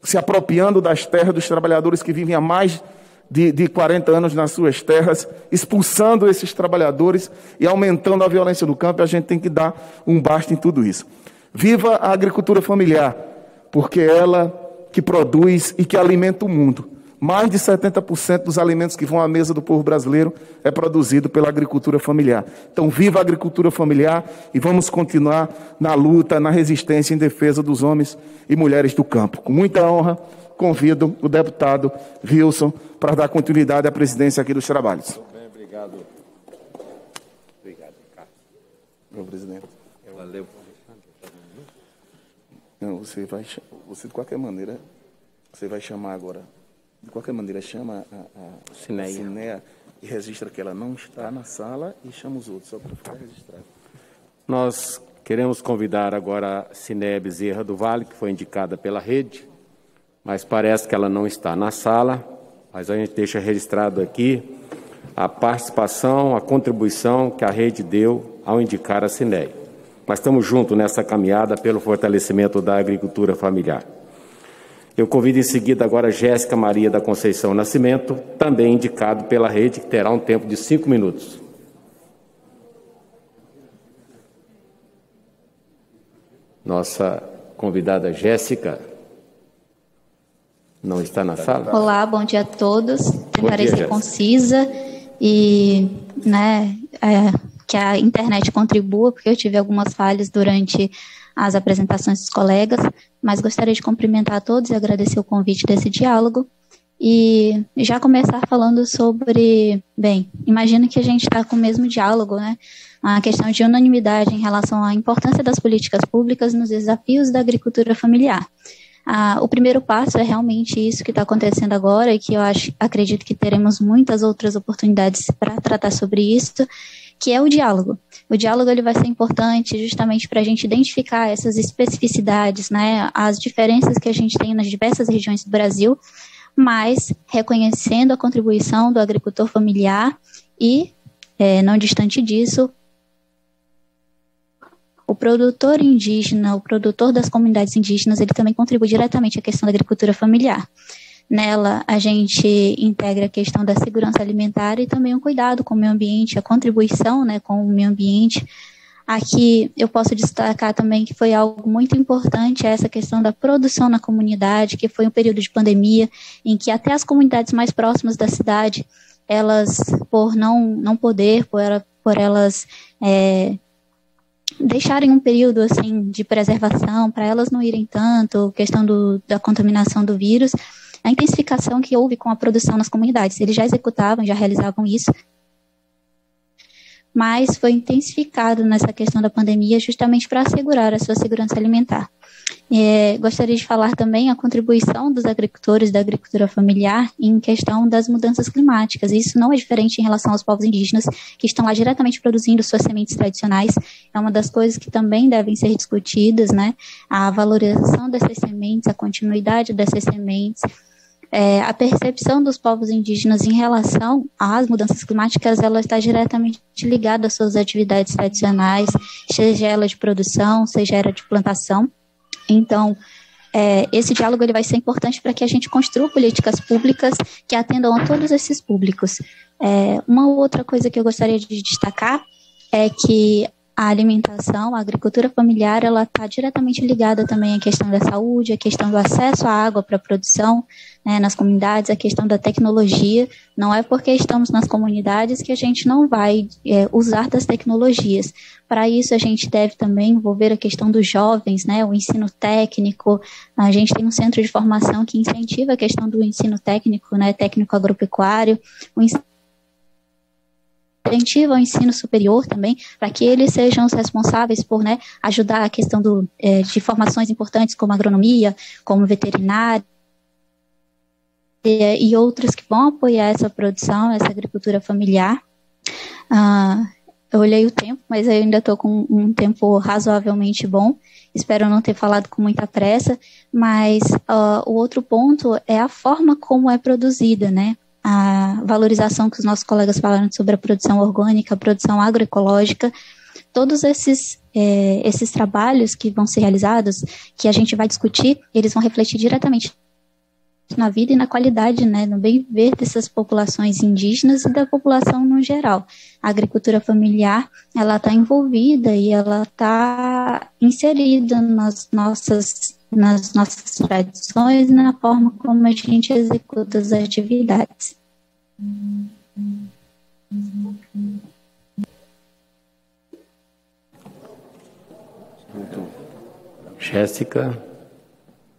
se apropriando das terras dos trabalhadores que vivem há mais de, de quarenta anos nas suas terras, expulsando esses trabalhadores e aumentando a violência no campo. A gente tem que dar um basta em tudo isso. Viva a agricultura familiar, porque ela que produz e que alimenta o mundo. Mais de setenta por cento dos alimentos que vão à mesa do povo brasileiro é produzido pela agricultura familiar. Então, viva a agricultura familiar e vamos continuar na luta, na resistência em defesa dos homens e mulheres do campo. Com muita honra, convido o deputado Wilson para dar continuidade à presidência aqui dos trabalhos. Muito bem, obrigado. Obrigado, Ricardo. Meu presidente. Valeu. Não, você vai, você de qualquer maneira, você vai chamar agora. De qualquer maneira, chama a, a Cineia. Cineia e registra que ela não está na sala e chama os outros, só para ficar registrado. Nós queremos convidar agora a Cineia Bezerra do Vale, que foi indicada pela rede, mas parece que ela não está na sala, mas a gente deixa registrado aqui a participação, a contribuição que a rede deu ao indicar a Cineia. Mas estamos juntos nessa caminhada pelo fortalecimento da agricultura familiar. Eu convido em seguida agora Jéssica Maria da Conceição Nascimento, também indicado pela rede, que terá um tempo de cinco minutos. Nossa convidada Jéssica não está na sala? Olá, bom dia a todos. Tentarei ser concisa e, né, é, que a internet contribua, porque eu tive algumas falhas durante as apresentações dos colegas, mas gostaria de cumprimentar a todos e agradecer o convite desse diálogo e já começar falando sobre, bem, imagino que a gente está com o mesmo diálogo, né? A questão de unanimidade em relação à importância das políticas públicas nos desafios da agricultura familiar. Ah, o primeiro passo é realmente isso que está acontecendo agora e que eu acho, acredito que teremos muitas outras oportunidades para tratar sobre isso, que é o diálogo. O diálogo ele vai ser importante justamente para a gente identificar essas especificidades, né, as diferenças que a gente tem nas diversas regiões do Brasil, mas reconhecendo a contribuição do agricultor familiar e, é, não distante disso, o produtor indígena, o produtor das comunidades indígenas, ele também contribui diretamente à questão da agricultura familiar. Nela, a gente integra a questão da segurança alimentar e também o cuidado com o meio ambiente, a contribuição, né, com o meio ambiente. Aqui eu posso destacar também que foi algo muito importante essa questão da produção na comunidade, que foi um período de pandemia em que até as comunidades mais próximas da cidade, elas, por não, não poder, por, ela, por elas... É, deixarem um período assim de preservação para elas não irem tanto, questão do, da contaminação do vírus, a intensificação que houve com a produção nas comunidades. Eles já executavam, já realizavam isso, mas foi intensificado nessa questão da pandemia justamente para assegurar a sua segurança alimentar. É, gostaria de falar também a contribuição dos agricultores da agricultura familiar em questão das mudanças climáticas. Isso não é diferente em relação aos povos indígenas que estão lá diretamente produzindo suas sementes tradicionais. É uma das coisas que também devem ser discutidas, né? A valorização dessas sementes, a continuidade dessas sementes. É, a percepção dos povos indígenas em relação às mudanças climáticas, ela está diretamente ligada às suas atividades tradicionais, seja ela de produção, seja ela de plantação. Então, é, esse diálogo ele vai ser importante para que a gente construa políticas públicas que atendam a todos esses públicos. É, uma outra coisa que eu gostaria de destacar é que a alimentação, a agricultura familiar, ela está diretamente ligada também à questão da saúde, à questão do acesso à água para a produção, né, nas comunidades, à questão da tecnologia. Não é porque estamos nas comunidades que a gente não vai é, usar das tecnologias. Para isso, a gente deve também envolver a questão dos jovens, né, o ensino técnico. A gente tem um centro de formação que incentiva a questão do ensino técnico, né, técnico agropecuário, o ensino incentiva ao ensino superior também, para que eles sejam os responsáveis por, né, ajudar a questão do, é, de formações importantes como agronomia, como veterinária e, e outros que vão apoiar essa produção, essa agricultura familiar. Ah, eu olhei o tempo, mas eu ainda estou com um tempo razoavelmente bom. Espero não ter falado com muita pressa, mas uh, o outro ponto é a forma como é produzida, né? A valorização que os nossos colegas falaram sobre a produção orgânica, a produção agroecológica, todos esses, é, esses trabalhos que vão ser realizados, que a gente vai discutir, eles vão refletir diretamente na vida e na qualidade, né, no bem-viver dessas populações indígenas e da população no geral. A agricultura familiar, ela está envolvida e ela está inserida nas nossas, nas nossas tradições e na forma como a gente executa as atividades. Voltou. Jéssica?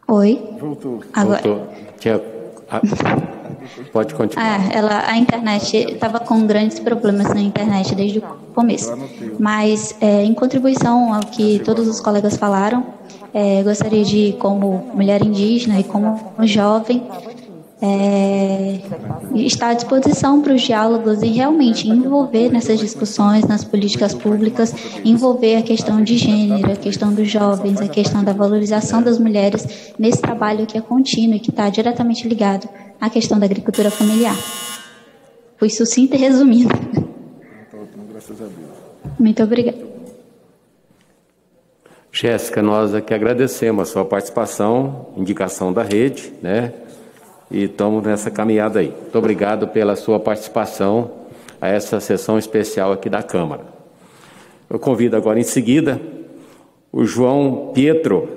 Oi? Voltou. Agora. Voltou. Tinha... Ah, pode continuar. Ah, ela, a internet, estava com grandes problemas na internet desde o começo. Mas, é, em contribuição ao que todos os colegas falaram, é, gostaria de, como mulher indígena e como jovem, é, estar à disposição para os diálogos e realmente envolver nessas discussões, nas políticas públicas, envolver a questão de gênero, a questão dos jovens, a questão da valorização das mulheres nesse trabalho que é contínuo e que está diretamente ligado à questão da agricultura familiar. Foi sucinta e resumida. Muito obrigada. Jéssica, nós aqui agradecemos a sua participação, indicação da rede, né? E estamos nessa caminhada aí. Muito obrigado pela sua participação a essa sessão especial aqui da Câmara. Eu convido agora em seguida o João Pietro,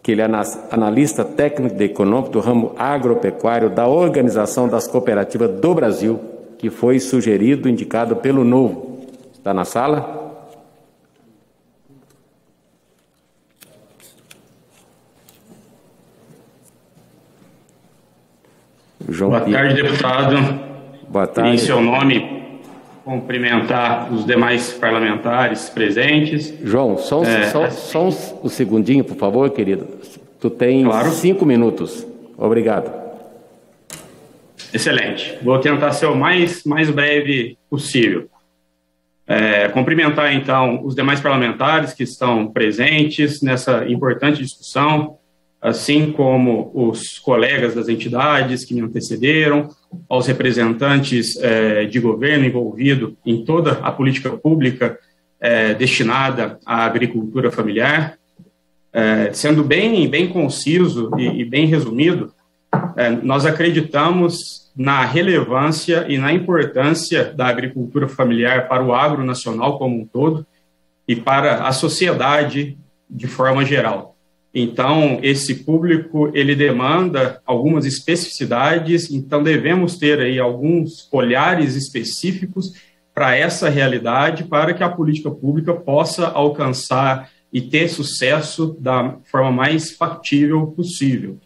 que ele é analista técnico e econômico do ramo agropecuário da Organização das Cooperativas do Brasil, que foi sugerido, indicado pelo Novo. Está na sala? João Boa Pietro. tarde, deputado. Boa tarde. Em seu nome, cumprimentar os demais parlamentares presentes. João, só, é, só, só um, um segundinho, por favor, querido. Tu tem claro. cinco minutos. Obrigado. Excelente. Vou tentar ser o mais, mais breve possível. É, cumprimentar, então, os demais parlamentares que estão presentes nessa importante discussão, assim como os colegas das entidades que me antecederam, aos representantes eh, de governo envolvido em toda a política pública eh, destinada à agricultura familiar. Eh, sendo bem, bem conciso e, e bem resumido, eh, nós acreditamos na relevância e na importância da agricultura familiar para o agro nacional como um todo e para a sociedade de forma geral. Então, esse público, ele demanda algumas especificidades, então devemos ter aí alguns olhares específicos para essa realidade, para que a política pública possa alcançar e ter sucesso da forma mais factível possível.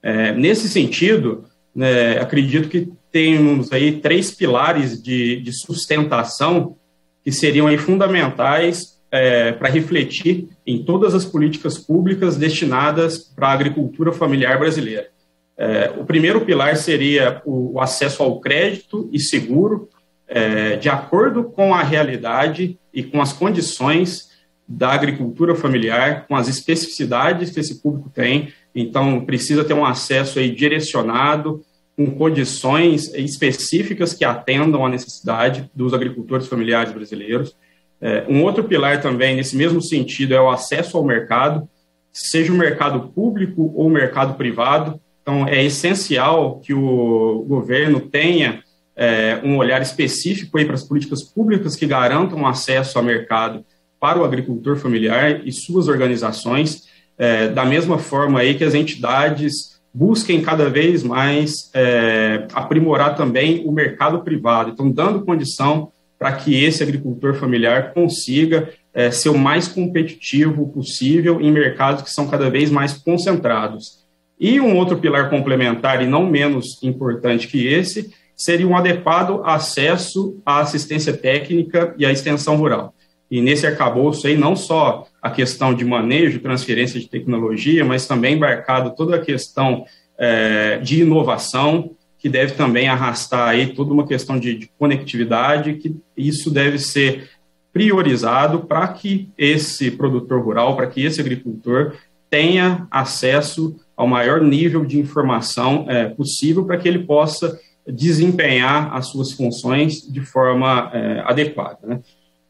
É, nesse sentido, né, acredito que temos aí três pilares de, de sustentação que seriam aí fundamentais É, para refletir em todas as políticas públicas destinadas para a agricultura familiar brasileira. É, o primeiro pilar seria o, o acesso ao crédito e seguro, é, de acordo com a realidade e com as condições da agricultura familiar, com as especificidades que esse público tem. Então, precisa ter um acesso aí direcionado, com condições específicas que atendam à necessidade dos agricultores familiares brasileiros. Um outro pilar também, nesse mesmo sentido, é o acesso ao mercado, seja o mercado público ou o mercado privado. Então, é essencial que o governo tenha é, um olhar específico aí para as políticas públicas que garantam acesso ao mercado para o agricultor familiar e suas organizações, é, da mesma forma aí que as entidades busquem cada vez mais é, aprimorar também o mercado privado. Então, dando condição para que esse agricultor familiar consiga é, ser o mais competitivo possível em mercados que são cada vez mais concentrados. E um outro pilar complementar, e não menos importante que esse, seria um adequado acesso à assistência técnica e à extensão rural. E nesse arcabouço aí, não só a questão de manejo, transferência de tecnologia, mas também embarcado toda a questão eh, de inovação, que deve também arrastar aí toda uma questão de, de conectividade, que isso deve ser priorizado para que esse produtor rural, para que esse agricultor tenha acesso ao maior nível de informação eh, possível, para que ele possa desempenhar as suas funções de forma eh, adequada, né?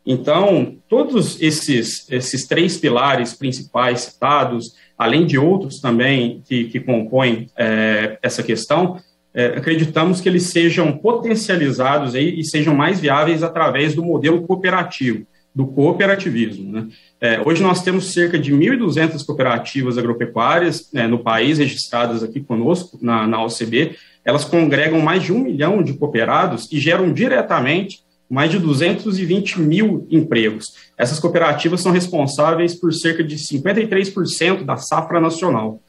Então, todos esses, esses três pilares principais citados, além de outros também que, que compõem é, essa questão, é, acreditamos que eles sejam potencializados aí e sejam mais viáveis através do modelo cooperativo, do cooperativismo, né? É, hoje nós temos cerca de mil e duzentas cooperativas agropecuárias, né, no país, registradas aqui conosco, na, na O C B. Elas congregam mais de um milhão de cooperados e geram diretamente mais de duzentos e vinte mil empregos. Essas cooperativas são responsáveis por cerca de cinquenta e três por cento da safra nacional.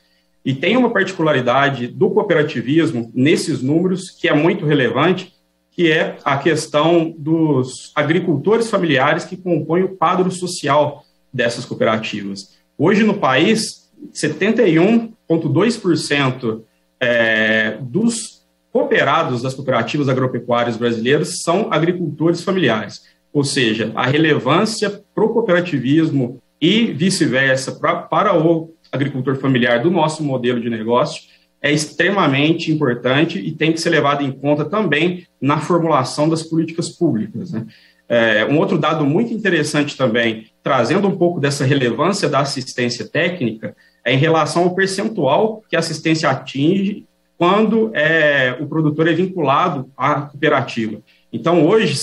E tem uma particularidade do cooperativismo nesses números que é muito relevante, que é a questão dos agricultores familiares que compõem o quadro social dessas cooperativas. Hoje no país, setenta e um vírgula dois por cento é, dos cooperados das cooperativas agropecuárias brasileiras são agricultores familiares, ou seja, a relevância para o cooperativismo e vice-versa pra, para o agricultor familiar do nosso modelo de negócio é extremamente importante e tem que ser levado em conta também na formulação das políticas públicas, né? É, um outro dado muito interessante também, trazendo um pouco dessa relevância da assistência técnica, é em relação ao percentual que a assistência atinge quando é, o produtor é vinculado à cooperativa. Então, hoje,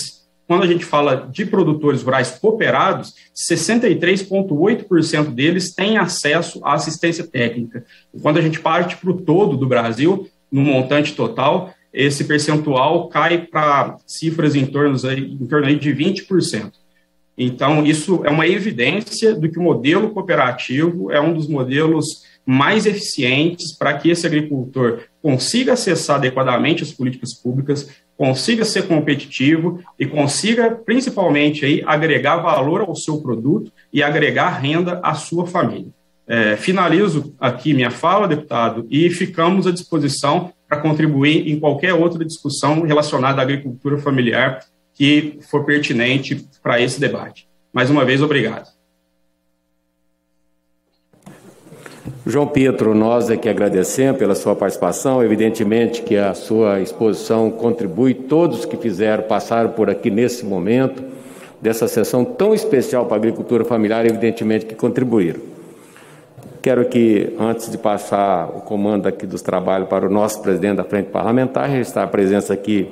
quando a gente fala de produtores rurais cooperados, sessenta e três vírgula oito por cento deles têm acesso à assistência técnica. E quando a gente parte para o todo do Brasil, no montante total, esse percentual cai para cifras em torno, em torno aí de vinte por cento. Então, isso é uma evidência do que o modelo cooperativo é um dos modelos mais eficientes para que esse agricultor consiga acessar adequadamente as políticas públicas, consiga ser competitivo e consiga, principalmente, aí, agregar valor ao seu produto e agregar renda à sua família. É, finalizo aqui minha fala, deputado, e ficamos à disposição para contribuir em qualquer outra discussão relacionada à agricultura familiar que for pertinente para esse debate. Mais uma vez, obrigado. João Pedro, nós é que agradecemos pela sua participação, evidentemente que a sua exposição contribui, todos que fizeram, passaram por aqui nesse momento, dessa sessão tão especial para a agricultura familiar, evidentemente que contribuíram. Quero que, antes de passar o comando aqui dos trabalhos para o nosso presidente da Frente Parlamentar, registrar a presença aqui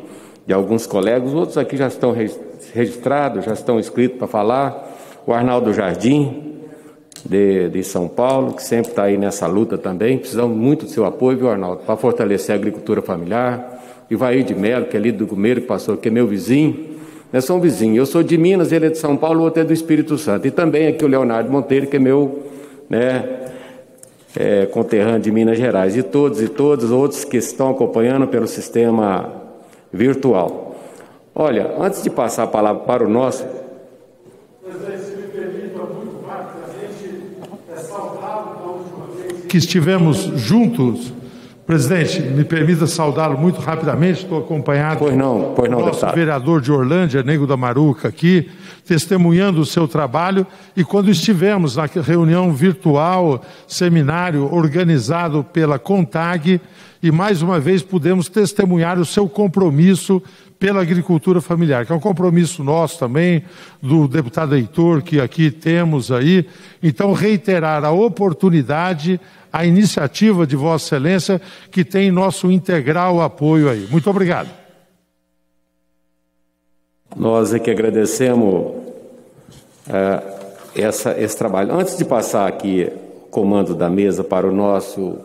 de alguns colegas, outros aqui já estão registrados, já estão inscritos para falar, o Arnaldo Jardim, De, de São Paulo, que sempre está aí nessa luta também. Precisamos muito do seu apoio, viu, Arnaldo, para fortalecer a agricultura familiar. Ivair de Melo, que é líder do Gumeiro, que passou aqui, é meu vizinho. Nós somos vizinhos. Eu sou de Minas, ele é de São Paulo, o outro é do Espírito Santo. E também aqui o Leonardo Monteiro, que é meu, né, é, conterrâneo de Minas Gerais. E todos e todos outros que estão acompanhando pelo sistema virtual. Olha, antes de passar a palavra para o nosso... que estivemos juntos, presidente, me permita saudá-lo muito rapidamente, estou acompanhado pois não, pois não, do nosso deputado. Vereador de Orlândia, Nego da Maruca, aqui, testemunhando o seu trabalho, e quando estivemos na reunião virtual, seminário organizado pela CONTAG, e mais uma vez pudemos testemunhar o seu compromisso pela agricultura familiar, que é um compromisso nosso também, do deputado Heitor, que aqui temos aí. Então, reiterar a oportunidade, a iniciativa de Vossa Excelência, que tem nosso integral apoio aí. Muito obrigado. Nós é que agradecemos uh, essa, esse trabalho. Antes de passar aqui o comando da mesa para o nosso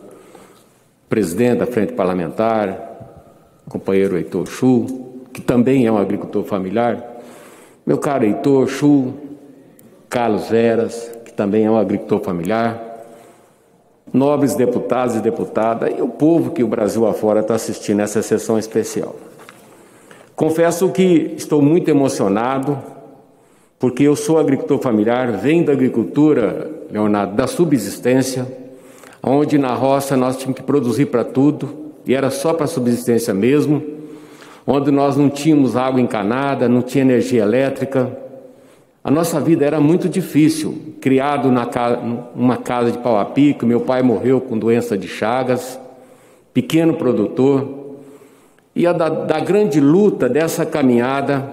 presidente da Frente Parlamentar, companheiro Heitor Schuch, que também é um agricultor familiar, meu caro Heitor Schuch, Carlos Veras, que também é um agricultor familiar, nobres deputados e deputadas e o povo que o Brasil afora está assistindo essa sessão especial. Confesso que estou muito emocionado, porque eu sou agricultor familiar, venho da agricultura, Leonardo, da subsistência, onde na roça nós tínhamos que produzir para tudo, e era só para subsistência mesmo, onde nós não tínhamos água encanada, não tinha energia elétrica. A nossa vida era muito difícil, criado na casa, numa casa de pau a pique, meu pai morreu com doença de Chagas, pequeno produtor, e a da, da grande luta dessa caminhada,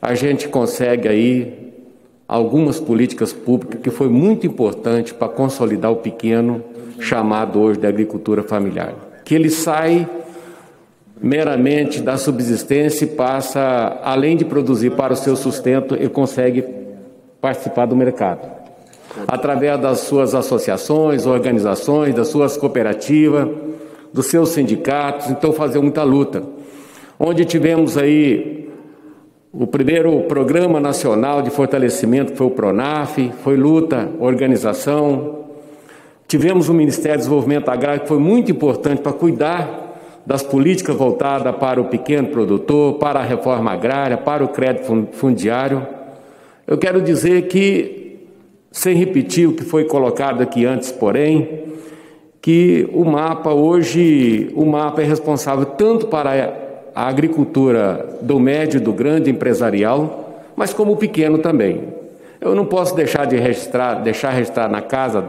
a gente consegue aí algumas políticas públicas que foi muito importante para consolidar o pequeno, chamado hoje de agricultura familiar, que ele sai meramente da subsistência e passa, além de produzir para o seu sustento, ele consegue participar do mercado, através das suas associações, organizações, das suas cooperativas, dos seus sindicatos, então fazer muita luta. Onde tivemos aí o primeiro Programa Nacional de Fortalecimento, que foi o PRONAF, foi luta, organização. Tivemos o Ministério do Desenvolvimento Agrário, que foi muito importante para cuidar das políticas voltadas para o pequeno produtor, para a reforma agrária, para o crédito fundiário. Eu quero dizer que, sem repetir o que foi colocado aqui antes, porém, que o MAPA hoje, o MAPA é responsável tanto para a agricultura do médio e do grande empresarial, mas como o pequeno também. Eu não posso deixar de registrar, deixar registrar na casa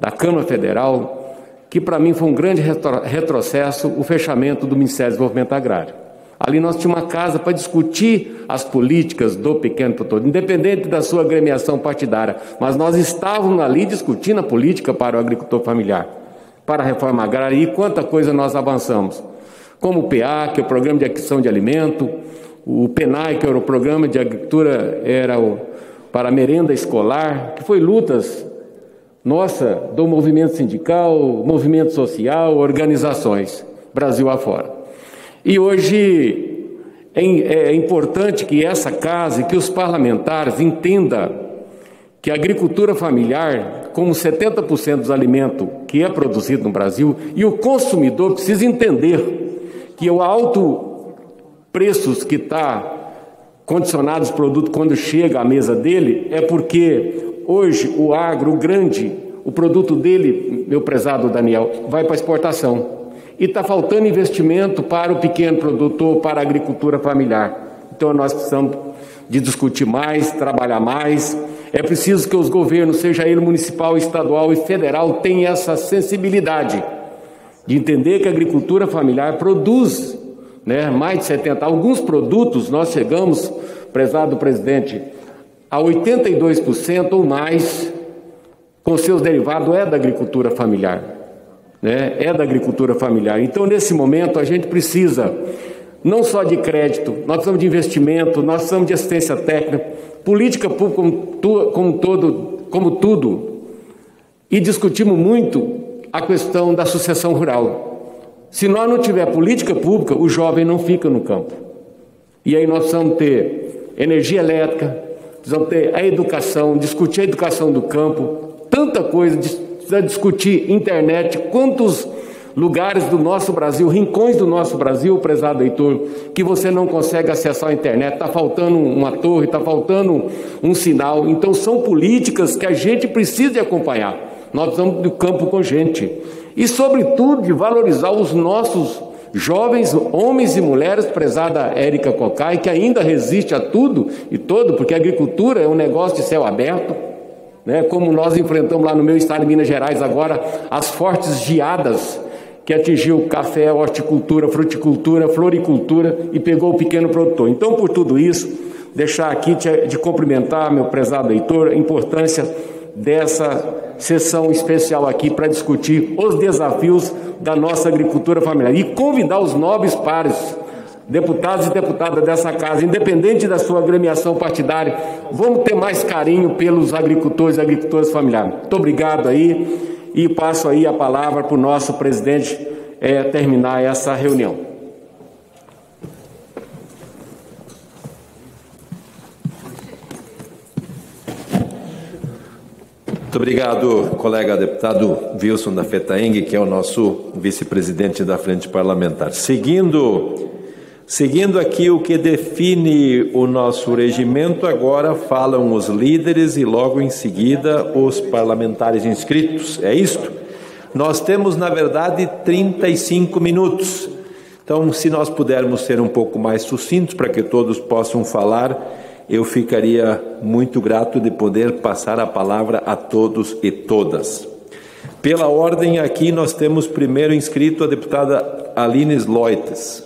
da Câmara Federal, que para mim foi um grande retro, retrocesso o fechamento do Ministério do Desenvolvimento Agrário. Ali nós tínhamos uma casa para discutir as políticas do pequeno produtor, independente da sua agremiação partidária, mas nós estávamos ali discutindo a política para o agricultor familiar, para a reforma agrária e quanta coisa nós avançamos, como o P A, que é o Programa de Aquisição de Alimento, o P N A E, que era o Programa de Agricultura era o, para a Merenda Escolar, que foi lutas, nossa, do movimento sindical, movimento social, organizações, Brasil afora. E hoje é importante que essa casa e que os parlamentares entendam que a agricultura familiar, como setenta por cento dos alimentos que é produzido no Brasil, e o consumidor precisa entender que o alto preços que está condicionado os produtos quando chega à mesa dele, é porque hoje o agro, o grande, o produto dele, meu prezado Daniel, vai para exportação. E está faltando investimento para o pequeno produtor, para a agricultura familiar. Então nós precisamos de discutir mais, trabalhar mais. É preciso que os governos, seja ele municipal, estadual e federal, tenham essa sensibilidade de entender que a agricultura familiar produz, né, mais de setenta por cento. Alguns produtos nós chegamos, prezado presidente, a oitenta e dois por cento ou mais com seus derivados é da agricultura familiar. É da agricultura familiar. Então, nesse momento, a gente precisa não só de crédito, nós precisamos de investimento, nós precisamos de assistência técnica, política pública como, como, todo, como tudo. E discutimos muito a questão da sucessão rural. Se nós não tiver política pública, o jovem não fica no campo. E aí nós precisamos ter energia elétrica, precisamos ter a educação, discutir a educação do campo, tanta coisa de precisa discutir internet, quantos lugares do nosso Brasil, rincões do nosso Brasil, prezado Heitor, que você não consegue acessar a internet, está faltando uma torre, está faltando um sinal. Então são políticas que a gente precisa acompanhar. Nós estamos do campo com gente. E sobretudo de valorizar os nossos jovens, homens e mulheres, prezada Érica Cocai, que ainda resiste a tudo e todo, porque a agricultura é um negócio de céu aberto. Como nós enfrentamos lá no meu estado de Minas Gerais agora, as fortes geadas que atingiu café, horticultura, fruticultura, floricultura e pegou o pequeno produtor. Então, por tudo isso, deixar aqui de cumprimentar, meu prezado Heitor, a importância dessa sessão especial aqui para discutir os desafios da nossa agricultura familiar e convidar os nobres pares Deputados e deputadas dessa casa, independente da sua agremiação partidária, vamos ter mais carinho pelos agricultores e agricultoras familiares. Muito obrigado aí e passo aí a palavra para o nosso presidente é, terminar essa reunião. Muito obrigado, colega deputado Wilson da FETAENG, que é o nosso vice-presidente da Frente Parlamentar. Seguindo... Seguindo aqui o que define o nosso regimento, agora falam os líderes e logo em seguida os parlamentares inscritos. É isto? Nós temos, na verdade, trinta e cinco minutos. Então, se nós pudermos ser um pouco mais sucintos para que todos possam falar, eu ficaria muito grato de poder passar a palavra a todos e todas. Pela ordem aqui, nós temos primeiro inscrito a deputada Aline Loites.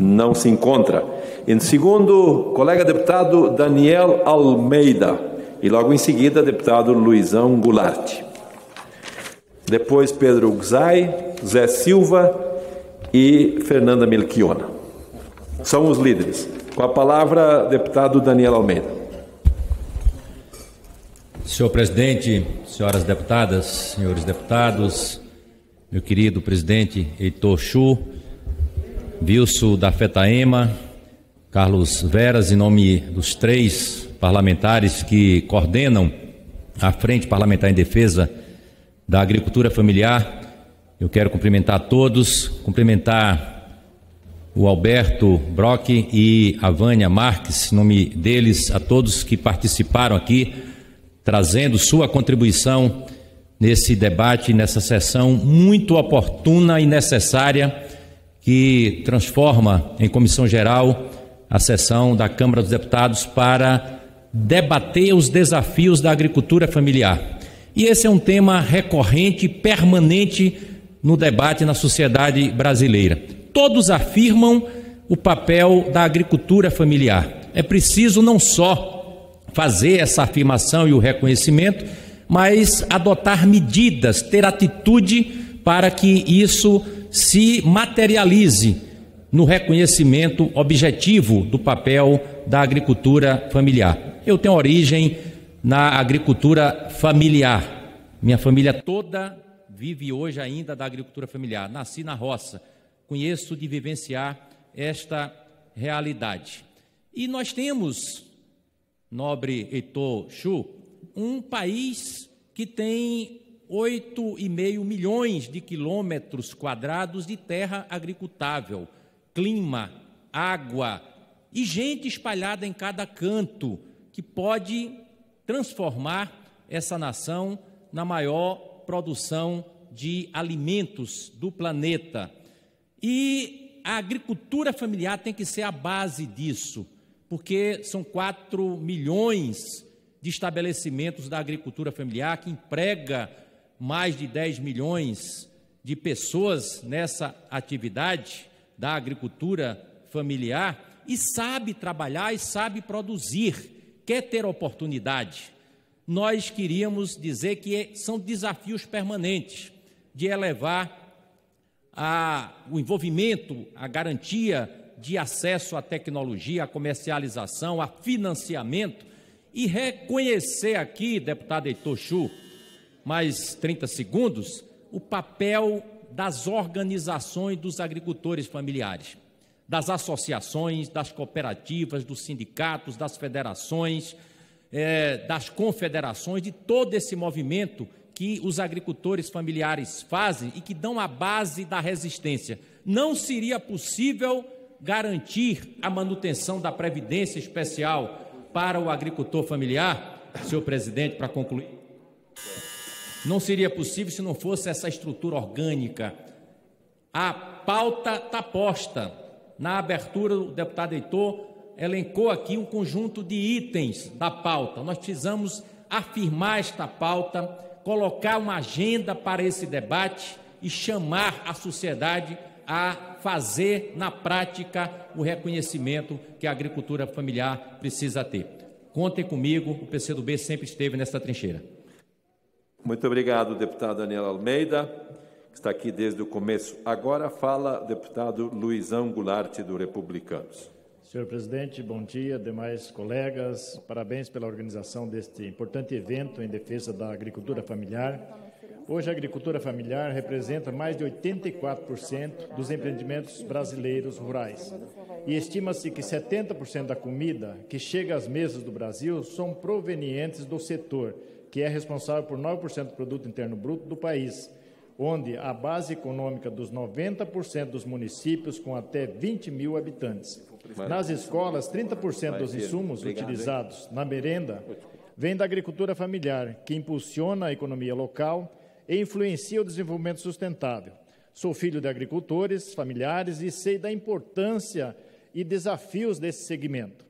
Não se encontra. Em segundo, colega deputado Daniel Almeida. E logo em seguida, deputado Luizão Goulart. Depois, Pedro Gzai, Zé Silva e Fernanda Melchiona. São os líderes. Com a palavra, deputado Daniel Almeida. Senhor presidente, senhoras deputadas, senhores deputados, meu querido presidente Heitor Schuch, Wilson da FETAEMA, Carlos Veras, em nome dos três parlamentares que coordenam a Frente Parlamentar em Defesa da Agricultura Familiar, eu quero cumprimentar a todos, cumprimentar o Alberto Broch e a Vânia Marques, em nome deles, a todos que participaram aqui, trazendo sua contribuição nesse debate, nessa sessão muito oportuna e necessária, que transforma em comissão geral a sessão da Câmara dos Deputados para debater os desafios da agricultura familiar. E esse é um tema recorrente, permanente no debate na sociedade brasileira. Todos afirmam o papel da agricultura familiar. É preciso não só fazer essa afirmação e o reconhecimento, mas adotar medidas, ter atitude para que isso se materialize no reconhecimento objetivo do papel da agricultura familiar. Eu tenho origem na agricultura familiar. Minha família toda vive hoje ainda da agricultura familiar. Nasci na roça, conheço de vivenciar esta realidade. E nós temos, nobre Heitor Schuch, um país que tem oito vírgula cinco milhões de quilômetros quadrados de terra agricultável, clima, água e gente espalhada em cada canto que pode transformar essa nação na maior produção de alimentos do planeta. E a agricultura familiar tem que ser a base disso, porque são quatro milhões de estabelecimentos da agricultura familiar que emprega mais de dez milhões de pessoas nessa atividade da agricultura familiar e sabe trabalhar e sabe produzir, quer ter oportunidade. Nós queríamos dizer que são desafios permanentes de elevar a, o envolvimento, a garantia de acesso à tecnologia, à comercialização, a financiamento e reconhecer aqui, deputado Heitor Schuch, mais trinta segundos, o papel das organizações dos agricultores familiares, das associações, das cooperativas, dos sindicatos, das federações, é, das confederações, de todo esse movimento que os agricultores familiares fazem e que dão a base da resistência. Não seria possível garantir a manutenção da previdência especial para o agricultor familiar, senhor presidente, para concluir. Não seria possível se não fosse essa estrutura orgânica. A pauta está posta. Na abertura, o deputado Heitor elencou aqui um conjunto de itens da pauta. Nós precisamos afirmar esta pauta, colocar uma agenda para esse debate e chamar a sociedade a fazer, na prática, o reconhecimento que a agricultura familiar precisa ter. Contem comigo, o P C do B sempre esteve nessa trincheira. Muito obrigado, deputado Daniel Almeida. está aqui desde o começo. Agora fala o deputado Luizão Goulart, do Republicanos. Senhor presidente, bom dia, demais colegas. Parabéns pela organização deste importante evento em defesa da agricultura familiar. Hoje, a agricultura familiar representa mais de oitenta e quatro por cento dos empreendimentos brasileiros rurais. E estima-se que setenta por cento da comida que chega às mesas do Brasil são provenientes do setor, que é responsável por nove por cento do produto interno bruto do país, onde a base econômica dos noventa por cento dos municípios com até vinte mil habitantes. Nas escolas, trinta por cento dos insumos utilizados na merenda vem da agricultura familiar, que impulsiona a economia local e influencia o desenvolvimento sustentável. Sou filho de agricultores, familiares e sei da importância e desafios desse segmento.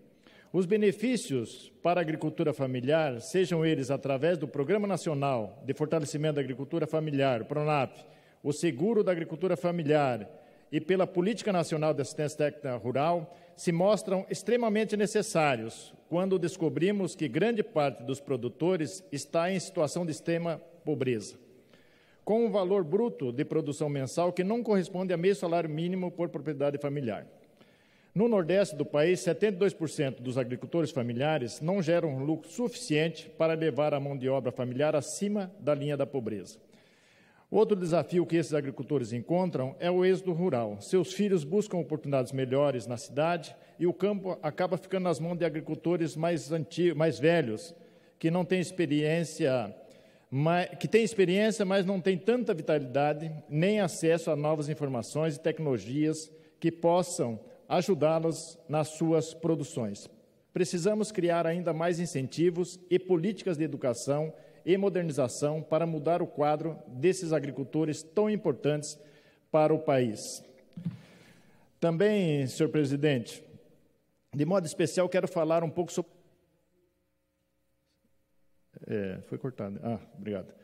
Os benefícios para a agricultura familiar, sejam eles através do Programa Nacional de Fortalecimento da Agricultura Familiar, o PRONAF, o Seguro da Agricultura Familiar e pela Política Nacional de Assistência Técnica Rural, se mostram extremamente necessários quando descobrimos que grande parte dos produtores está em situação de extrema pobreza, com um valor bruto de produção mensal que não corresponde a meio salário mínimo por propriedade familiar. No Nordeste do país, setenta e dois por cento dos agricultores familiares não geram lucro suficiente para levar a mão de obra familiar acima da linha da pobreza. Outro desafio que esses agricultores encontram é o êxodo rural. Seus filhos buscam oportunidades melhores na cidade e o campo acaba ficando nas mãos de agricultores mais antigos, mais velhos, que não têm experiência... que tem experiência, mas não tem tanta vitalidade nem acesso a novas informações e tecnologias que possam ajudá-los nas suas produções. Precisamos criar ainda mais incentivos e políticas de educação e modernização para mudar o quadro desses agricultores tão importantes para o país. Também, senhor presidente, de modo especial, quero falar um pouco sobre... É, foi cortado. Ah, obrigado.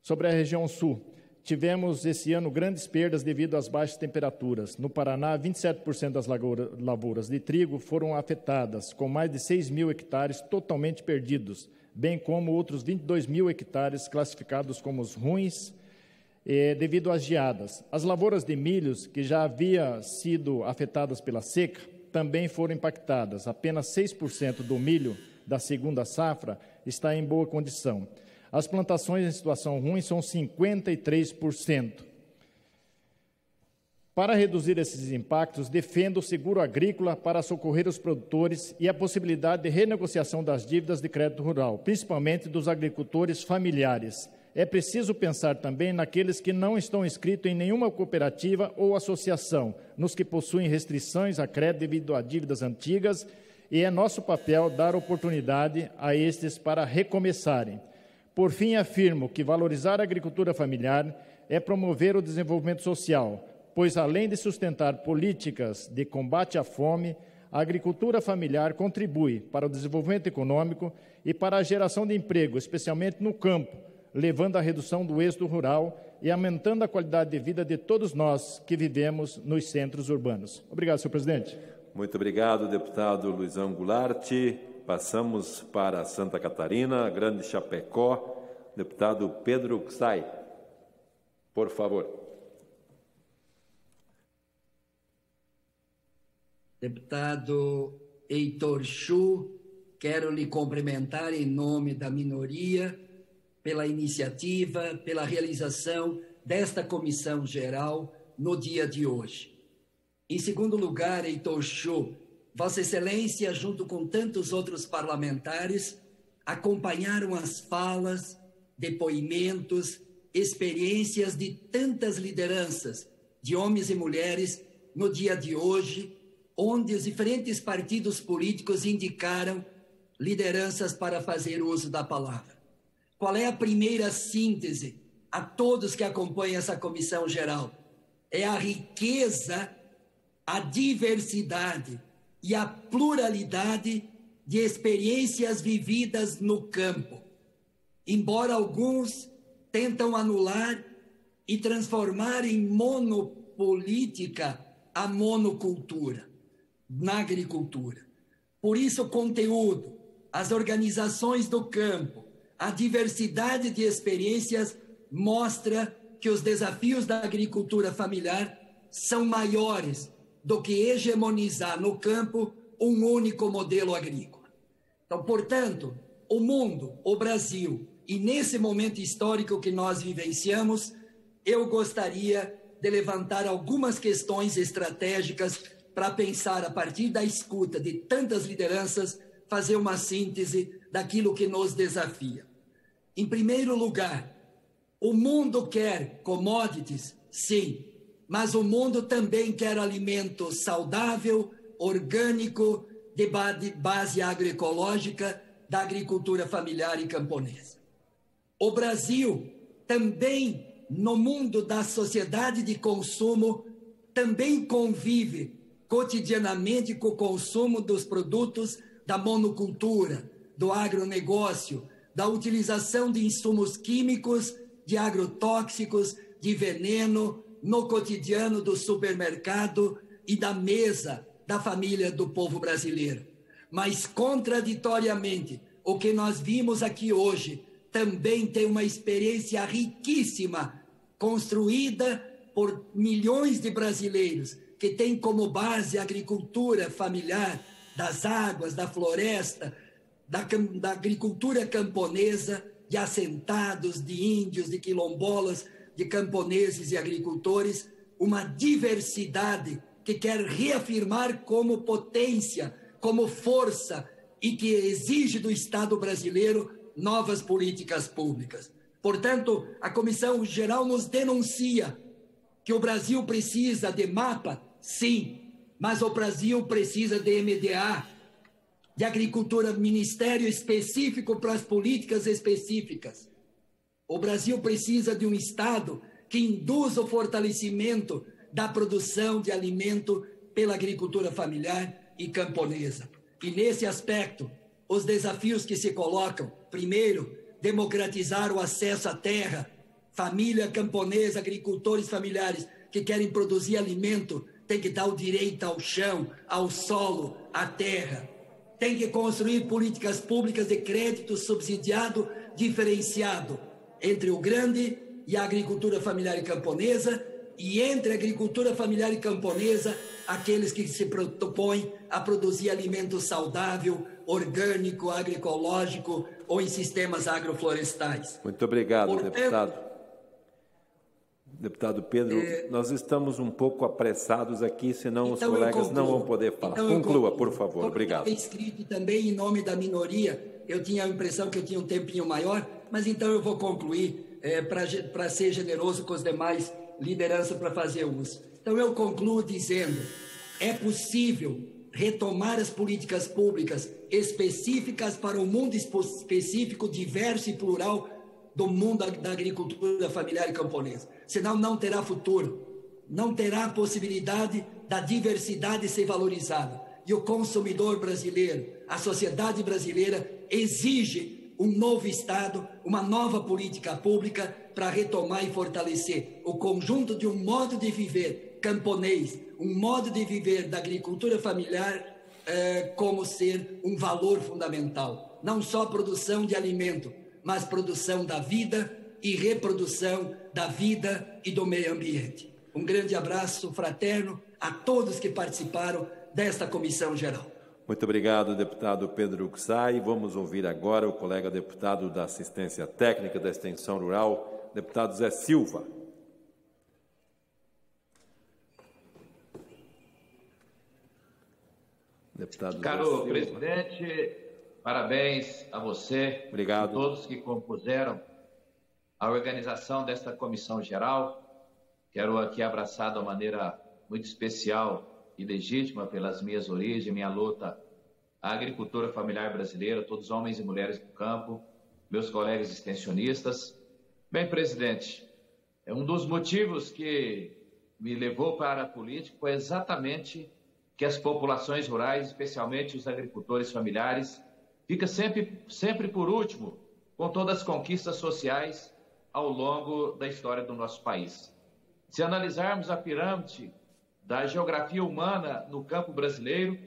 Sobre a região sul, tivemos esse ano grandes perdas devido às baixas temperaturas. No Paraná, vinte e sete por cento das lavouras de trigo foram afetadas, com mais de seis mil hectares totalmente perdidos, bem como outros vinte e dois mil hectares classificados como os ruins eh, devido às geadas. As lavouras de milhos, que já haviam sido afetadas pela seca, também foram impactadas. Apenas seis por cento do milho da segunda safra está em boa condição. As plantações em situação ruim são cinquenta e três por cento. Para reduzir esses impactos, defendo o seguro agrícola para socorrer os produtores e a possibilidade de renegociação das dívidas de crédito rural, principalmente dos agricultores familiares. É preciso pensar também naqueles que não estão inscritos em nenhuma cooperativa ou associação, nos que possuem restrições a crédito devido a dívidas antigas, e é nosso papel dar oportunidade a estes para recomeçarem. Por fim, afirmo que valorizar a agricultura familiar é promover o desenvolvimento social, pois, além de sustentar políticas de combate à fome, a agricultura familiar contribui para o desenvolvimento econômico e para a geração de emprego, especialmente no campo, levando à redução do êxodo rural e aumentando a qualidade de vida de todos nós que vivemos nos centros urbanos. Obrigado, senhor presidente. Muito obrigado, deputado Luizão Goulart. Passamos para Santa Catarina, Grande Chapecó, deputado Pedro Xai. Por favor. Deputado Heitor Schuch, quero lhe cumprimentar em nome da minoria pela iniciativa, pela realização desta comissão geral no dia de hoje. Em segundo lugar, Heitor Schuch, Vossa Excelência, junto com tantos outros parlamentares, acompanharam as falas, depoimentos, experiências de tantas lideranças, de homens e mulheres, no dia de hoje, onde os diferentes partidos políticos indicaram lideranças para fazer uso da palavra. Qual é a primeira síntese a todos que acompanham essa comissão geral? É a riqueza, a diversidade e a pluralidade de experiências vividas no campo. Embora alguns tentam anular e transformar em monopolítica a monocultura, na agricultura. Por isso, o conteúdo, as organizações do campo, a diversidade de experiências mostra que os desafios da agricultura familiar são maiores do que hegemonizar no campo um único modelo agrícola. Então, portanto, o mundo, o Brasil, e nesse momento histórico que nós vivenciamos, eu gostaria de levantar algumas questões estratégicas para pensar, a partir da escuta de tantas lideranças, fazer uma síntese daquilo que nos desafia. Em primeiro lugar, o mundo quer commodities, sim, mas o mundo também quer alimento saudável, orgânico, de base agroecológica, da agricultura familiar e camponesa. O Brasil também, no mundo da sociedade de consumo, também convive cotidianamente com o consumo dos produtos da monocultura, do agronegócio, da utilização de insumos químicos, de agrotóxicos, de veneno, no cotidiano do supermercado e da mesa da família do povo brasileiro. Mas, contraditoriamente, o que nós vimos aqui hoje também tem uma experiência riquíssima, construída por milhões de brasileiros, que tem como base a agricultura familiar, das águas, da floresta, da, da agricultura camponesa, de assentados, de índios, de quilombolas, de camponeses e agricultores, uma diversidade que quer reafirmar como potência, como força, e que exige do Estado brasileiro novas políticas públicas. Portanto, a Comissão Geral nos denuncia que o Brasil precisa de MAPA, sim, mas o Brasil precisa de M D A, de agricultura, ministério específico para as políticas específicas. O Brasil precisa de um Estado que induza o fortalecimento da produção de alimento pela agricultura familiar e camponesa. E nesse aspecto, os desafios que se colocam: primeiro, democratizar o acesso à terra. Família camponesa, agricultores familiares que querem produzir alimento, tem que dar o direito ao chão, ao solo, à terra. Tem que construir políticas públicas de crédito subsidiado, diferenciado entre o grande e a agricultura familiar e camponesa, e entre a agricultura familiar e camponesa, aqueles que se propõem a produzir alimento saudável, orgânico, agroecológico ou em sistemas agroflorestais. Muito obrigado, Portanto, deputado. Deputado Pedro, é... nós estamos um pouco apressados aqui, senão então os colegas não vão poder falar. Então Conclua, por favor. Como obrigado. Eu escrito também em nome da minoria, eu tinha a impressão que eu tinha um tempinho maior, mas então eu vou concluir é, para ser generoso com os demais lideranças para fazer uso. Então eu concluo dizendo, é possível retomar as políticas públicas específicas para o mundo específico, diverso e plural do mundo da agricultura familiar e camponesa. Senão não terá futuro, não terá possibilidade da diversidade ser valorizada. E o consumidor brasileiro, a sociedade brasileira exige um novo Estado, uma nova política pública para retomar e fortalecer o conjunto de um modo de viver camponês, um modo de viver da agricultura familiar eh, como ser um valor fundamental. Não só produção de alimento, mas produção da vida e reprodução da vida e do meio ambiente. Um grande abraço fraterno a todos que participaram desta Comissão Geral. Muito obrigado, deputado Pedro Uxai. Vamos ouvir agora o colega deputado da Assistência Técnica da Extensão Rural, deputado Zé Silva. Deputado Caro presidente, parabéns a você, Obrigado. a todos que compuseram a organização desta Comissão Geral. Quero aqui abraçar de uma maneira muito especial e legítima, pelas minhas origens, minha luta, a agricultura familiar brasileira, todos os homens e mulheres do campo, meus colegas extensionistas. Bem, presidente, um dos motivos que me levou para a política foi exatamente que as populações rurais, especialmente os agricultores familiares, fica sempre, sempre por último com todas as conquistas sociais ao longo da história do nosso país. Se analisarmos a pirâmide da geografia humana no campo brasileiro,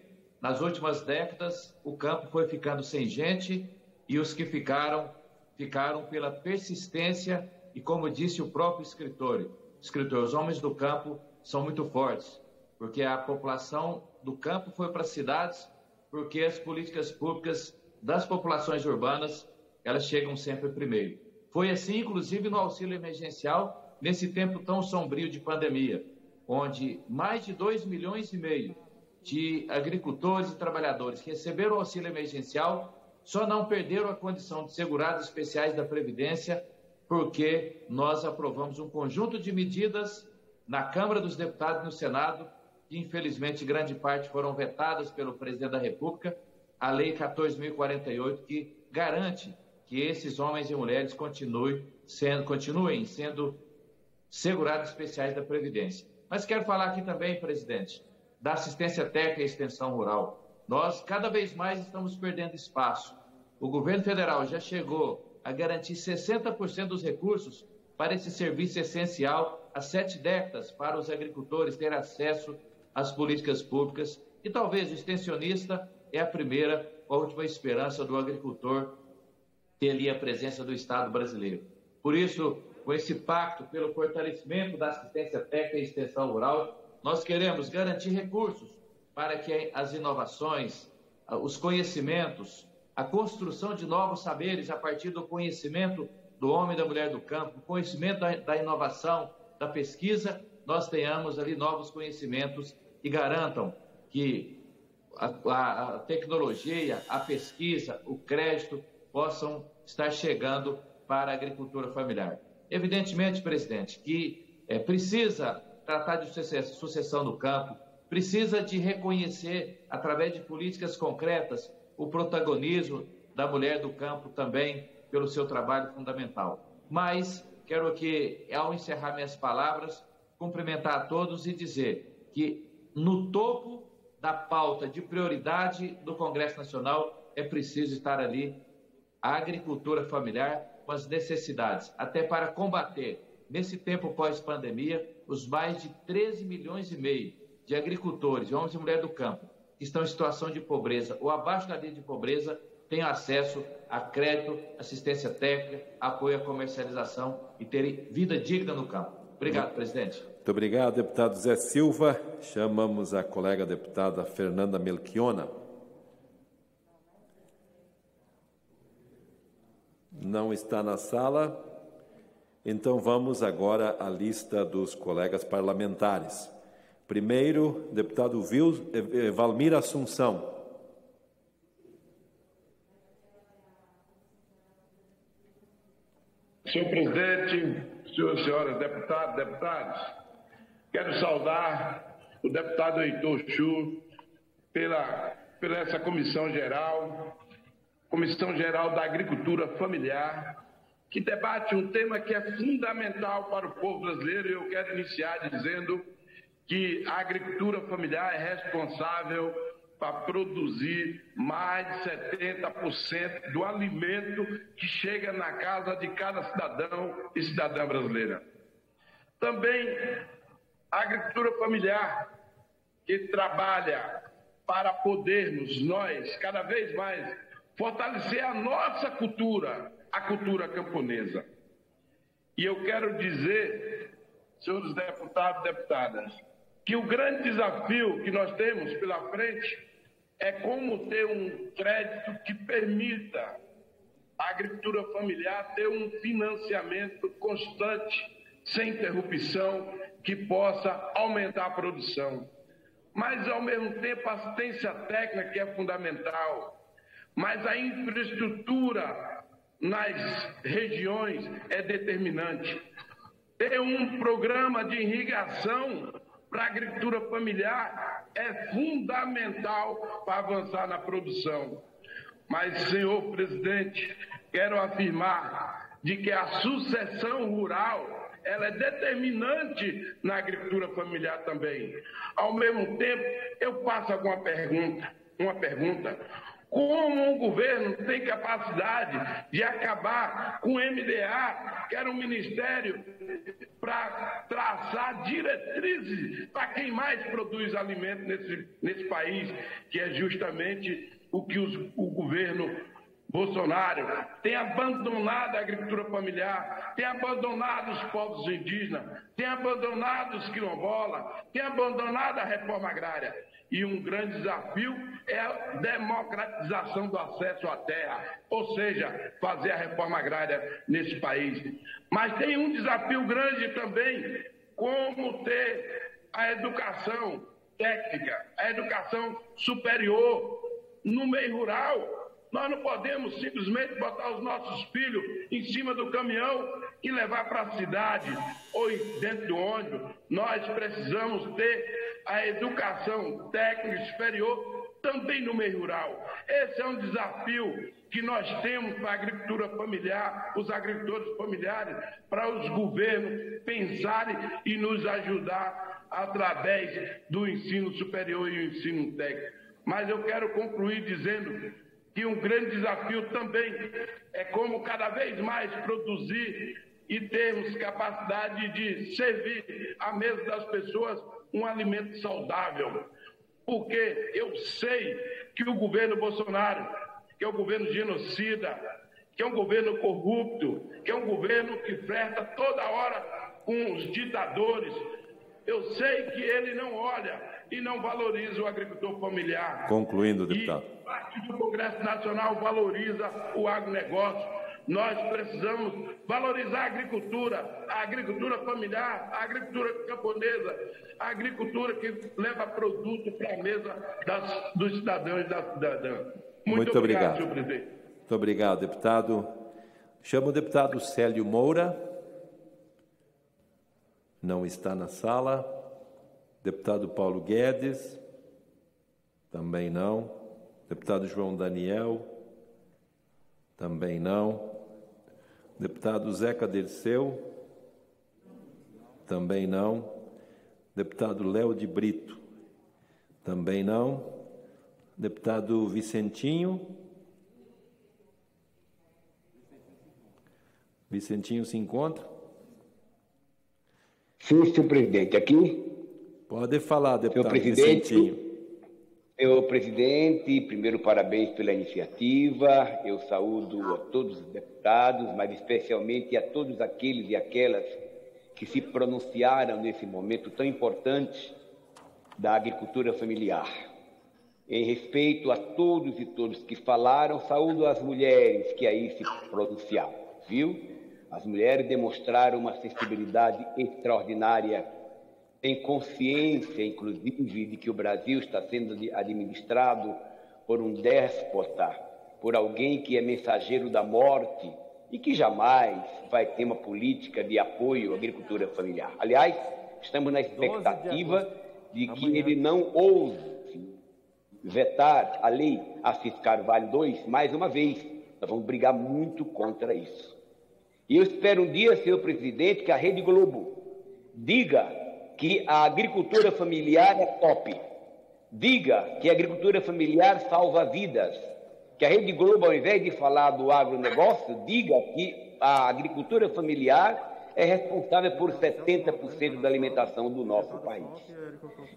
nas últimas décadas o campo foi ficando sem gente e os que ficaram, ficaram pela persistência e, como disse o próprio escritor, escritor, os homens do campo são muito fortes, porque a população do campo foi para as cidades, porque as políticas públicas das populações urbanas, elas chegam sempre primeiro. Foi assim, inclusive, no auxílio emergencial, nesse tempo tão sombrio de pandemia, onde mais de dois milhões e meio de agricultores e trabalhadores que receberam o auxílio emergencial só não perderam a condição de segurados especiais da Previdência, porque nós aprovamos um conjunto de medidas na Câmara dos Deputados e no Senado, que infelizmente grande parte foram vetadas pelo Presidente da República, a Lei quatorze mil e quarenta e oito, que garante que esses homens e mulheres continuem sendo, continuem sendo segurados especiais da Previdência. Mas quero falar aqui também, presidente, da assistência técnica e extensão rural. Nós, cada vez mais, estamos perdendo espaço. O governo federal já chegou a garantir sessenta por cento dos recursos para esse serviço essencial há sete décadas, para os agricultores terem acesso às políticas públicas. E talvez o extensionista é a primeira, a última esperança do agricultor ter ali a presença do Estado brasileiro. Por isso, com esse pacto pelo fortalecimento da assistência técnica e extensão rural, nós queremos garantir recursos para que as inovações, os conhecimentos, a construção de novos saberes a partir do conhecimento do homem e da mulher do campo, conhecimento da inovação, da pesquisa, nós tenhamos ali novos conhecimentos e garantam que a, a tecnologia, a pesquisa, o crédito possam estar chegando para a agricultura familiar. Evidentemente, presidente, que é, precisa tratar de sucessão no campo, precisa de reconhecer, através de políticas concretas, o protagonismo da mulher do campo também pelo seu trabalho fundamental. Mas quero aqui, ao encerrar minhas palavras, cumprimentar a todos e dizer que no topo da pauta de prioridade do Congresso Nacional é preciso estar ali a agricultura familiar com as necessidades, até para combater, nesse tempo pós-pandemia, os mais de treze milhões e meio de agricultores, homens e mulheres do campo, que estão em situação de pobreza ou abaixo da linha de pobreza, tenham acesso a crédito, assistência técnica, apoio à comercialização e terem vida digna no campo. Obrigado, presidente. Muito obrigado, deputado Zé Silva. Chamamos a colega deputada Fernanda Melchiona. Não está na sala. Então vamos agora à lista dos colegas parlamentares. Primeiro, deputado Valmir Assunção. Senhor presidente, senhoras e senhores deputados, deputados, quero saudar o deputado Heitor Schuch pela, pela essa comissão geral, comissão geral da agricultura familiar, que debate um tema que é fundamental para o povo brasileiro, e eu quero iniciar dizendo que a agricultura familiar é responsável para produzir mais de setenta por cento do alimento que chega na casa de cada cidadão e cidadã brasileira. Também a agricultura familiar, que trabalha para podermos nós cada vez mais fortalecer a nossa cultura, a cultura camponesa. E eu quero dizer, senhores deputados e deputadas, que o grande desafio que nós temos pela frente é como ter um crédito que permita a agricultura familiar ter um financiamento constante, sem interrupção, que possa aumentar a produção. Mas, ao mesmo tempo, a assistência técnica que é fundamental, mas a infraestrutura nas regiões é determinante. Ter um programa de irrigação para a agricultura familiar é fundamental para avançar na produção. Mas, senhor presidente, quero afirmar de que a sucessão rural ela é determinante na agricultura familiar também. Ao mesmo tempo, eu faço alguma pergunta, uma pergunta. Como o governo tem capacidade de acabar com o M D A, que era um ministério para traçar diretrizes para quem mais produz alimento nesse, nesse país, que é justamente o que os, o governo Bolsonaro tem abandonado a agricultura familiar, tem abandonado os povos indígenas, tem abandonado os quilombolas, tem abandonado a reforma agrária. E um grande desafio é a democratização do acesso à terra, ou seja, fazer a reforma agrária nesse país. Mas tem um desafio grande também, como ter a educação técnica, a educação superior no meio rural. Nós não podemos simplesmente botar os nossos filhos em cima do caminhão e levar para a cidade ou dentro do ônibus. Nós precisamos ter a educação técnica superior também no meio rural. Esse é um desafio que nós temos para a agricultura familiar, os agricultores familiares, para os governos pensarem e nos ajudar através do ensino superior e do ensino técnico. Mas eu quero concluir dizendo que um grande desafio também é como cada vez mais produzir e termos capacidade de servir à mesa das pessoas um alimento saudável. Porque eu sei que o governo Bolsonaro, que é um governo genocida, que é um governo corrupto, que é um governo que flerta toda hora com os ditadores, eu sei que ele não olha e não valoriza o agricultor familiar. Concluindo, deputado. E parte do Congresso Nacional valoriza o agronegócio. Nós precisamos valorizar a agricultura, a agricultura familiar, a agricultura camponesa, a agricultura que leva produto para a mesa das, dos cidadãos e das cidadãs. Muito, Muito obrigado, obrigado, senhor presidente. Muito obrigado, deputado. Chamo o deputado Célio Moura. Não está na sala. Deputado Paulo Guedes, também não. Deputado João Daniel, também não. Deputado Zeca Dirceu, também não. Deputado Léo de Brito, também não. Deputado Vicentinho, Vicentinho se encontra? Sim, senhor presidente, aqui? Pode falar, deputado. Senhor presidente, senhor presidente, primeiro parabéns pela iniciativa, eu saúdo a todos os deputados, mas especialmente a todos aqueles e aquelas que se pronunciaram nesse momento tão importante da agricultura familiar. Em respeito a todos e todos que falaram, saúdo as mulheres que aí se pronunciaram, viu? As mulheres demonstraram uma sensibilidade extraordinária, têm consciência, inclusive, de que o Brasil está sendo administrado por um déspota, por alguém que é mensageiro da morte e que jamais vai ter uma política de apoio à agricultura familiar. Aliás, estamos na expectativa de que ele não ouse vetar a Lei Assis Carvalho dois mais uma vez. Nós vamos brigar muito contra isso. E eu espero um dia, senhor presidente, que a Rede Globo diga que a agricultura familiar é top, diga que a agricultura familiar salva vidas, que a Rede Globo, ao invés de falar do agronegócio, diga que a agricultura familiar é responsável por setenta por cento da alimentação do nosso país.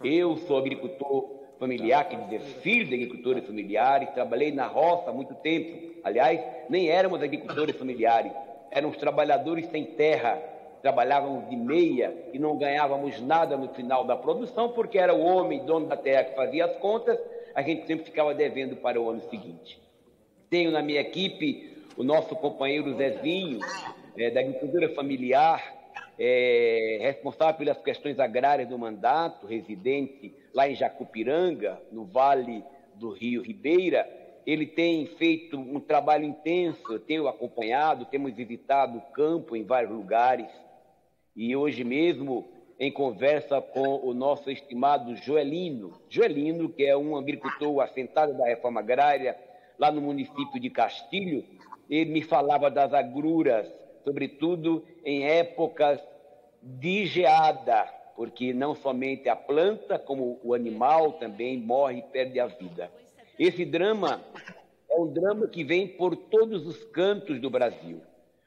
Eu sou agricultor familiar, que dizer, filho de agricultores familiares, trabalhei na roça há muito tempo. Aliás, nem éramos agricultores familiares. Eram os trabalhadores sem terra, trabalhavam de meia e não ganhávamos nada no final da produção, porque era o homem, dono da terra, que fazia as contas, a gente sempre ficava devendo para o ano seguinte. Tenho na minha equipe o nosso companheiro Zezinho, é, da agricultura familiar, é, responsável pelas questões agrárias do mandato, residente lá em Jacupiranga, no Vale do Rio Ribeira. Ele tem feito um trabalho intenso, eu tenho acompanhado, temos visitado o campo em vários lugares. E hoje mesmo, em conversa com o nosso estimado Joelino, Joelino, que é um agricultor assentado da reforma agrária, lá no município de Castilho, ele me falava das agruras, sobretudo em épocas de geada, porque não somente a planta, como o animal também morre e perde a vida. Esse drama é um drama que vem por todos os cantos do Brasil.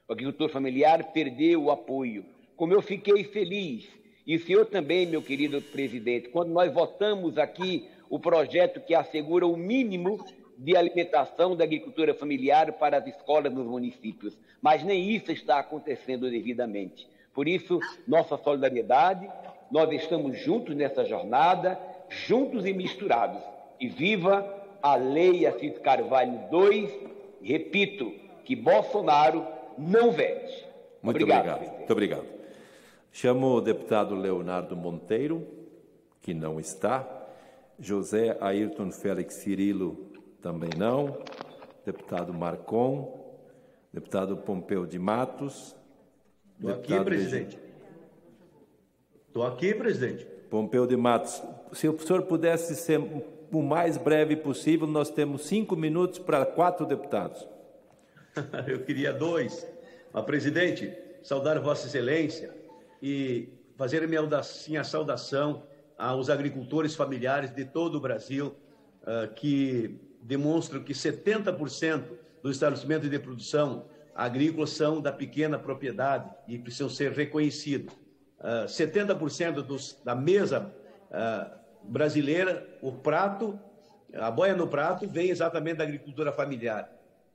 O agricultor familiar perdeu o apoio. Como eu fiquei feliz, e o senhor também, meu querido presidente, quando nós votamos aqui o projeto que assegura o mínimo de alimentação da agricultura familiar para as escolas nos municípios, mas nem isso está acontecendo devidamente. Por isso, nossa solidariedade, nós estamos juntos nessa jornada, juntos e misturados. E viva a Lei Assis Carvalho dois, repito, que Bolsonaro não vete. Muito obrigado. Obrigado. Muito obrigado. Chamo o deputado Leonardo Monteiro, que não está, José Ayrton Félix Cirilo, também não, deputado Marcon, deputado Pompeu de Matos. Estou aqui, presidente. Estou aqui, presidente. Pompeu de Matos, se o senhor pudesse ser o mais breve possível, nós temos cinco minutos para quatro deputados. Eu queria dois. Mas, presidente, saudar Vossa Excelência e fazer minha saudação aos agricultores familiares de todo o Brasil, que demonstram que setenta por cento dos estabelecimentos de produção agrícola são da pequena propriedade e precisam ser reconhecidos. setenta por cento dos, da mesa brasileira, o prato, a boia no prato, vem exatamente da agricultura familiar.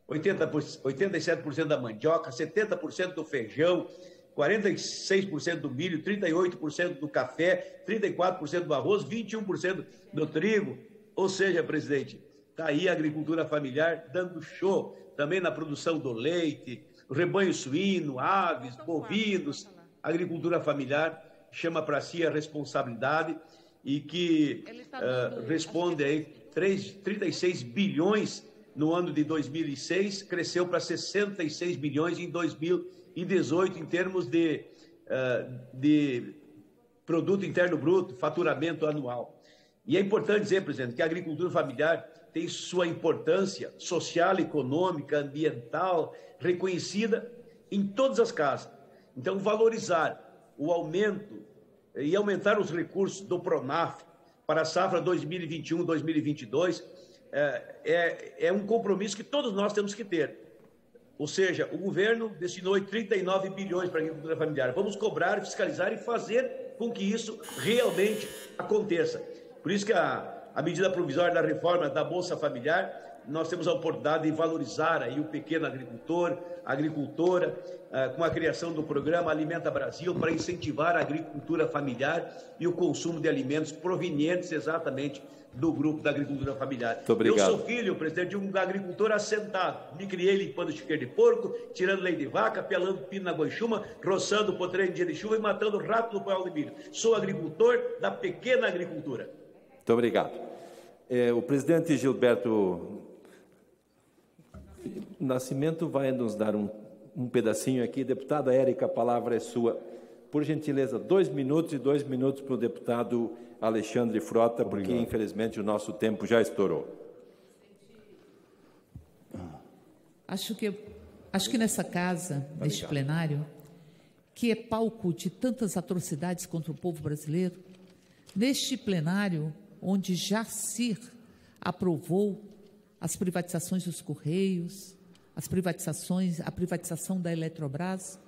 oitenta por cento, oitenta e sete por cento da mandioca, setenta por cento do feijão, quarenta e seis por cento do milho, trinta e oito por cento do café, trinta e quatro por cento do arroz, vinte e um por cento do trigo. Ou seja, presidente, está aí a agricultura familiar dando show também na produção do leite, rebanho suíno, aves, bovinos. A agricultura familiar chama para si a responsabilidade e que uh, responde aí trinta e seis bilhões no ano de dois mil e seis, cresceu para sessenta e seis bilhões em dois mil e dezoito em termos de, uh, de produto interno bruto, faturamento anual. E é importante dizer, presidente, que a agricultura familiar tem sua importância social, econômica, ambiental, reconhecida em todas as casas. Então, valorizar o aumento e aumentar os recursos do PRONAF para a safra dois mil e vinte e um, dois mil e vinte e dois é, é, é um compromisso que todos nós temos que ter. Ou seja, o governo destinou trinta e nove bilhões para a agricultura familiar. Vamos cobrar, fiscalizar e fazer com que isso realmente aconteça. Por isso que a, a medida provisória da reforma da Bolsa Familiar, nós temos a oportunidade de valorizar aí o pequeno agricultor, a agricultora, ah, com a criação do programa Alimenta Brasil, para incentivar a agricultura familiar e o consumo de alimentos provenientes exatamente do grupo da agricultura familiar. Muito obrigado. Eu sou filho, presidente, de um agricultor assentado. Me criei limpando chiqueiro de porco, tirando leite de vaca, pelando pino na guanchuma, roçando o potreiro em dia de chuva e matando o rato no pau de milho. Sou agricultor da pequena agricultura. Muito obrigado. É, o presidente Gilberto Nascimento vai nos dar um, um pedacinho aqui. Deputada Érica, a palavra é sua. Por gentileza, dois minutos e dois minutos para o deputado Alexandre Frota, porque, obrigado, infelizmente, o nosso tempo já estourou. Acho que, acho que nessa casa, neste plenário, que é palco de tantas atrocidades contra o povo brasileiro, neste plenário, onde Jacir aprovou as privatizações dos Correios, as privatizações, a privatização da Eletrobras,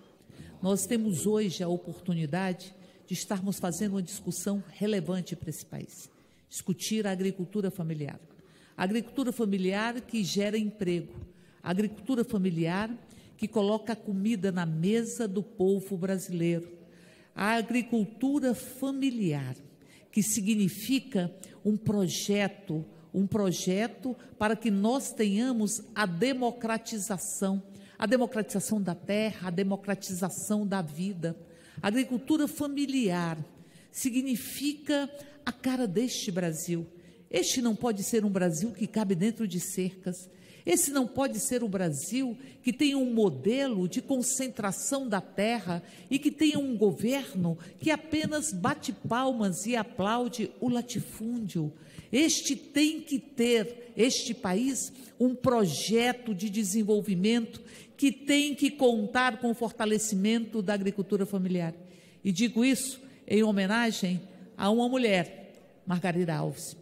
nós temos hoje a oportunidade de estarmos fazendo uma discussão relevante para esse país. Discutir a agricultura familiar. A agricultura familiar que gera emprego. A agricultura familiar que coloca a comida na mesa do povo brasileiro. A agricultura familiar que significa um projeto, um projeto para que nós tenhamos a democratização, a democratização da terra, a democratização da vida. A agricultura familiar significa a cara deste Brasil. Este não pode ser um Brasil que cabe dentro de cercas. Esse não pode ser o Brasil que tenha um modelo de concentração da terra e que tenha um governo que apenas bate palmas e aplaude o latifúndio. Este tem que ter, este país, um projeto de desenvolvimento que tem que contar com o fortalecimento da agricultura familiar. E digo isso em homenagem a uma mulher, Margarida Alves.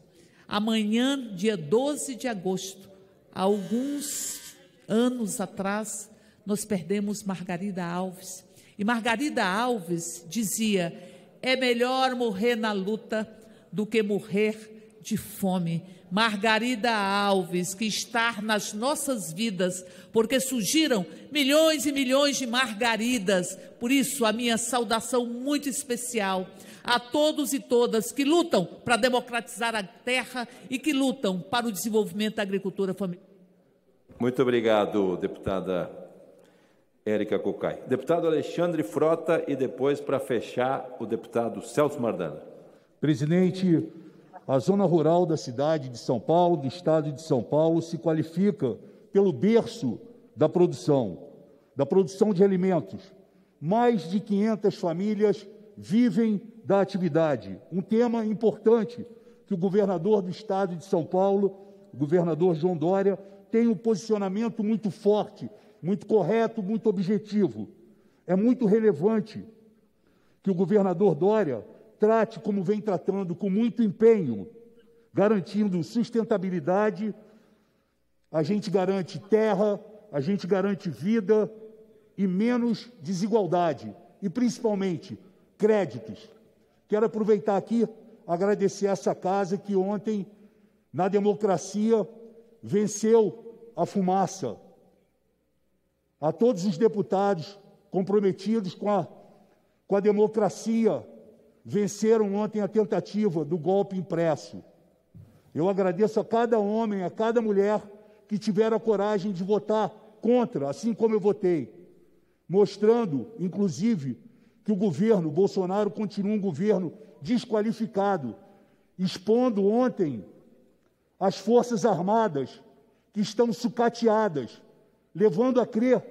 Amanhã, dia doze de agosto, há alguns anos atrás, nós perdemos Margarida Alves. E Margarida Alves dizia: é melhor morrer na luta do que morrer de fome. Margarida Alves, que está nas nossas vidas, porque surgiram milhões e milhões de Margaridas. Por isso, a minha saudação muito especial a todos e todas que lutam para democratizar a terra e que lutam para o desenvolvimento da agricultura familiar. Muito obrigado, deputada Érica Cocai. Deputado Alexandre Frota e depois, para fechar, o deputado Celso Mardana. Presidente, a zona rural da cidade de São Paulo, do estado de São Paulo, se qualifica pelo berço da produção, da produção de alimentos. Mais de quinhentas famílias vivem da atividade. Um tema importante que o governador do estado de São Paulo, o governador João Dória, tem um posicionamento muito forte, muito correto, muito objetivo. É muito relevante que o governador Dória trate, como vem tratando, com muito empenho, garantindo sustentabilidade. A gente garante terra, a gente garante vida e menos desigualdade. E, principalmente, créditos. Quero aproveitar aqui, agradecer essa casa que ontem, na democracia, venceu a fumaça. A todos os deputados comprometidos com a, com a democracia, venceram ontem a tentativa do golpe impresso. Eu agradeço a cada homem, a cada mulher que tiveram a coragem de votar contra, assim como eu votei, mostrando, inclusive, que o governo Bolsonaro continua um governo desqualificado, expondo ontem as Forças Armadas, que estão sucateadas, levando a crer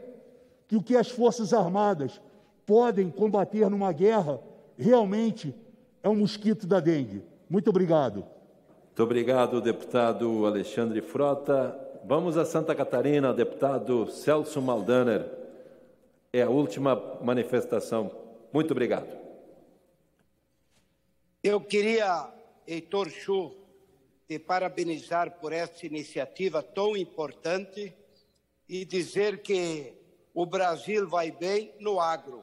que o que as Forças Armadas podem combater numa guerra realmente é um mosquito da dengue. Muito obrigado. Muito obrigado, deputado Alexandre Frota. Vamos a Santa Catarina, deputado Celso Maldaner. É a última manifestação. Muito obrigado. Eu queria, Heitor Schuch, te parabenizar por esta iniciativa tão importante e dizer que o Brasil vai bem no agro.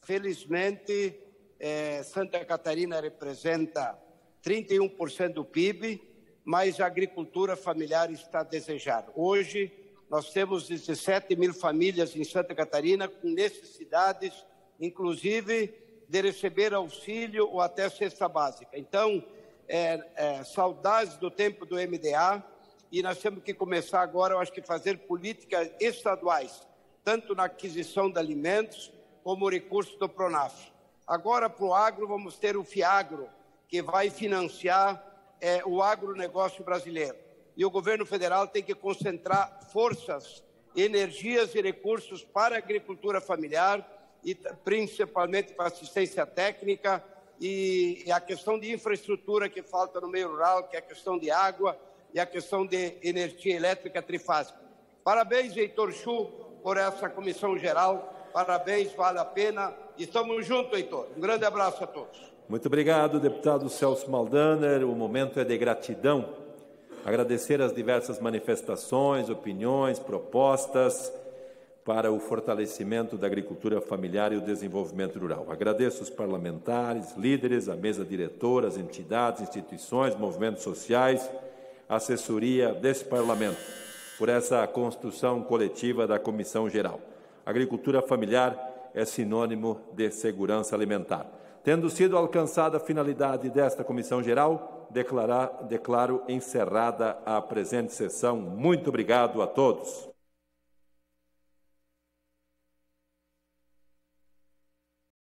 Felizmente, eh, Santa Catarina representa trinta e um por cento do P I B, mas a agricultura familiar está a desejar. Hoje, nós temos dezessete mil famílias em Santa Catarina com necessidades, inclusive, de receber auxílio ou até cesta básica. Então, É, é, saudades do tempo do M D A, e nós temos que começar agora, eu acho que, fazer políticas estaduais, tanto na aquisição de alimentos como o recurso do PRONAF. Agora, para o agro, vamos ter o FIAGRO, que vai financiar é, o agronegócio brasileiro. E o governo federal tem que concentrar forças, energias e recursos para a agricultura familiar e principalmente para assistência técnica, e a questão de infraestrutura que falta no meio rural, que é a questão de água e a questão de energia elétrica trifásica. Parabéns, Heitor Schuch, por essa comissão geral. Parabéns, vale a pena. Estamos juntos, Heitor. Um grande abraço a todos. Muito obrigado, deputado Celso Maldaner. O momento é de gratidão. Agradecer as diversas manifestações, opiniões, propostas para o fortalecimento da agricultura familiar e o desenvolvimento rural. Agradeço os parlamentares, líderes, a mesa diretora, as entidades, instituições, movimentos sociais, assessoria desse Parlamento, por essa construção coletiva da Comissão Geral. Agricultura familiar é sinônimo de segurança alimentar. Tendo sido alcançada a finalidade desta Comissão Geral, declarar, declaro encerrada a presente sessão. Muito obrigado a todos.